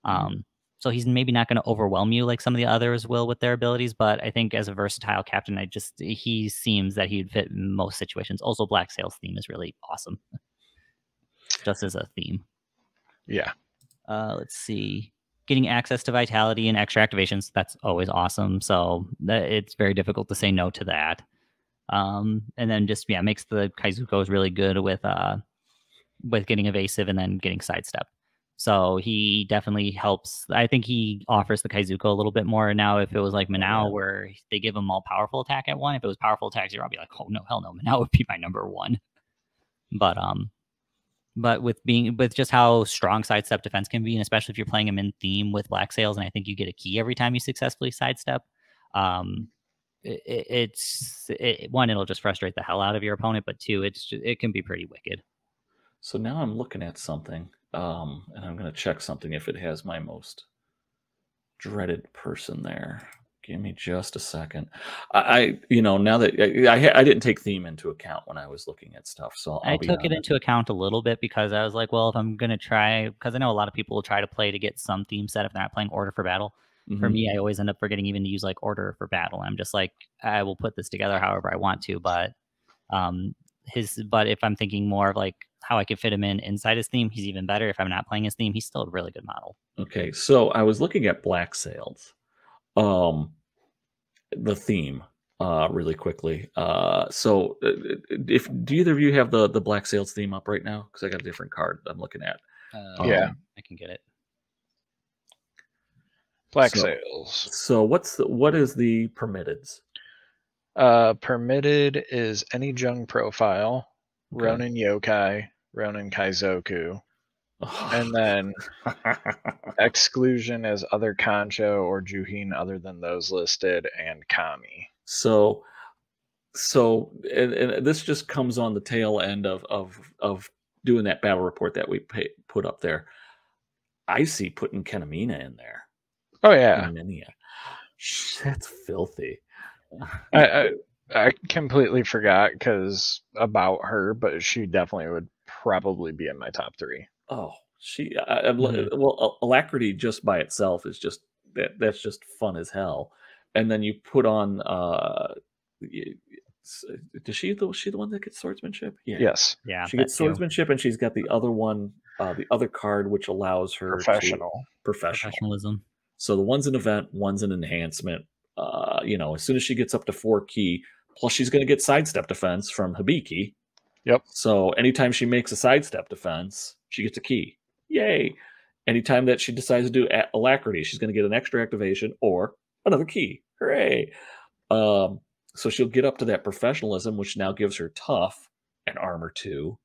Um, so he's maybe not going to overwhelm you like some of the others will with their abilities, but I think as a versatile captain, I just he seems that he'd fit in most situations. Also, Black Sails theme is really awesome, just as a theme. Yeah. Uh, let's see. Getting access to vitality and extra activations, that's always awesome. So that, it's very difficult to say no to that. Um, and then just, yeah, makes the Kaizuko's really good with uh, with getting evasive and then getting sidestep. So he definitely helps. I think he offers the Kaizuko a little bit more. Now, if it was like Minao, where they give him all powerful attack at one, if it was powerful attack zero, I'd be like, oh, no, hell no. Minao would be my number one. But um, but with being with just how strong sidestep defense can be, and especially if you're playing him in theme with Black Sails, and I think you get a key every time you successfully sidestep. Um, it, it's it, one, it'll just frustrate the hell out of your opponent. But two, it's just, it can be pretty wicked. So now I'm looking at something. Um, and I'm going to check something if it has my most dreaded person there. Give me just a second. I, I you know, now that I, I I didn't take theme into account when I was looking at stuff. So I'll I be took it into account a little bit because I was like, well, if I'm going to try, because I know a lot of people will try to play to get some theme set if they're not playing Order for Battle. Mm-hmm. For me, I always end up forgetting even to use like Order for Battle. I'm just like, I will put this together however I want to. But um, his, but if I'm thinking more of like, how I could fit him in inside his theme, he's even better. If I'm not playing his theme, he's still a really good model. Okay, so I was looking at Black Sails, um, the theme, uh, really quickly. Uh, so if do either of you have the the Black Sails theme up right now? Because I got a different card I'm looking at. Uh, um, yeah, I can get it. Black so, Sails. So what's the, what is the permitteds? Uh, permitted is any Jung profile. Okay. Ronin Yokai, Ronin Kaizoku, oh. And then exclusion as other Kancho or Juhin other than those listed, and Kami. So, so and, and this just comes on the tail end of of of doing that battle report that we pay, put up there. I see putting Kenamina in there. Oh yeah, Kenamina. That's filthy. I. I I completely forgot because about her, but she definitely would probably be in my top three. Oh, she I, I'm, mm-hmm. Well, Alacrity just by itself is just that that's just fun as hell. And then you put on uh, does she the she the one that gets swordsmanship? Yeah. Yes, yeah, she gets swordsmanship, too. And she's got the other one, uh, the other card which allows her professional professional professionalism. So the one's an event, one's an enhancement. Uh, you know, as soon as she gets up to four key. Plus, she's going to get sidestep defense from Hibiki. Yep. So anytime she makes a sidestep defense, she gets a key. Yay. Anytime that she decides to do at Alacrity, she's going to get an extra activation or another key. Hooray. Um, so she'll get up to that professionalism, which now gives her tough and armor two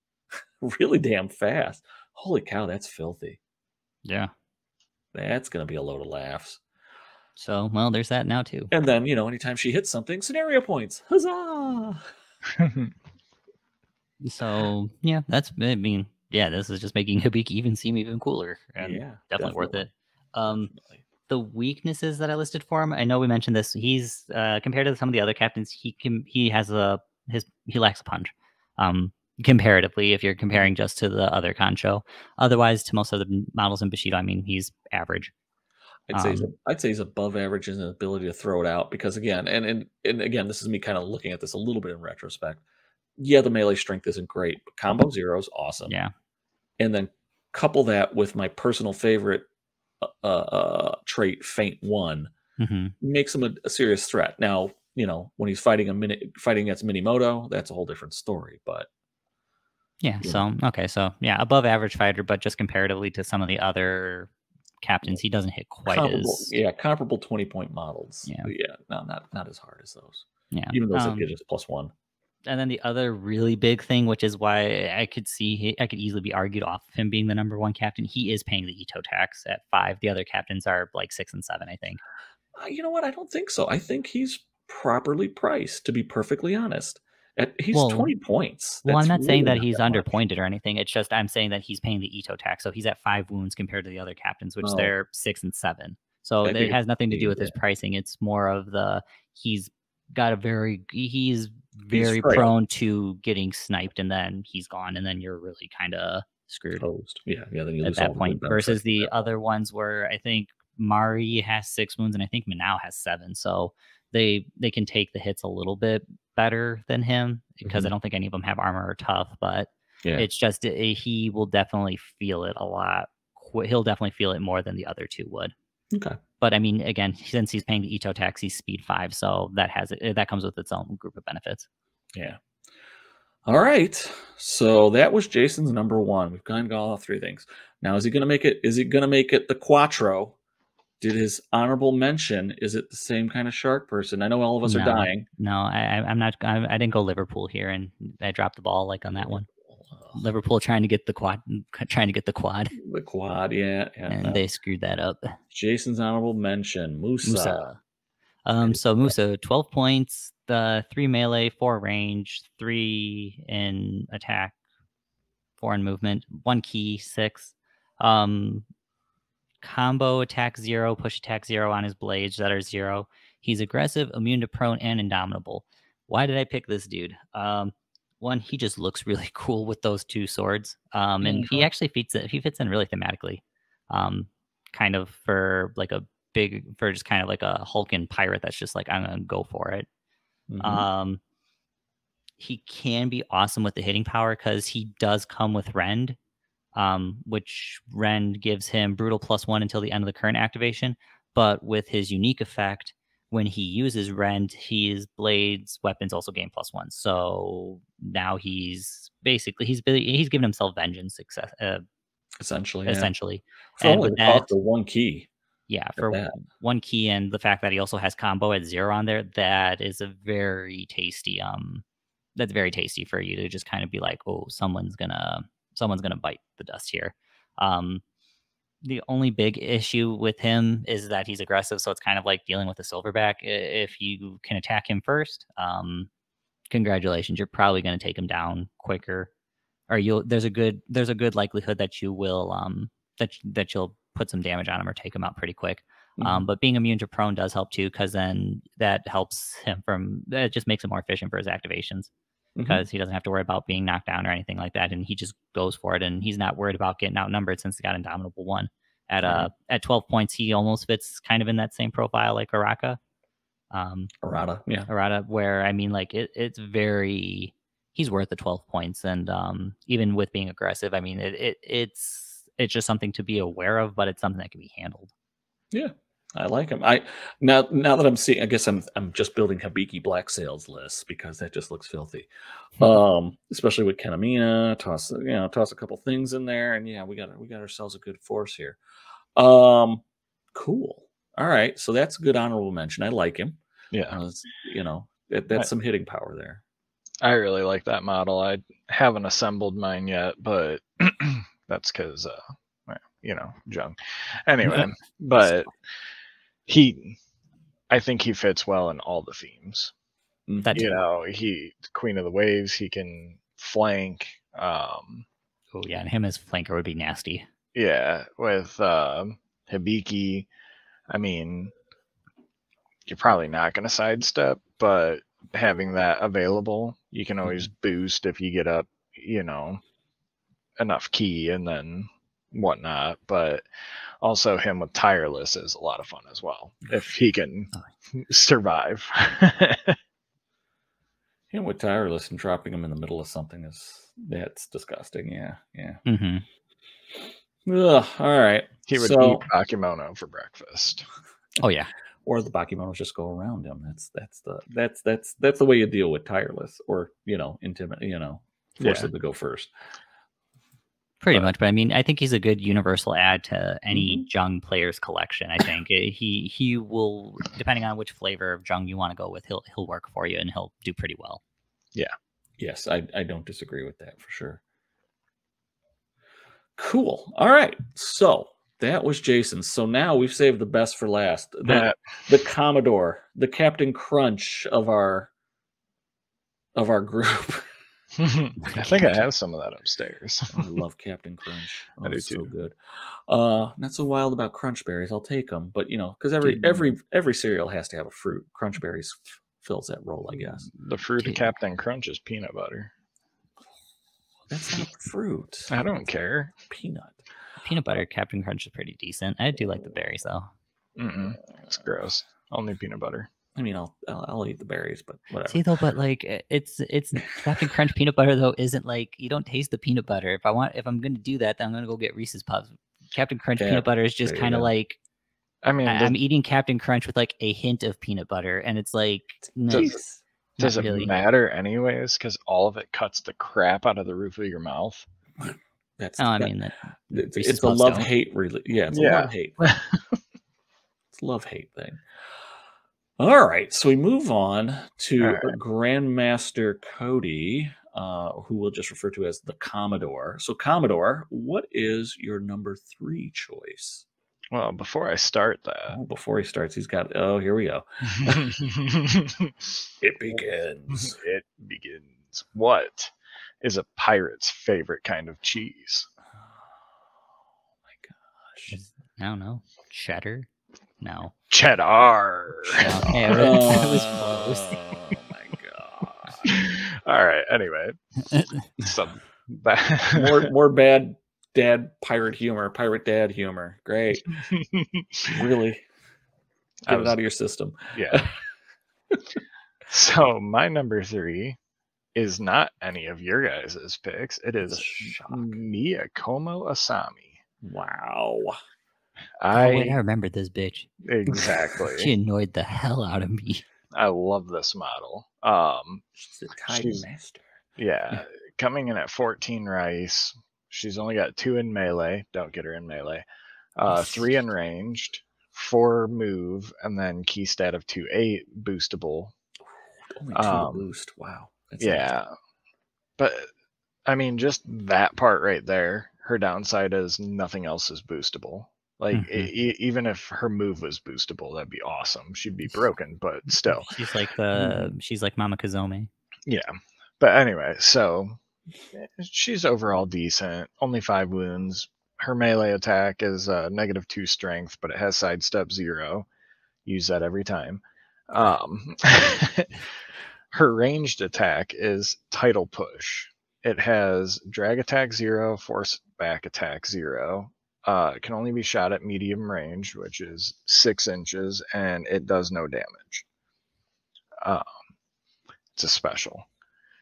really damn fast. Holy cow, that's filthy. Yeah. That's going to be a load of laughs. So, well, there's that now, too. And then, you know, anytime she hits something, scenario points. Huzzah! So, yeah, that's, I mean, yeah, this is just making Hibiki even seem even cooler. And yeah, definitely, definitely. worth it. Um, the weaknesses that I listed for him, I know we mentioned this. He's, uh, compared to some of the other captains, he can, he has a, his, he lacks a punch. Um, comparatively, if you're comparing just to the other Kancho. Otherwise, to most of the models in Bushido, I mean, he's average. I'd say, um, he's, I'd say he's above average in his ability to throw it out because, again, and, and, and again, this is me kind of looking at this a little bit in retrospect. Yeah, the melee strength isn't great, but combo zero is awesome. Yeah. And then couple that with my personal favorite uh, uh, trait, Feint one, mm-hmm. makes him a, a serious threat. Now, you know, when he's fighting a mini, fighting against Minimoto, that's a whole different story, but. Yeah, yeah. So, okay, so, yeah, above average fighter, but just comparatively to some of the other captains, he doesn't hit quite comparable, as yeah comparable twenty point models. Yeah, yeah, no, not not as hard as those. Yeah, even those um, that get just plus one. And then the other really big thing, which is why I could see he, I could easily be argued off of him being the number one captain. He is paying the Ito tax at five. The other captains are like six and seven, I think. Uh, you know what? I don't think so. I think he's properly priced. To be perfectly honest, at, he's well, twenty points. That's well, I'm not really saying that not he's that underpointed or anything. It's just I'm saying that he's paying the Ito tax, so he's at five wounds compared to the other captains, which oh. they're six and seven. So that it has nothing to do with yeah. his pricing. It's more of the he's got a very he's very he's prone to getting sniped, and then he's gone, and then you're really kind of screwed. Toast. Yeah, yeah. Then you at lose that all point the versus the yeah. other ones where I think Mari has six wounds, and I think Minao has seven, so they they can take the hits a little bit better than him because mm-hmm. I don't think any of them have armor or tough, but yeah. it's just it, he will definitely feel it a lot. He'll definitely feel it more than the other two would. Okay, but I mean, again, since he's paying the Ito tax, he's speed five, so that has it. That comes with its own group of benefits. Yeah. All right, so that was Jason's number one. We've kind of got all three things. Now, is he going to make it? Is he going to make it the Quattro? Did his honorable mention, is it the same kind of shark person? I know all of us no, are dying. No, I, I'm not. I, I didn't go Liverpool here, and I dropped the ball like on that one. Liverpool trying to get the quad, trying to get the quad. The quad, yeah. yeah and no. They screwed that up. Jason's honorable mention, Musa. Musa. Um, so Musa, twelve points, the three melee, four range, three in attack, four in movement, one key, six. Um, combo attack zero, push attack zero on his blades that are zero. He's aggressive, immune to prone, and indomitable. Why did I pick this dude? Um, One, he just looks really cool with those two swords, um, and he actually fits it. He fits in really thematically, um, kind of for like a big, for just kind of like a Hulkin pirate that's just like, I'm gonna go for it. Mm-hmm. Um, he can be awesome with the hitting power because he does come with Rend, um, which Rend gives him brutal plus one until the end of the current activation. But with his unique effect, when he uses Rend, his blades, weapons also gain plus one. So now he's basically, he's he's given himself vengeance success, uh, essentially. Yeah. Essentially. So and with that, for one key. Yeah, for that. one key, and the fact that he also has combo at zero on there, that is a very tasty, um, that's very tasty for you to just kind of be like, oh, someone's gonna, someone's gonna bite the dust here. Um, The only big issue with him is that he's aggressive, so it's kind of like dealing with a silverback. If you can attack him first, um, congratulations, you're probably going to take him down quicker, or you'll there's a good there's a good likelihood that you will um that that you'll put some damage on him or take him out pretty quick. Mm-hmm. Um, but being immune to prone does help too, because then that helps him from that just makes him more efficient for his activations. Because he doesn't have to worry about being knocked down or anything like that. And he just goes for it. And he's not worried about getting outnumbered since he got Indomitable one. At uh, at twelve points, he almost fits kind of in that same profile like Arata. Um, Arata, yeah. Arata, where, I mean, like, it, it's very... He's worth the twelve points. And um, even with being aggressive, I mean, it, it it's it's just something to be aware of, but it's something that can be handled. Yeah, I like him. I now now that I'm seeing, I guess I'm I'm just building Hibiki Black Sails lists because that just looks filthy, um, especially with Kenamina. Toss you know toss a couple things in there, and yeah, we got we got ourselves a good force here. Um, cool. All right, so that's a good honorable mention. I like him. Yeah, uh, you know that, that's I, some hitting power there. I really like that model. I haven't assembled mine yet, but that's because uh, you know, Jung. Anyway, but. He, I think he fits well in all the themes. That you know, he Queen of the Waves. He can flank. Um, oh yeah, and him as flanker would be nasty. Yeah, with uh, Hibiki, I mean, you're probably not going to sidestep, but having that available, you can always mm-hmm. boost if you get up, you know, enough key, and then. Whatnot, but also him with Tireless is a lot of fun as well if he can survive. Him with Tireless and dropping him in the middle of something is that's disgusting. Yeah, yeah. Mm-hmm. Ugh, all right. He would so, eat Bakimono for breakfast. Oh yeah, or the Bakimonos just go around him. That's that's the that's that's that's the way you deal with Tireless, or you know, intimate, you know, force yeah. them to go first. Pretty much, but I mean, I think he's a good universal add to any Jung player's collection. I think he he will, depending on which flavor of Jung you want to go with, he'll he'll work for you and he'll do pretty well. Yeah. Yes, I I don't disagree with that for sure. Cool. All right. So that was Jason. So now we've saved the best for last. The, the Commodore, the Captain Crunch of our of our group. I think I have some of that upstairs. Oh, I love Captain Crunch. Oh, I do too. So good. Uh, not so wild about crunch berries. I'll take them, but you know, because every Dude. every every cereal has to have a fruit. Crunch berries fills that role, I guess. The fruit Dude. of Captain Crunch is peanut butter. That's not fruit. I don't That's care. Peanut. Peanut butter Captain Crunch is pretty decent. I do like the berries though. Mm-mm. It's gross. Only peanut butter. I mean, I'll, I'll I'll eat the berries, but whatever. See though, but like it's it's Captain Crunch peanut butter though isn't like you don't taste the peanut butter. If I want, if I'm gonna do that, then I'm gonna go get Reese's Puffs. Captain Crunch yeah, peanut butter is just kind of like, I mean, I, the, I'm eating Captain Crunch with like a hint of peanut butter, and it's like nice. Does really. It matter anyways? Because all of it cuts the crap out of the roof of your mouth. That's, oh, I that, mean, that, it's, it's a love-hate, really. Yeah, it's yeah. a love-hate. It's a love-hate thing. All right, so we move on to right. Grandmaster Cody, uh, who we'll just refer to as the Commodore. So, Commodore, what is your number three choice? Well, before I start that. Oh, before he starts, he's got, oh, here we go. It begins. It begins. What is a pirate's favorite kind of cheese? Oh, my gosh. It's, I don't know. Cheddar? No. Cheddar. Okay, it was close. Oh, my gosh. All right. Anyway. Some, that, more, more bad dad pirate humor. Pirate dad humor. Great. Really. Get I was, it out of your system. Yeah. So my number three is not any of your guys' picks. It is Miyakomo Asami. Wow. I, oh, wait, I remember this bitch. Exactly. She annoyed the hell out of me. I love this model. Um, she's a tidy master. Yeah. Coming in at fourteen rice. She's only got two in melee. Don't get her in melee. Uh, three in ranged. Four move. And then key stat of two eight. Boostable. Only two um, boost. Wow. That's yeah. Nice. But, I mean, just that part right there. Her downside is nothing else is boostable. Like, mm-hmm. it, even if her move was boostable, that'd be awesome. She'd be broken, but still. She's like the she's like Mama Kazome. Yeah. But anyway, so she's overall decent. Only five wounds. Her melee attack is uh, negative two strength, but it has sidestep zero. Use that every time. Um, her ranged attack is Tidal Push. It has drag attack zero, force back attack zero. Uh, it can only be shot at medium range, which is six inches, and it does no damage. Um, it's a special.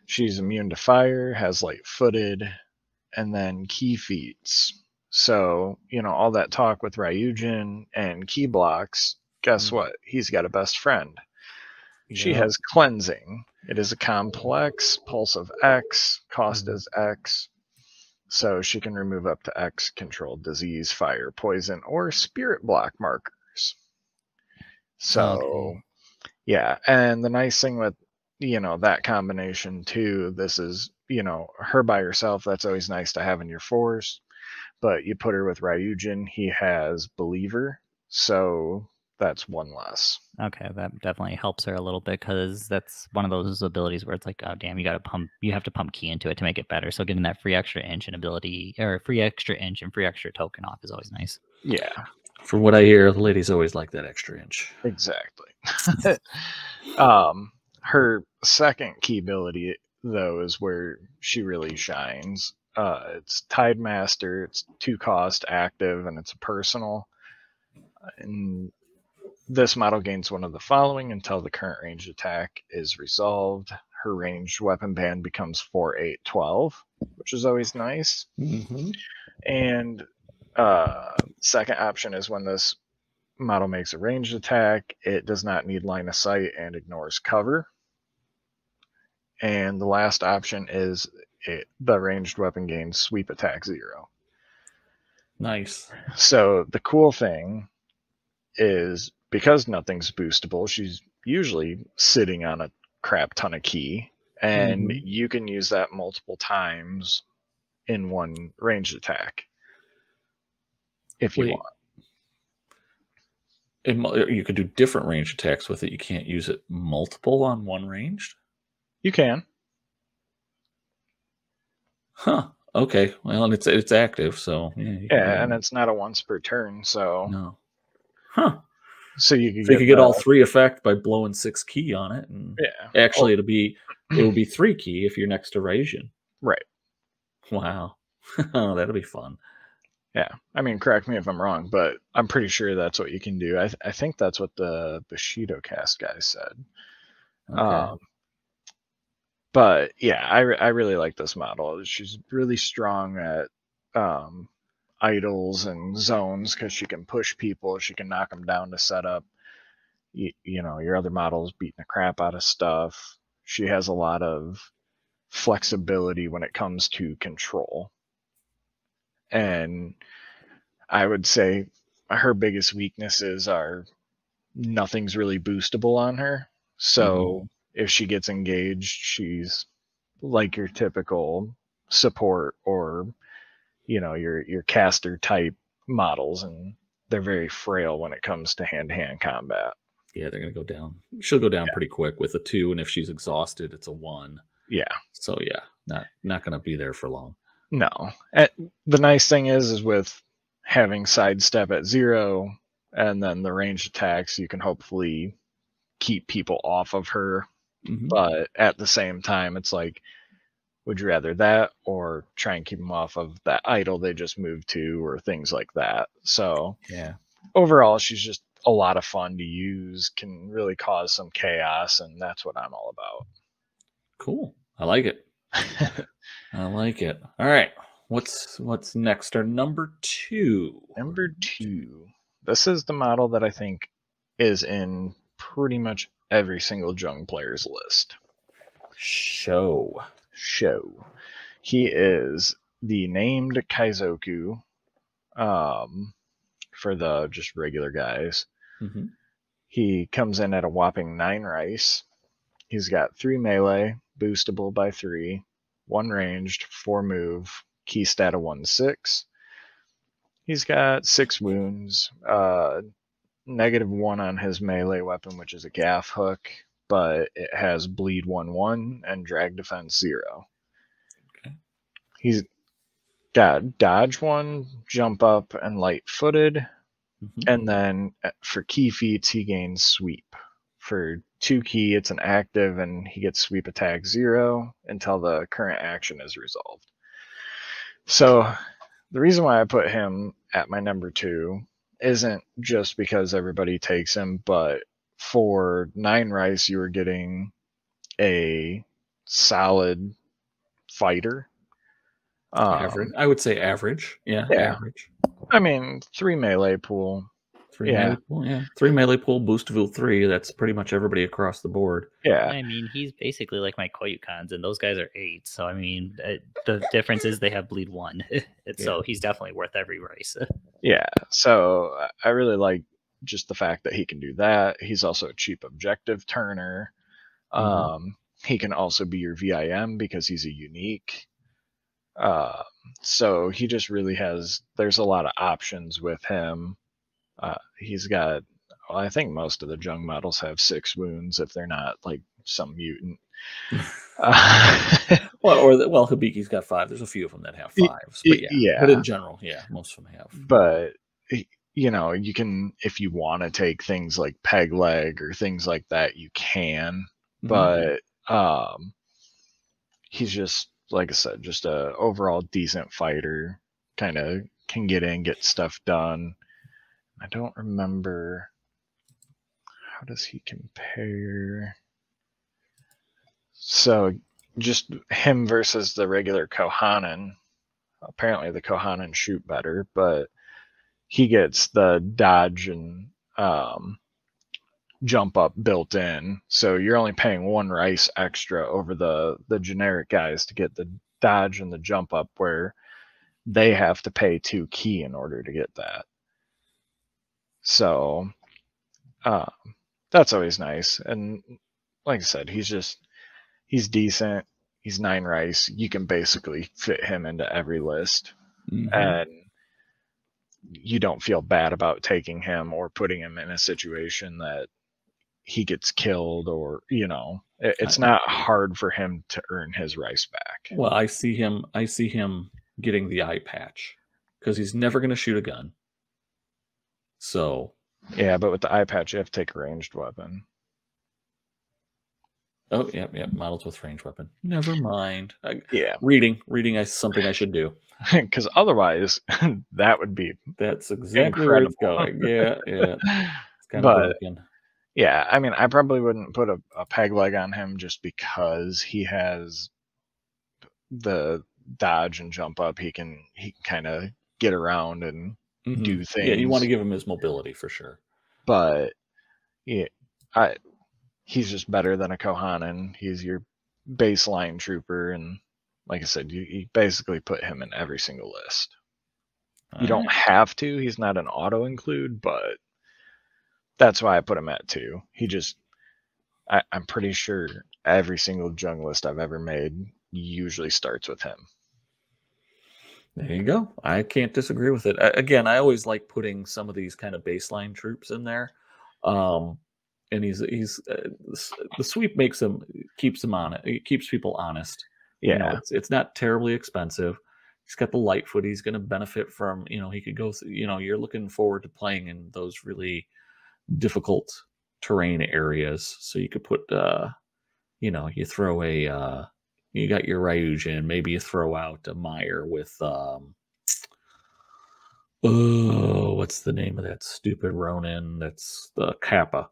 She's immune to fire, has light-footed, and then key feats. So, you know, all that talk with Ryujin and key blocks, guess mm-hmm. what? He's got a best friend. Yeah. She has cleansing. It is a complex, pulse of X, cost mm-hmm. is X. So she can remove up to X controlled disease, fire, poison, or spirit block markers. So, okay. yeah. And the nice thing with, you know, that combination too, this is, you know, her by herself. That's always nice to have in your force. But you put her with Ryujin, he has Believer. So that's one less. Okay. That definitely helps her a little bit because that's one of those abilities where it's like, oh, damn, you got to pump, you have to pump key into it to make it better. So getting that free extra inch and ability or free extra inch and free extra token off is always nice. Yeah. From what I hear, the ladies always like that extra inch. Exactly. um, her second key ability, though, is where she really shines. Uh, it's Tide Master. It's two cost active and it's a personal. And this model gains one of the following until the current ranged attack is resolved. Her ranged weapon band becomes four, eight, twelve, which is always nice. Mm-hmm. And uh, second option is when this model makes a ranged attack, it does not need line of sight and ignores cover. And the last option is it, the ranged weapon gains sweep attack zero. Nice. So the cool thing is, because nothing's boostable, she's usually sitting on a crap ton of key, and mm. you can use that multiple times in one ranged attack if Wait. you want. It, you could do different range attacks with it. You can't use it multiple on one ranged? You can. Huh. Okay. Well, and it's it's active, so yeah. Yeah, and it's not a once per turn, so no. Huh. So you could, so get, you could get all three effect by blowing six key on it. And yeah. Actually, it'll be it'll be three key if you're next to Ryujin. Right. Wow. That'll be fun. Yeah. I mean, correct me if I'm wrong, but I'm pretty sure that's what you can do. I th I think that's what the Bushido cast guy said. Okay. Um, but yeah, I re I really like this model. She's really strong at um. idols and zones because she can push people, she can knock them down to set up you, you know your other models beating the crap out of stuff. She has a lot of flexibility when it comes to control. And I would say her biggest weaknesses are nothing's really boostable on her. So mm-hmm. if she gets engaged, she's like your typical support or, you know, your, your caster type models, and they're very frail when it comes to hand-to-hand combat. Yeah, they're going to go down. She'll go down yeah. pretty quick with a two, and if she's exhausted, it's a one. Yeah. So, yeah, not not going to be there for long. No. And the nice thing is, is with having sidestep at zero and then the ranged attacks, you can hopefully keep people off of her. Mm-hmm. But at the same time, it's like, would you rather that or try and keep them off of that idol they just moved to or things like that? So, yeah. Overall, she's just a lot of fun to use, can really cause some chaos, and that's what I'm all about. Cool. I like it. I like it. All right. What's what's next? Our number two. Number two. This is the model that I think is in pretty much every single Jung player's list. Show. Show. He is the named Kaizoku um, for the just regular guys. Mm-hmm. He comes in at a whopping nine rice. He's got three melee, boostable by three, one ranged, four move, key stat of one six. He's got six wounds, uh, negative one on his melee weapon, which is a gaff hook, but it has bleed one one and drag defense zero. Okay. He's got dodge one, jump up, and light footed, mm-hmm. and then for key feats he gains sweep. For two key, it's an active, and he gets sweep attack zero until the current action is resolved. So the reason why I put him at my number two isn't just because everybody takes him, but for nine rice, you were getting a solid fighter. Average. Um, I would say average. Yeah, yeah. Average. I mean, three melee pool. Three yeah. melee pool, yeah. Three melee pool, boostable three. That's pretty much everybody across the board. Yeah. I mean, he's basically like my Koyukans, and those guys are eight. So, I mean, it, the difference is they have bleed one. So, yeah. He's definitely worth every race. Yeah. So, I really like just the fact that he can do that. He's also a cheap objective turner. Mm-hmm. Um, he can also be your V I M because he's a unique. Uh, so, he just really has, there's a lot of options with him. Uh, he's got, well, I think most of the Jung models have six wounds if they're not like some mutant. uh, well, or the, well, Hibiki's got five. There's a few of them that have fives, but yeah, yeah. But in general, yeah, most of them have. But you know, you can, if you want to take things like peg leg or things like that, you can. Mm-hmm. But um, he's just, like I said, just a overall decent fighter. Kind of can get in, get stuff done. I don't remember, how does he compare? So just him versus the regular Kohanan. Apparently the Kohanan shoot better, but he gets the dodge and um, jump up built in. So you're only paying one rice extra over the, the generic guys to get the dodge and the jump up, where they have to pay two key in order to get that. So uh, that's always nice. And like I said, he's just, he's decent. He's nine rice. You can basically fit him into every list. Mm-hmm. And you don't feel bad about taking him or putting him in a situation that he gets killed or, you know, it, it's not hard for him to earn his rice back. Well, I see him, I see him getting the eye patch because he's never going to shoot a gun. So, yeah, but with the eye patch, you have to take a ranged weapon. Oh, yeah, yeah. Models with ranged weapon. Never mind. I, yeah, reading, reading is something I should do because otherwise, that would be that's exactly where it's going. Yeah, yeah. It's kind but, of broken. Yeah, I mean, I probably wouldn't put a, a peg leg on him just because he has the dodge and jump up. He can he can kind of get around and. Mm-hmm. Do things. Yeah, you want to give him his mobility for sure. But yeah, I he's just better than a Kohanan. He's your baseline trooper, and like I said, you, you basically put him in every single list. All you right. don't have to. He's not an auto include, but that's why I put him at two. He just, I, I'm pretty sure every single Jung list I've ever made usually starts with him. There you go. I can't disagree with it. I, again, I always like putting some of these kind of baseline troops in there. Um, and he's he's uh, the sweep makes him keeps him on it. It keeps people honest. Yeah, you know, it's, it's not terribly expensive. He's got the Lightfoot. He's going to benefit from, you know, he could go through, you know, you're looking forward to playing in those really difficult terrain areas. So you could put, uh, you know, you throw a, uh, you got your Ryujin. Maybe you throw out a Meyer with, um, oh, what's the name of that stupid Ronin? That's the Kappa.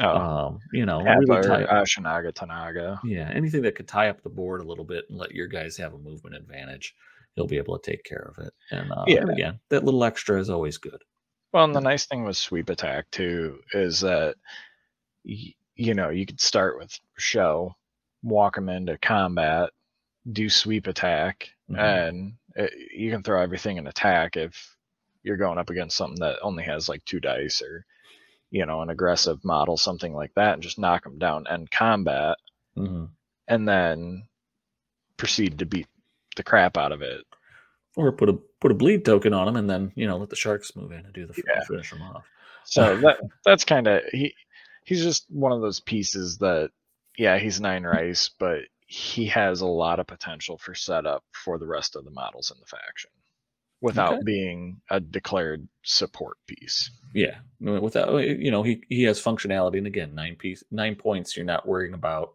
Oh, um, you know, really tie, Ashinaga, Tanaga. Yeah, anything that could tie up the board a little bit and let your guys have a movement advantage, you'll be able to take care of it. And uh, yeah, again, that little extra is always good. Well, and the nice thing with sweep attack too is that you know you could start with show, walk them into combat, do sweep attack, mm-hmm. and it, you can throw everything in attack if you're going up against something that only has like two dice or, you know, an aggressive model, something like that, and just knock them down end combat, mm-hmm. and then proceed to beat the crap out of it, or put a put a bleed token on them, and then you know let the sharks move in and do the yeah. finish them off. So that that's kind of he he's just one of those pieces that yeah he's nine rice, but he has a lot of potential for setup for the rest of the models in the faction. Without okay. being a declared support piece, yeah. Without you know, he he has functionality, and again, nine piece, nine points. You're not worrying about,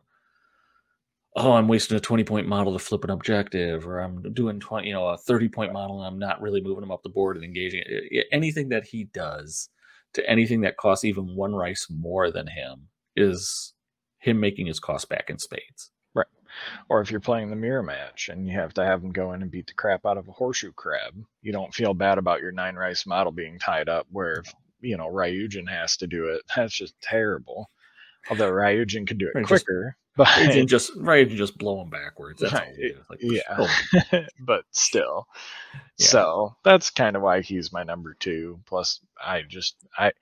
oh, I'm wasting a twenty point model to flip an objective, or I'm doing twenty, you know, a thirty point model, and I'm not really moving them up the board and engaging. Anything that he does to anything that costs even one rice more than him is him making his cost back in spades. Right. Or if you're playing the mirror match and you have to have them go in and beat the crap out of a horseshoe crab, you don't feel bad about your nine rice model being tied up where, you know, Ryujin has to do it. That's just terrible. Although Ryujin could do it Ryujin quicker. Just, but Ryujin just, Ryujin just blow them backwards. That's right. Like, yeah. Oh. But still. Yeah. So that's kind of why he's my number two. Plus, I just, I,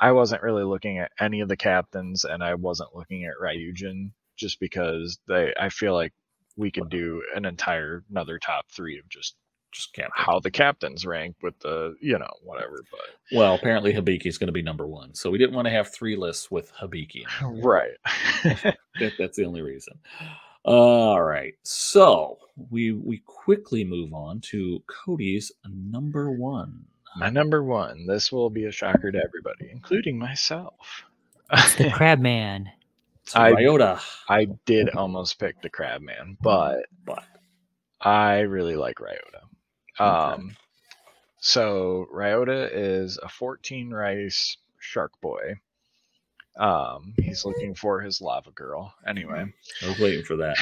I wasn't really looking at any of the captains, and I wasn't looking at Ryujin. Just because they, I feel like we could do an entire another top three of just just captains. How the captains rank with the you know whatever. But well, apparently Hibiki is going to be number one, so we didn't want to have three lists with Hibiki. Right, that, that's the only reason. All right, so we we quickly move on to Cody's number one. My number one. This will be a shocker to everybody, including myself. It's the Crab Man. I, I did almost pick the Crabman, but, but I really like Ryota. Um, okay. So Ryota is a fourteen rice shark boy. Um, he's looking for his lava girl. Anyway, I was waiting for that.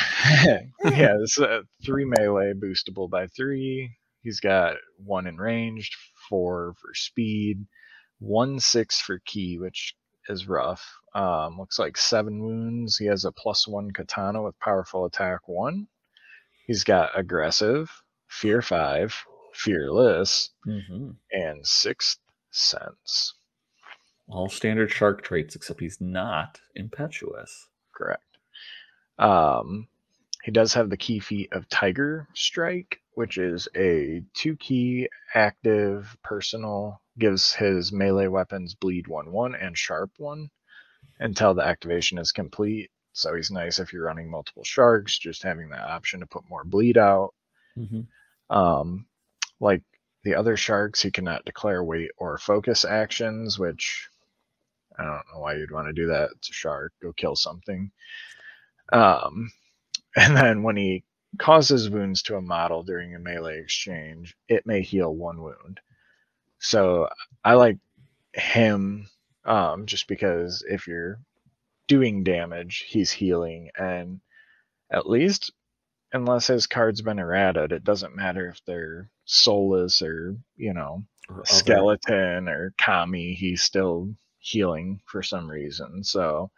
Yeah, it's a three melee, boostable by three. He's got one in ranged, four for speed, one six for ki, which is rough. Um, looks like seven wounds. He has a plus one katana with powerful attack one. He's got aggressive, fear five, fearless, mm-hmm. and sixth sense. All standard shark traits, except he's not impetuous. Correct. Um, he does have the key feat of Tiger Strike, which is a two key active personal, gives his melee weapons bleed one one and sharp one. Until the activation is complete. So he's nice if you're running multiple sharks, just having the option to put more bleed out. Mm-hmm. Um, like the other sharks, he cannot declare weight or focus actions, which I don't know why you'd want to do that. It's a shark. Go kill something. Um, and then when he causes wounds to a model during a melee exchange, it may heal one wound. So I like him... Um, just because if you're doing damage, he's healing, and at least, unless his card's been errated, it doesn't matter if they're soulless or, you know, or skeleton other. Or kami, he's still healing for some reason. So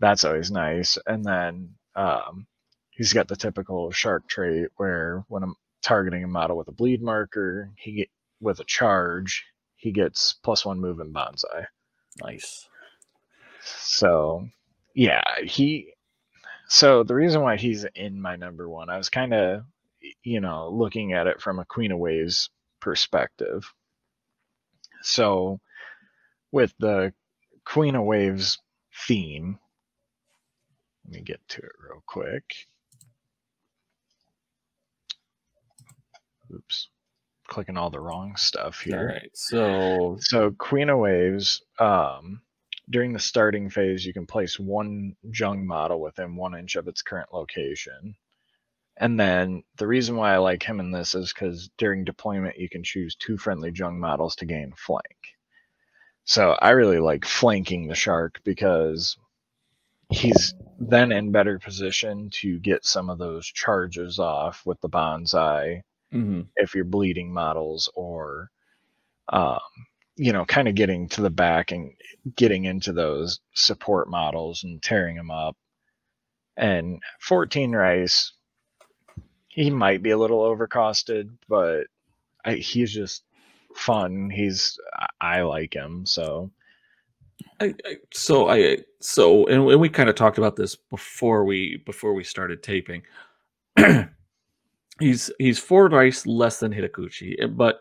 that's always nice. And then um, he's got the typical shark trait where when I'm targeting a model with a bleed marker, he get, with a charge, he gets plus one move in Bonsai. Nice. So, yeah, he... So the reason why he's in my number one, I was kind of, you know, looking at it from a Queen of Waves perspective. So with the Queen of Waves theme, let me get to it real quick. Oops, clicking all the wrong stuff here. All right, so so Queen of Waves, um, during the starting phase, you can place one Jung model within one inch of its current location. And then the reason why I like him in this is because during deployment, you can choose two friendly Jung models to gain flank. So I really like flanking the shark because he's then in better position to get some of those charges off with the Bonsai mm-hmm. if you're bleeding models or... Um, you know, kind of getting to the back and getting into those support models and tearing them up. And fourteen Rice, he might be a little overcosted, but I, he's just fun. He's, I like him. So, I, I, so I, so, and we kind of talked about this before we, before we started taping. he's, he's four Rice less than Hitakuchi, but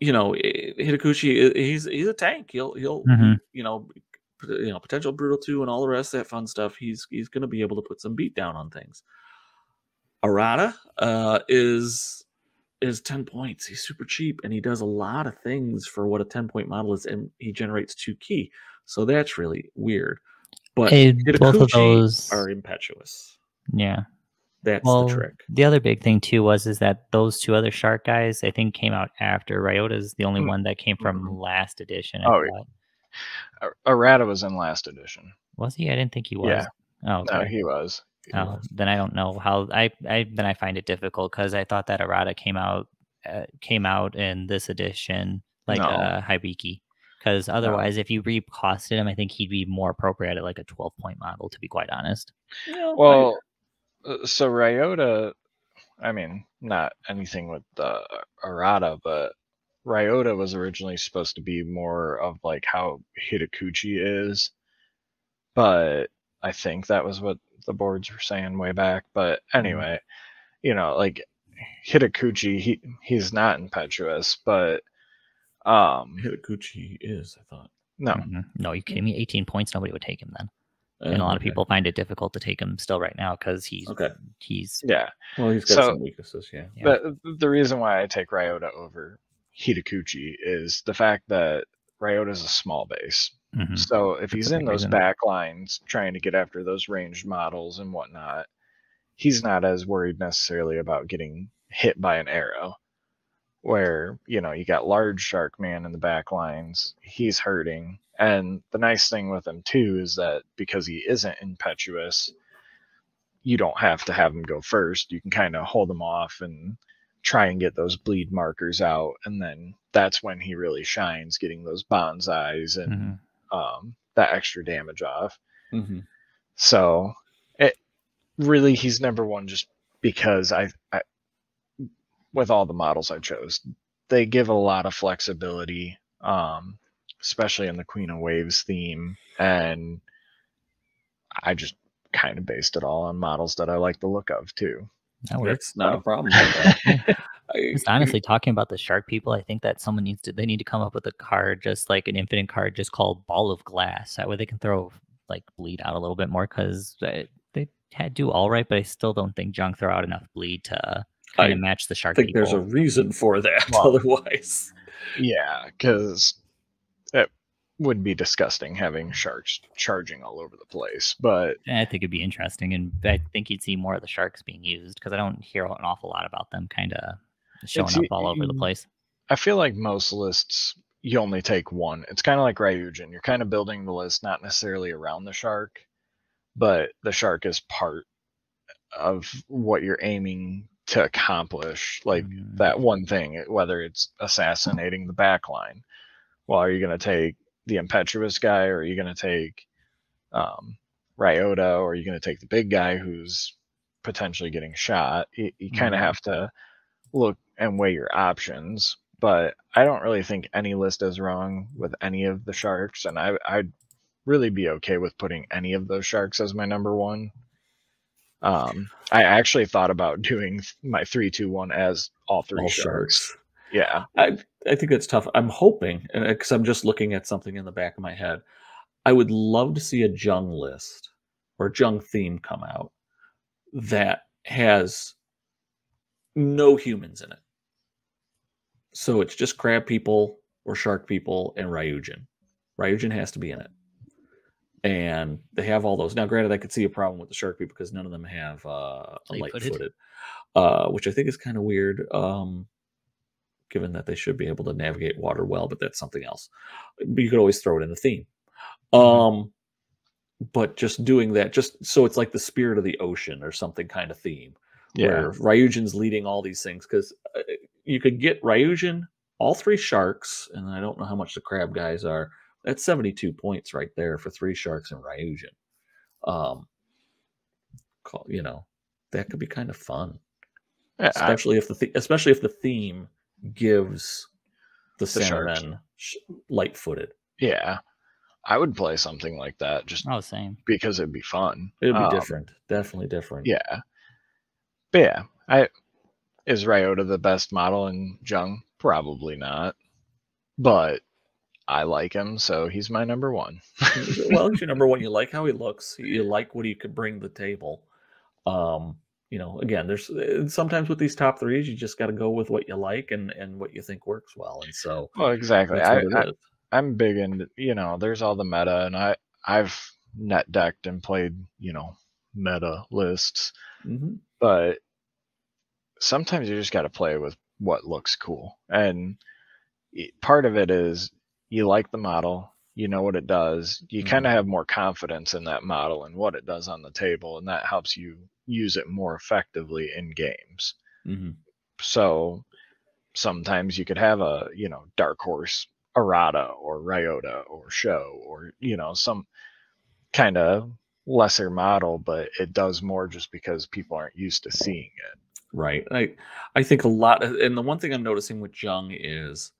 you know, Hitakuchi, he's he's a tank. He'll he'll mm-hmm. you know you know potential brutal two and all the rest of that fun stuff. He's he's going to be able to put some beat down on things. Arata uh, is is ten points. He's super cheap and he does a lot of things for what a ten point model is, and he generates two ki. So that's really weird. But hey, both of those are impetuous. Yeah. That's well, the trick. The other big thing too was is that those two other shark guys I think came out after. Ryota's the only mm-hmm. one that came from last edition. I oh, yeah. Arata was in last edition. Was he? I didn't think he was. Yeah. Oh, okay. No, he was. He oh, was. Then I don't know how. I, I then I find it difficult because I thought that Arata came out uh, came out in this edition like no. uh, Hibiki. Because otherwise, oh. if you re-costed him, I think he'd be more appropriate at like a twelve point model. To be quite honest. Yeah, well. Like, so Ryota, I mean, not anything with uh, Arata, but Ryota was originally supposed to be more of like how Hitakuchi is. But I think that was what the boards were saying way back. But anyway, you know, like Hitakuchi, he, he's not impetuous, but... um, Hitakuchi is, I thought. No. Mm-hmm. No, you kidding me? eighteen points, nobody would take him then. And a lot of people okay. find it difficult to take him still right now because he's okay. he's yeah. Well, he's got so, some weaknesses, yeah. yeah. But the reason why I take Ryota over Hitakuchi is the fact that Ryota's a small base. Mm-hmm. So if That's he's in those reason. back lines trying to get after those ranged models and whatnot, he's not as worried necessarily about getting hit by an arrow. Where, you know, you got large shark man in the back lines, he's hurting. And the nice thing with him, too, is that because he isn't impetuous, you don't have to have him go first. You can kind of hold him off and try and get those bleed markers out. And then that's when he really shines, getting those bonsais and mm-hmm. um, that extra damage off. Mm-hmm. So, it really, he's number one just because I, I, with all the models I chose, they give a lot of flexibility. Um especially in the Queen of Waves theme. And I just kind of based it all on models that I like the look of, too. That works. That's not a problem. Just honestly, talking about the shark people, I think that someone needs to, they need to come up with a card, just like an infinite card, just called Ball of Glass. That way they can throw, like, bleed out a little bit more, because they, they had do all right, but I still don't think Jung throw out enough bleed to kind of match the shark people. I think there's a reason for that, well, otherwise. Yeah, because... would be disgusting having sharks charging all over the place, but I think it'd be interesting, and I think you'd see more of the sharks being used because I don't hear an awful lot about them kind of showing up all over the place. I feel like most lists you only take one. It's kind of like Ryujin. You're kind of building the list not necessarily around the shark, but the shark is part of what you're aiming to accomplish, like mm-hmm. that one thing. Whether it's assassinating the backline, well, are you going to take the impetuous guy, or are you going to take um, Ryota, or are you going to take the big guy who's potentially getting shot? You, you kind of mm-hmm. have to look and weigh your options. But I don't really think any list is wrong with any of the sharks, and I, I'd really be okay with putting any of those sharks as my number one. Um, I actually thought about doing my three, two, one as all three all sharks. sharks. Yeah, I I think that's tough. I'm hoping, and because I'm just looking at something in the back of my head, I would love to see a Jung list or Jung theme come out that has no humans in it. So it's just crab people or shark people and Ryujin. Ryujin has to be in it. And they have all those. Now, granted, I could see a problem with the shark people because none of them have uh, a light-footed, uh, which I think is kind of weird, um, given that they should be able to navigate water well, but that's something else. But you could always throw it in the theme. Um, but just doing that, just so it's like the spirit of the ocean or something kind of theme. Yeah. Where Ryujin's leading all these things, because you could get Ryujin, all three sharks, and I don't know how much the crab guys are. That's seventy-two points right there for three sharks and Ryujin. Um, call, you know, that could be kind of fun, yeah, especially I, if the th especially if the theme gives the, the salmon light-footed. Yeah, I would play something like that just oh, same. because it'd be fun. It'd be um, different, definitely different. Yeah. But yeah, I, is Ryota the best model in Jung? Probably not. But I like him, so he's my number one. Well, he's your number one. You like how he looks. You like what he could bring to the table. Um, you know, again, there's sometimes with these top threes, you just got to go with what you like and, and what you think works well. And so, well, exactly. I, I, I'm big into, you know, there's all the meta, and I, I've net decked and played, you know, meta lists. Mm-hmm. But sometimes you just got to play with what looks cool. And part of it is you like the model, you know what it does. You mm-hmm. kind of have more confidence in that model and what it does on the table. And that helps you use it more effectively in games. Mm-hmm. So sometimes you could have a, you know, Dark Horse Arata or Ryota or Show or, you know, some kind of lesser model, but it does more just because people aren't used to seeing it. Right. I I think a lot of, and the one thing I'm noticing with Jung is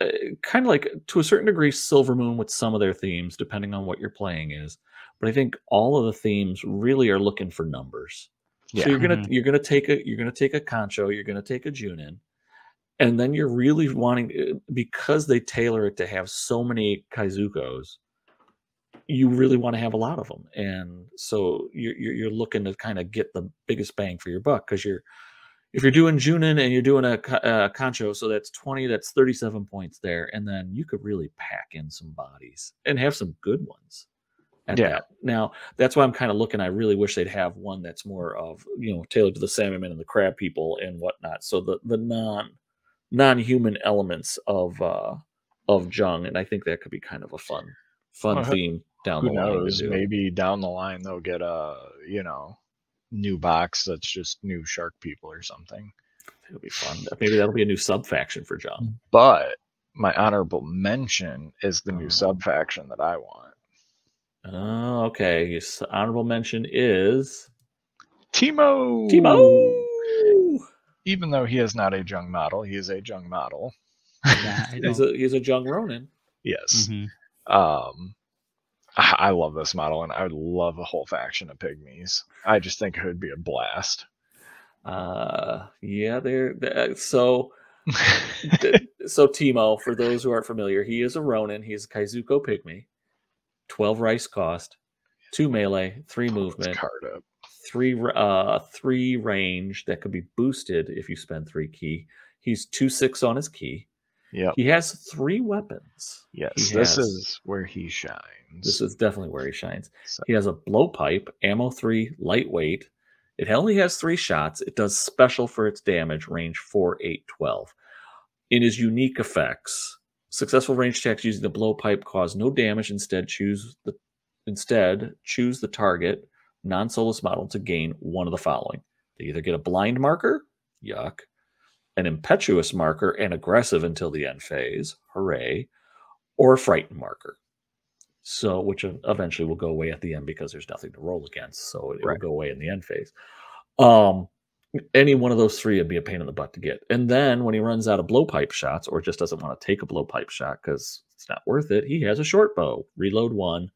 uh, kind of like, to a certain degree, Silvermoon with some of their themes, depending on what you're playing is, but I think all of the themes really are looking for numbers. Yeah. So you're gonna mm-hmm. you're gonna take a you're gonna take a Concho, you're gonna take a Junin, and then you're really wanting, because they tailor it to have so many Kaizukos, you really want to have a lot of them. And so you're, you're looking to kind of get the biggest bang for your buck, because you're, if you're doing Junin and you're doing a, a Concho, so that's twenty, that's thirty-seven points there. And then you could really pack in some bodies and have some good ones. And yeah. That. Now, that's why I'm kind of looking. I really wish they'd have one that's more of, you know, tailored to the salmon and the crab people and whatnot. So the, the non, non-human elements of, uh, of Jung. And I think that could be kind of a fun, fun well, theme. Down Who the knows? Line Maybe down the line they'll get a you know new box that's just new shark people or something. It'll be fun. Maybe that'll be a new sub faction for John. But my honorable mention is the oh. new sub faction that I want. Oh, okay. Your honorable mention is Teemo. Teemo. Even though he is not a Jung model, he is a Jung model. Yeah, he's a he's a Jung Ronin. Yes. Mm-hmm. Um. I love this model, and I would love a whole faction of pygmies. I just think it would be a blast. Uh, yeah, they're, they're so. So Teemo, for those who aren't familiar, he is a Ronin. He is a Kaizuko pygmy. Twelve rice cost, two melee, three movement, card up. three uh three range that could be boosted if you spend three ki. He's two six on his ki. Yeah, he has three weapons. Yes, has, this is where he shines. This is definitely where he shines. So. He has a blowpipe, ammo three, lightweight. It only has three shots. It does special for its damage, range four, eight, twelve. In his unique effects, successful range attacks using the blowpipe cause no damage. Instead, choose the instead choose the target non-solus model to gain one of the following. They either get a blind marker, yuck. An impetuous marker and aggressive until the end phase, hooray, or a frightened marker. So, which eventually will go away at the end because there's nothing to roll against. So it right. will go away in the end phase. Um, any one of those three would be a pain in the butt to get. And then when he runs out of blowpipe shots or just doesn't want to take a blowpipe shot because it's not worth it, he has a short bow. Reload one,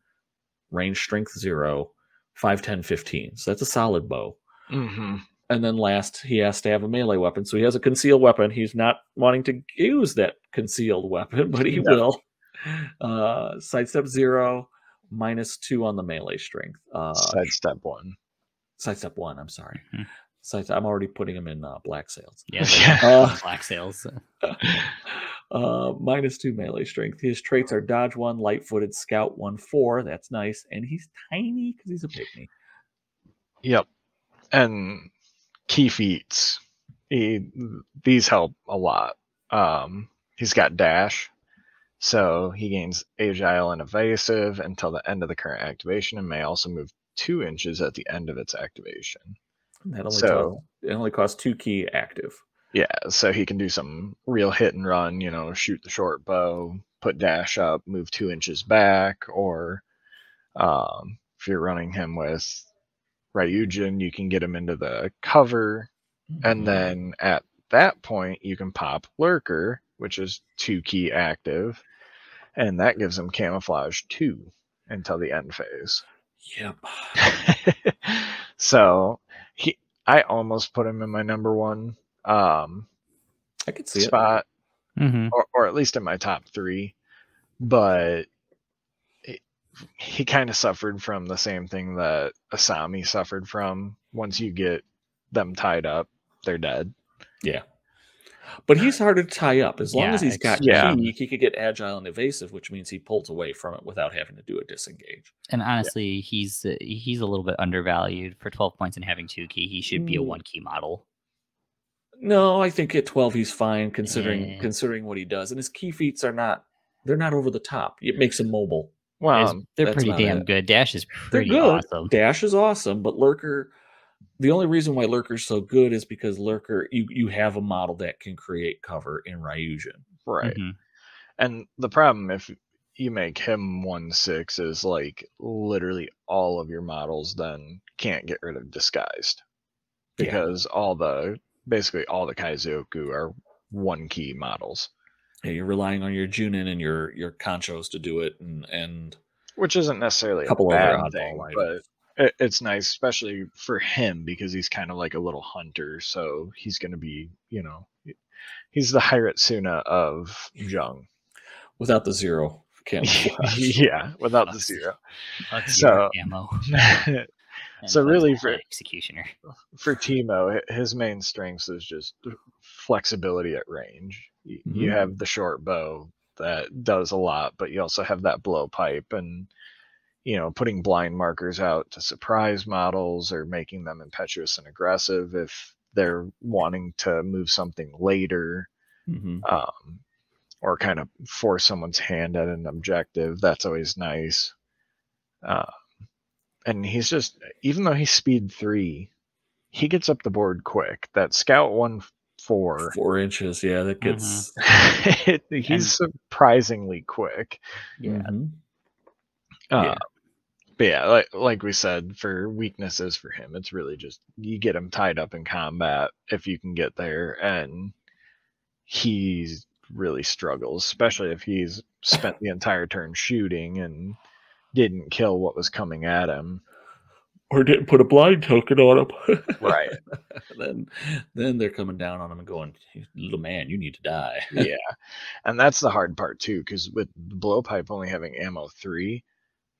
range strength zero, five, ten, fifteen. So that's a solid bow. Mm-hmm. And then last, he has to have a melee weapon. So he has a concealed weapon. He's not wanting to use that concealed weapon, but he no. will. Uh, sidestep zero, minus two on the melee strength. Uh, sidestep one. Sidestep one, I'm sorry. Mm-hmm. Sidestep, I'm already putting him in uh, Black Sails. Yeah, uh, Black Sails. uh, minus two melee strength. His traits are dodge one, light-footed, scout one, four. That's nice. And he's tiny because he's a pygmy. Yep. And key feats. He, these help a lot. Um, he's got dash. So he gains agile and evasive until the end of the current activation and may also move two inches at the end of its activation. That only so, costs, it only costs two key active. Yeah, so he can do some real hit and run, you know, shoot the short bow, put dash up, move two inches back, or um, if you're running him with Ryujin, you can get him into the cover. Mm-hmm. And then at that point, you can pop Lurker, which is two key active. And that gives him camouflage two until the end phase. Yep. so he, I almost put him in my number one. Um, I could see spot, it. Mm-hmm. or, or at least in my top three. But it, he kind of suffered from the same thing that Asami suffered from. Once you get them tied up, they're dead. Yeah. But he's harder to tie up. As long yeah, as he's got yeah. key, he could get agile and evasive, which means he pulls away from it without having to do a disengage. And honestly, yeah. he's he's a little bit undervalued for twelve points and having two key. He should be a one key model. No, I think at twelve he's fine considering yeah. considering what he does. And his key feats are not they're not over the top. It makes him mobile. Wow, well, they're pretty damn it. good. Dash is pretty they're good. awesome. Dash is awesome, but Lurker. The only reason why Lurker's so good is because Lurker, you, you have a model that can create cover in Ryujin. Right. Mm-hmm. And the problem, if you make him one six, is like literally all of your models then can't get rid of Disguised. Because yeah. all the, basically all the Kaizuko are one key models. Yeah, you're relying on your Junin and your, your Conchos to do it. and, and Which isn't necessarily a bad thing, but... It's nice, especially for him, because he's kind of like a little hunter, so he's going to be, you know, he's the Hiratsuna of Jung. Without the zero camouflage. yeah, without plus, the zero. So, ammo. so really for Executioner. For Teemo, his main strengths is just flexibility at range. Mm-hmm. You have the short bow that does a lot, but you also have that blowpipe and... You know, putting blind markers out to surprise models or making them impetuous and aggressive if they're wanting to move something later, mm-hmm. um, or kind of force someone's hand at an objective. That's always nice. Uh, and he's just, even though he's speed three, he gets up the board quick. That scout one four. Four inches, yeah, that gets... Uh-huh. he's and... surprisingly quick. Yeah. Mm-hmm. Uh, yeah. But yeah, like, like we said, for weaknesses for him, it's really just you get him tied up in combat if you can get there, and he really struggles, especially if he's spent the entire turn shooting and didn't kill what was coming at him. Or didn't put a blind token on him. right. Then then they're coming down on him and going, little man, you need to die. yeah. And that's the hard part, too, because with the blowpipe only having ammo three,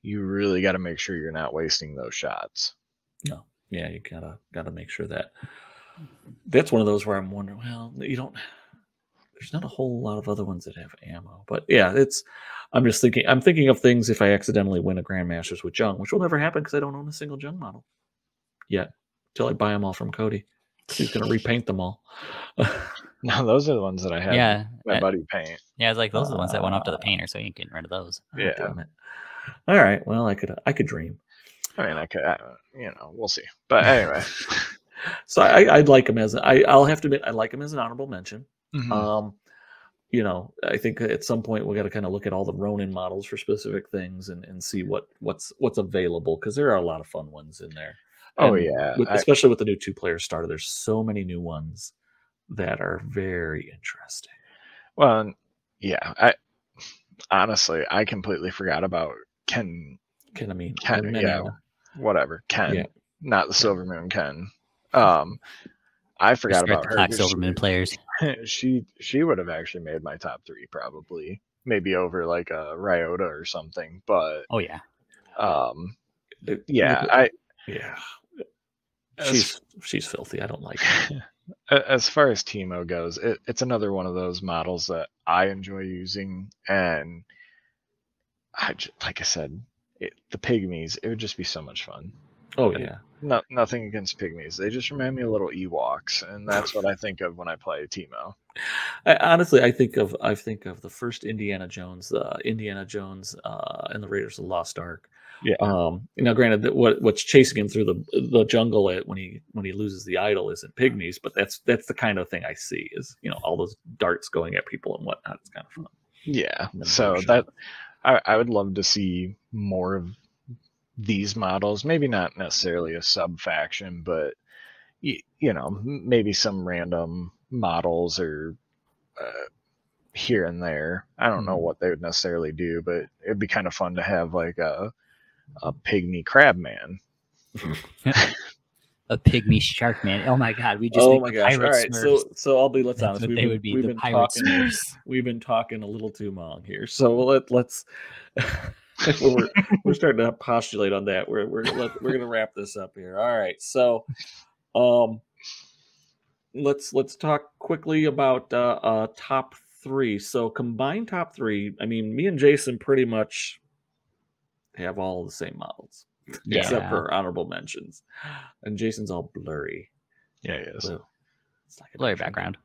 you really got to make sure you're not wasting those shots. No. Yeah, you gotta gotta make sure that that's one of those where I'm wondering, well, you don't there's not a whole lot of other ones that have ammo. But yeah, it's I'm just thinking I'm thinking of things if I accidentally win a Grandmasters with Jung, which will never happen because I don't own a single Jung model yet. Until I buy them all from Cody. He's gonna repaint them all. No, those are the ones that I have yeah, my that, buddy paint. Yeah, it's like those uh, are the ones that went off to the painter, so you ain't getting rid of those. Yeah. Oh, damn it. All right. Well, I could, I could dream. I mean, I could, I, you know, we'll see. But anyway, so I, I'd like him as, a, I, I'll have to admit, I like him as an honorable mention. Mm-hmm. Um, you know, I think at some point we got to kind of look at all the Ronin models for specific things and, and see what what's what's available, because there are a lot of fun ones in there. Oh and yeah, with, especially I, with the new two-player starter, there's so many new ones that are very interesting. Well, yeah, I honestly I completely forgot about Ken. Kenamina. Ken, yeah, whatever. Ken, yeah. Not the Silvermoon Ken. Um, I forgot about her. Silvermoon players. She she would have actually made my top three probably, maybe over like a Ryota or something. But oh yeah, um, yeah, I. Yeah, as, she's she's filthy. I don't like her. As far as Teemo goes, it, it's another one of those models that I enjoy using, and I just, like I said, it, the pygmies. It would just be so much fun. Oh and yeah, no, nothing against pygmies. They just remind me of little Ewoks, and that's what I think of when I play Teemo. I, honestly, I think of I think of the first Indiana Jones, uh, Indiana Jones, uh, and the Raiders of the Lost Ark. Yeah. Um, now, granted, that what what's chasing him through the the jungle at, when he when he loses the idol isn't pygmies, but that's that's the kind of thing I see, is you know all those darts going at people and whatnot. It's kind of fun. Yeah. So that I, I would love to see more of these models. Maybe not necessarily a sub faction, but you, you know maybe some random models or. Uh, here and there. I don't know what they would necessarily do, but it'd be kind of fun to have like a a pygmy crab man. A pygmy shark man. Oh my god, we just oh my gosh. All right, so so I'll be let's That's honest. We've, they would be we've the been pirate talking, we've been talking a little too long here. So let let's we're we're starting to postulate on that. We're we're let, we're gonna wrap this up here. All right. So um let's let's talk quickly about uh, uh top three. So combined top three, I mean, me and Jason pretty much have all the same models, yeah. Except for honorable mentions. And Jason's all blurry. Yeah, yeah. So it's like a blurry background.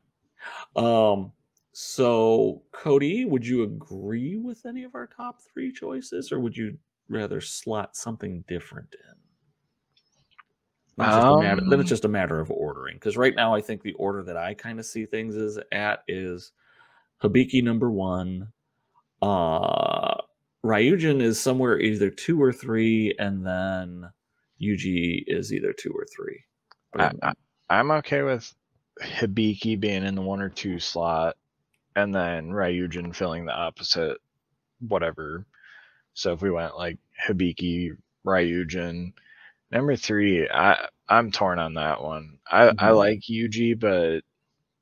Um, so Cody, would you agree with any of our top three choices, or would you rather slot something different in? It's um, matter, then it's just a matter of ordering. Because right now, I think the order that I kind of see things is at is Hibiki number one, uh, Ryujin is somewhere either two or three, and then Yuji is either two or three. I, I, I'm okay with Hibiki being in the one or two slot, and then Ryujin filling the opposite, whatever. So if we went like Hibiki, Ryujin, number three, I I'm torn on that one. I mm-hmm. I like Yuji, but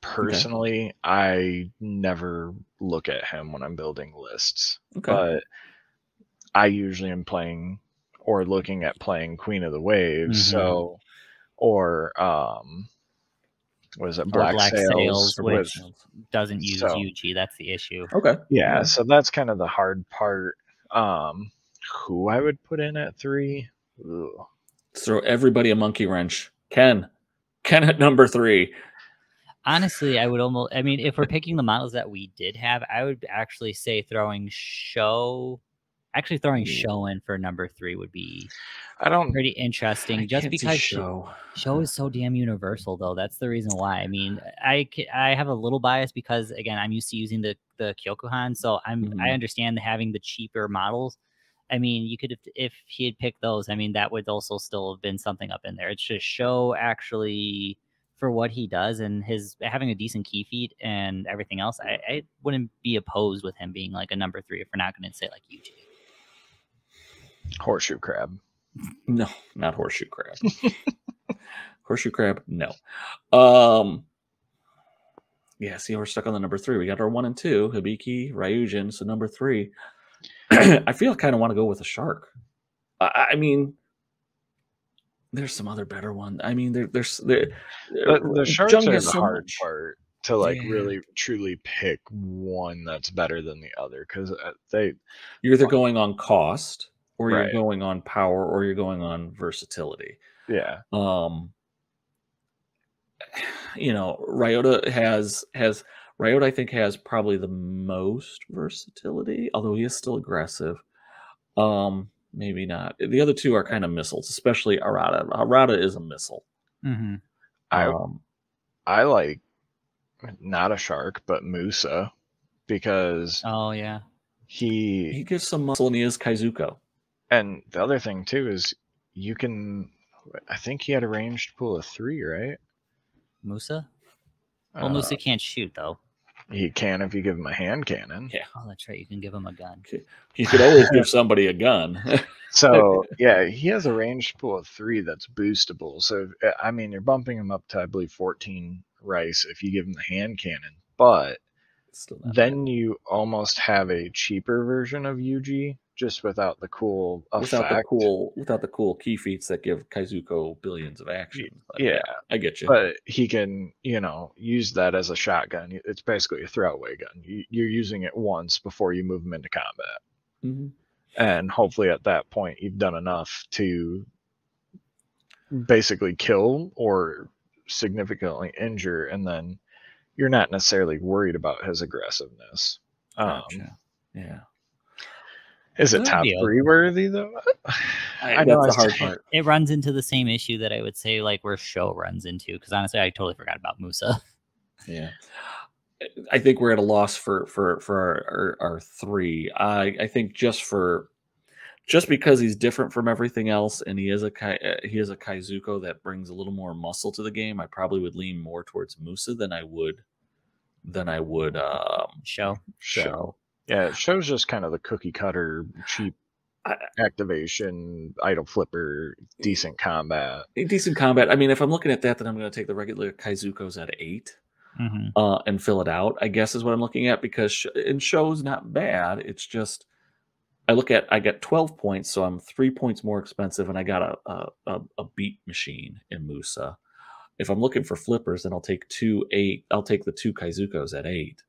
personally, okay. I never look at him when I'm building lists, okay. But I usually am playing or looking at playing Queen of the Waves, mm-hmm. so or um, what is it, Black, Black Sails, Sails which with, doesn't use so, Yuji. That's the issue. Okay, yeah, yeah, so that's kind of the hard part. Um, who I would put in at three? Ugh. Throw everybody a monkey wrench. Ken, Ken at number three. Honestly, I would almost, I mean, if we're picking the models that we did have, I would actually say throwing show, actually throwing show in for number three would be I don't, pretty interesting. I just because show. show is so damn universal, though. That's the reason why. I mean, I, I have a little bias because, again, I'm used to using the, the Kyokuhan, so I'm, mm-hmm. I understand having the cheaper models. I mean, you could have, if he had picked those, I mean, that would also still have been something up in there. It's just show actually... for what he does and his having a decent key feat and everything else, I, I wouldn't be opposed with him being like a number three if we're not going to say like Yuji. Horseshoe crab. No, not horseshoe crab. Horseshoe crab, no. Um, yeah, see, we're stuck on the number three. We got our one and two, Hibiki, Ryujin, so number three. I feel kind of want to go with a shark. I, I mean... There's some other better one. I mean, there, there's there, the, the sharks are the so hard much. part to like yeah. really truly pick one that's better than the other, because they you're either going on cost or right. you're going on power or you're going on versatility. Yeah. Um. You know, Ryota has has Ryota. I think has probably the most versatility, although he is still aggressive. Um. Maybe not. The other two are kind of missiles, especially Arata. Arata is a missile. Mm-hmm. I um, I like not a shark, but Musa. because oh yeah, he he gives some muscle and he is Kaizuko. And the other thing too is you can, I think he had a ranged pool of three, right? Musa? Well, uh, Musa can't shoot though. He can if you give him a hand cannon. Yeah, oh, that's right. You can give him a gun. You could always give somebody a gun. So yeah, he has a ranged pool of three that's boostable. So I mean, you're bumping him up to I believe fourteen rice if you give him the hand cannon. But then bad. You almost have a cheaper version of Yuji, just without the cool effect. Without the cool, without the cool key feats that give Kaizuko billions of action. But yeah, I get you. But he can, you know, use that as a shotgun. It's basically a throwaway gun. You're using it once before you move him into combat. Mm-hmm. And hopefully at that point, you've done enough to basically kill or significantly injure. And then you're not necessarily worried about his aggressiveness. Um, gotcha. Yeah. Is it, it top three worthy though? I, I know that's the hard part. It runs into the same issue that I would say like where Sho runs into, because honestly, I totally forgot about Musa. Yeah, I think we're at a loss for for for our our, our three. I I think just for just because he's different from everything else, and he is a he is a Kaizuko that brings a little more muscle to the game. I probably would lean more towards Musa than I would than I would um, Sho Sho. Yeah, it shows just kind of the cookie cutter, cheap activation, idle flipper, decent combat. Decent combat. I mean, if I'm looking at that, then I'm going to take the regular Kaizukos at eight mm-hmm. uh, and fill it out, I guess is what I'm looking at, because in Sho's not bad. It's just I look at I got twelve points, so I'm three points more expensive, and I got a a, a beat machine in Musa. If I'm looking for flippers, then I'll take two eight. I'll take the two Kaizukos at eight.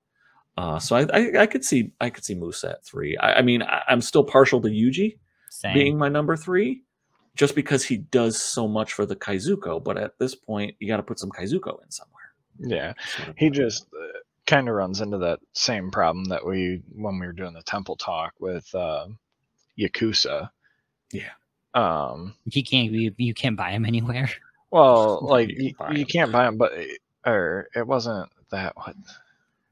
Uh, so I, I I could see I could see Musa at three. I, I mean I, I'm still partial to Yuji Same. being my number three, just because he does so much for the Kaizuko. But at this point, you got to put some Kaizuko in somewhere. Yeah, sort of he just uh, kind of runs into that same problem that we when we were doing the temple talk with uh, Yakuza. Yeah, um, he can't you, you can't buy him anywhere. Well, like you, you can't buy him, but or it wasn't that what.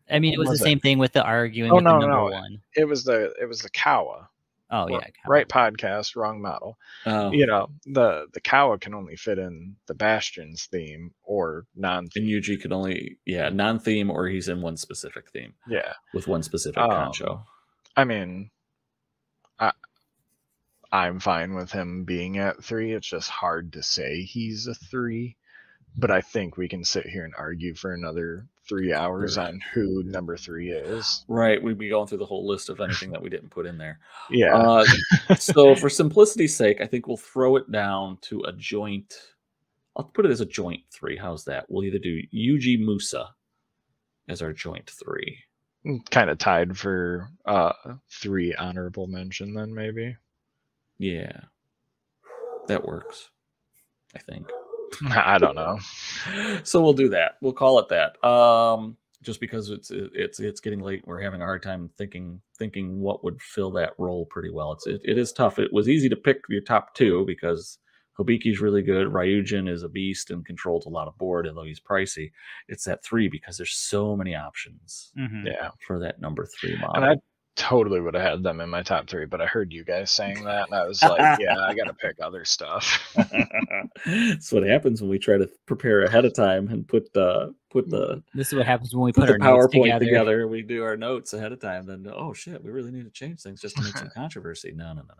I mean, it was, was the same it? thing with the arguing. Oh with no, the no, one. It was the it was the Kawa. Oh yeah, Kawa. Right podcast, wrong model. Oh. You know the the Kawa can only fit in the Bastion's theme or non. And Yuji could only yeah non theme or he's in one specific theme. Yeah, with one specific um, concho. I mean, I I'm fine with him being at three. It's just hard to say he's a three, but I think we can sit here and argue for another three hours on who number three is. Right. We'd be going through the whole list of anything that we didn't put in there. Yeah. Uh, so for simplicity's sake, I think we'll throw it down to a joint. I'll put it as a joint three. How's that? We'll either do Yuji Musa as our joint three. Kind of tied for uh, three honorable mention then maybe. Yeah. That works. I think. I don't know. So we'll do that. We'll call it that. Um, just because it's it's it's getting late, we're having a hard time thinking thinking what would fill that role pretty well. It's it, it is tough. It was easy to pick your top two because Hibiki's really good. Ryujin is a beast and controls a lot of board, although he's pricey. It's that three because there's so many options. Mm-hmm. Yeah, for that number three model. And I totally would have had them in my top three, but I heard you guys saying that, and I was like, yeah, I got to pick other stuff. That's what happens when we try to prepare ahead of time and put the put the. This is what happens when we put, put our PowerPoint together. together and we do our notes ahead of time. Then oh shit, we really need to change things just to make some controversy. No, no, no,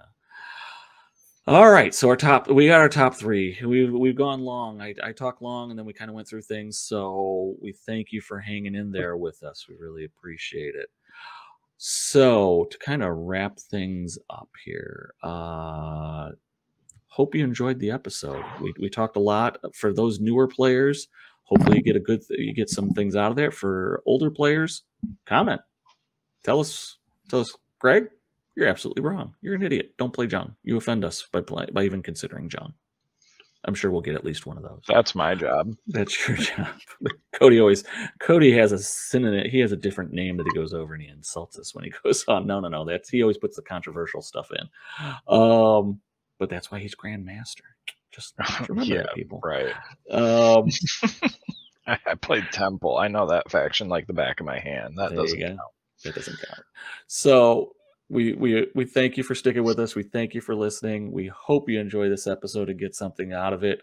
no. All right, so our top, we got our top three. We've we've gone long. I I talked long, and then we kind of went through things. So we thank you for hanging in there with us. We really appreciate it. So to kind of wrap things up here, uh, hope you enjoyed the episode. We, we talked a lot for those newer players. Hopefully you get a good, you get some things out of there. For older players, comment, tell us, tell us, Greg, you're absolutely wrong. You're an idiot. Don't play John. You offend us by play, by even considering John. I'm sure we'll get at least one of those. That's my job. That's your job. Cody always, Cody has a synonym. He has a different name that he goes over and he insults us when he goes on. No, no, no. That's, he always puts the controversial stuff in. Um, but that's why he's Grandmaster. Just remember yeah, that, people. Right. Um, I played Temple. I know that faction like the back of my hand. That there doesn't count. It doesn't count. So we we we thank you for sticking with us. We thank you for listening. We hope you enjoy this episode and get something out of it.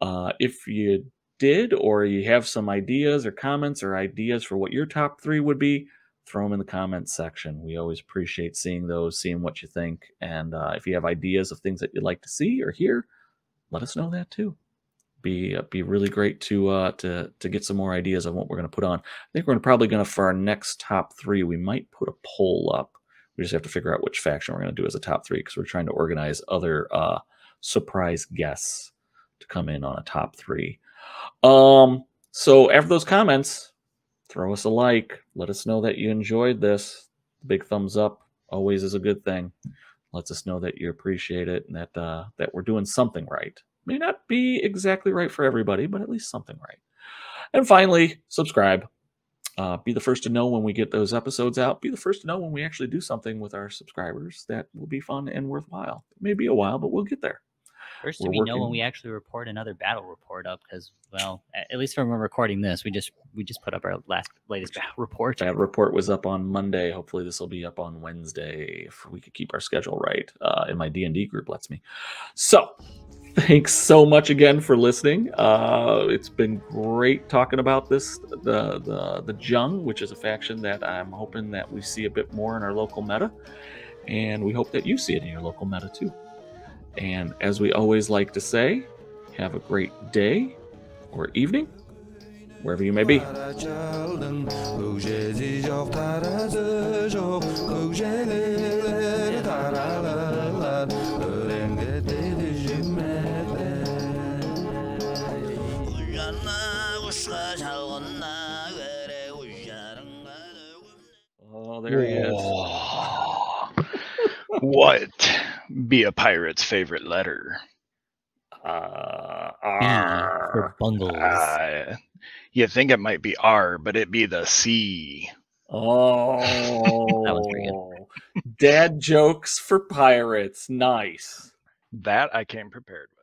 Uh, if you did, or you have some ideas or comments or ideas for what your top three would be, throw them in the comments section. We always appreciate seeing those, seeing what you think. And uh, if you have ideas of things that you'd like to see or hear, let us know that too. Be uh, be really great to uh, to to get some more ideas on what we're going to put on. I think we're probably going to, for our next top three, we might put a poll up. We just have to figure out which faction we're going to do as a top three, because we're trying to organize other uh, surprise guests to come in on a top three. Um, so after those comments, throw us a like. Let us know that you enjoyed this. Big thumbs up always is a good thing. Lets us know that you appreciate it and that uh, that we're doing something right. May not be exactly right for everybody, but at least something right. And finally, subscribe. Uh, be the first to know when we get those episodes out. Be the first to know when we actually do something with our subscribers that will be fun and worthwhile. It may be a while, but we'll get there. First, we know when we actually report another battle report up, because, well, at least when we're recording this, we just we just put up our last latest battle report. That report was up on Monday. Hopefully, this will be up on Wednesday if we could keep our schedule right. Uh, and my D and D group lets me. So, thanks so much again for listening. Uh, it's been great talking about this, the the the Jung, which is a faction that I'm hoping that we see a bit more in our local meta, and we hope that you see it in your local meta too. And as we always like to say, have a great day or evening, wherever you may be. Oh, there he is. What? Be a pirate's favorite letter. Uh, R. B for bungles. Uh, you think it might be R, but it be the C. Oh, that was pretty good. Dad jokes for pirates. Nice. That I came prepared with.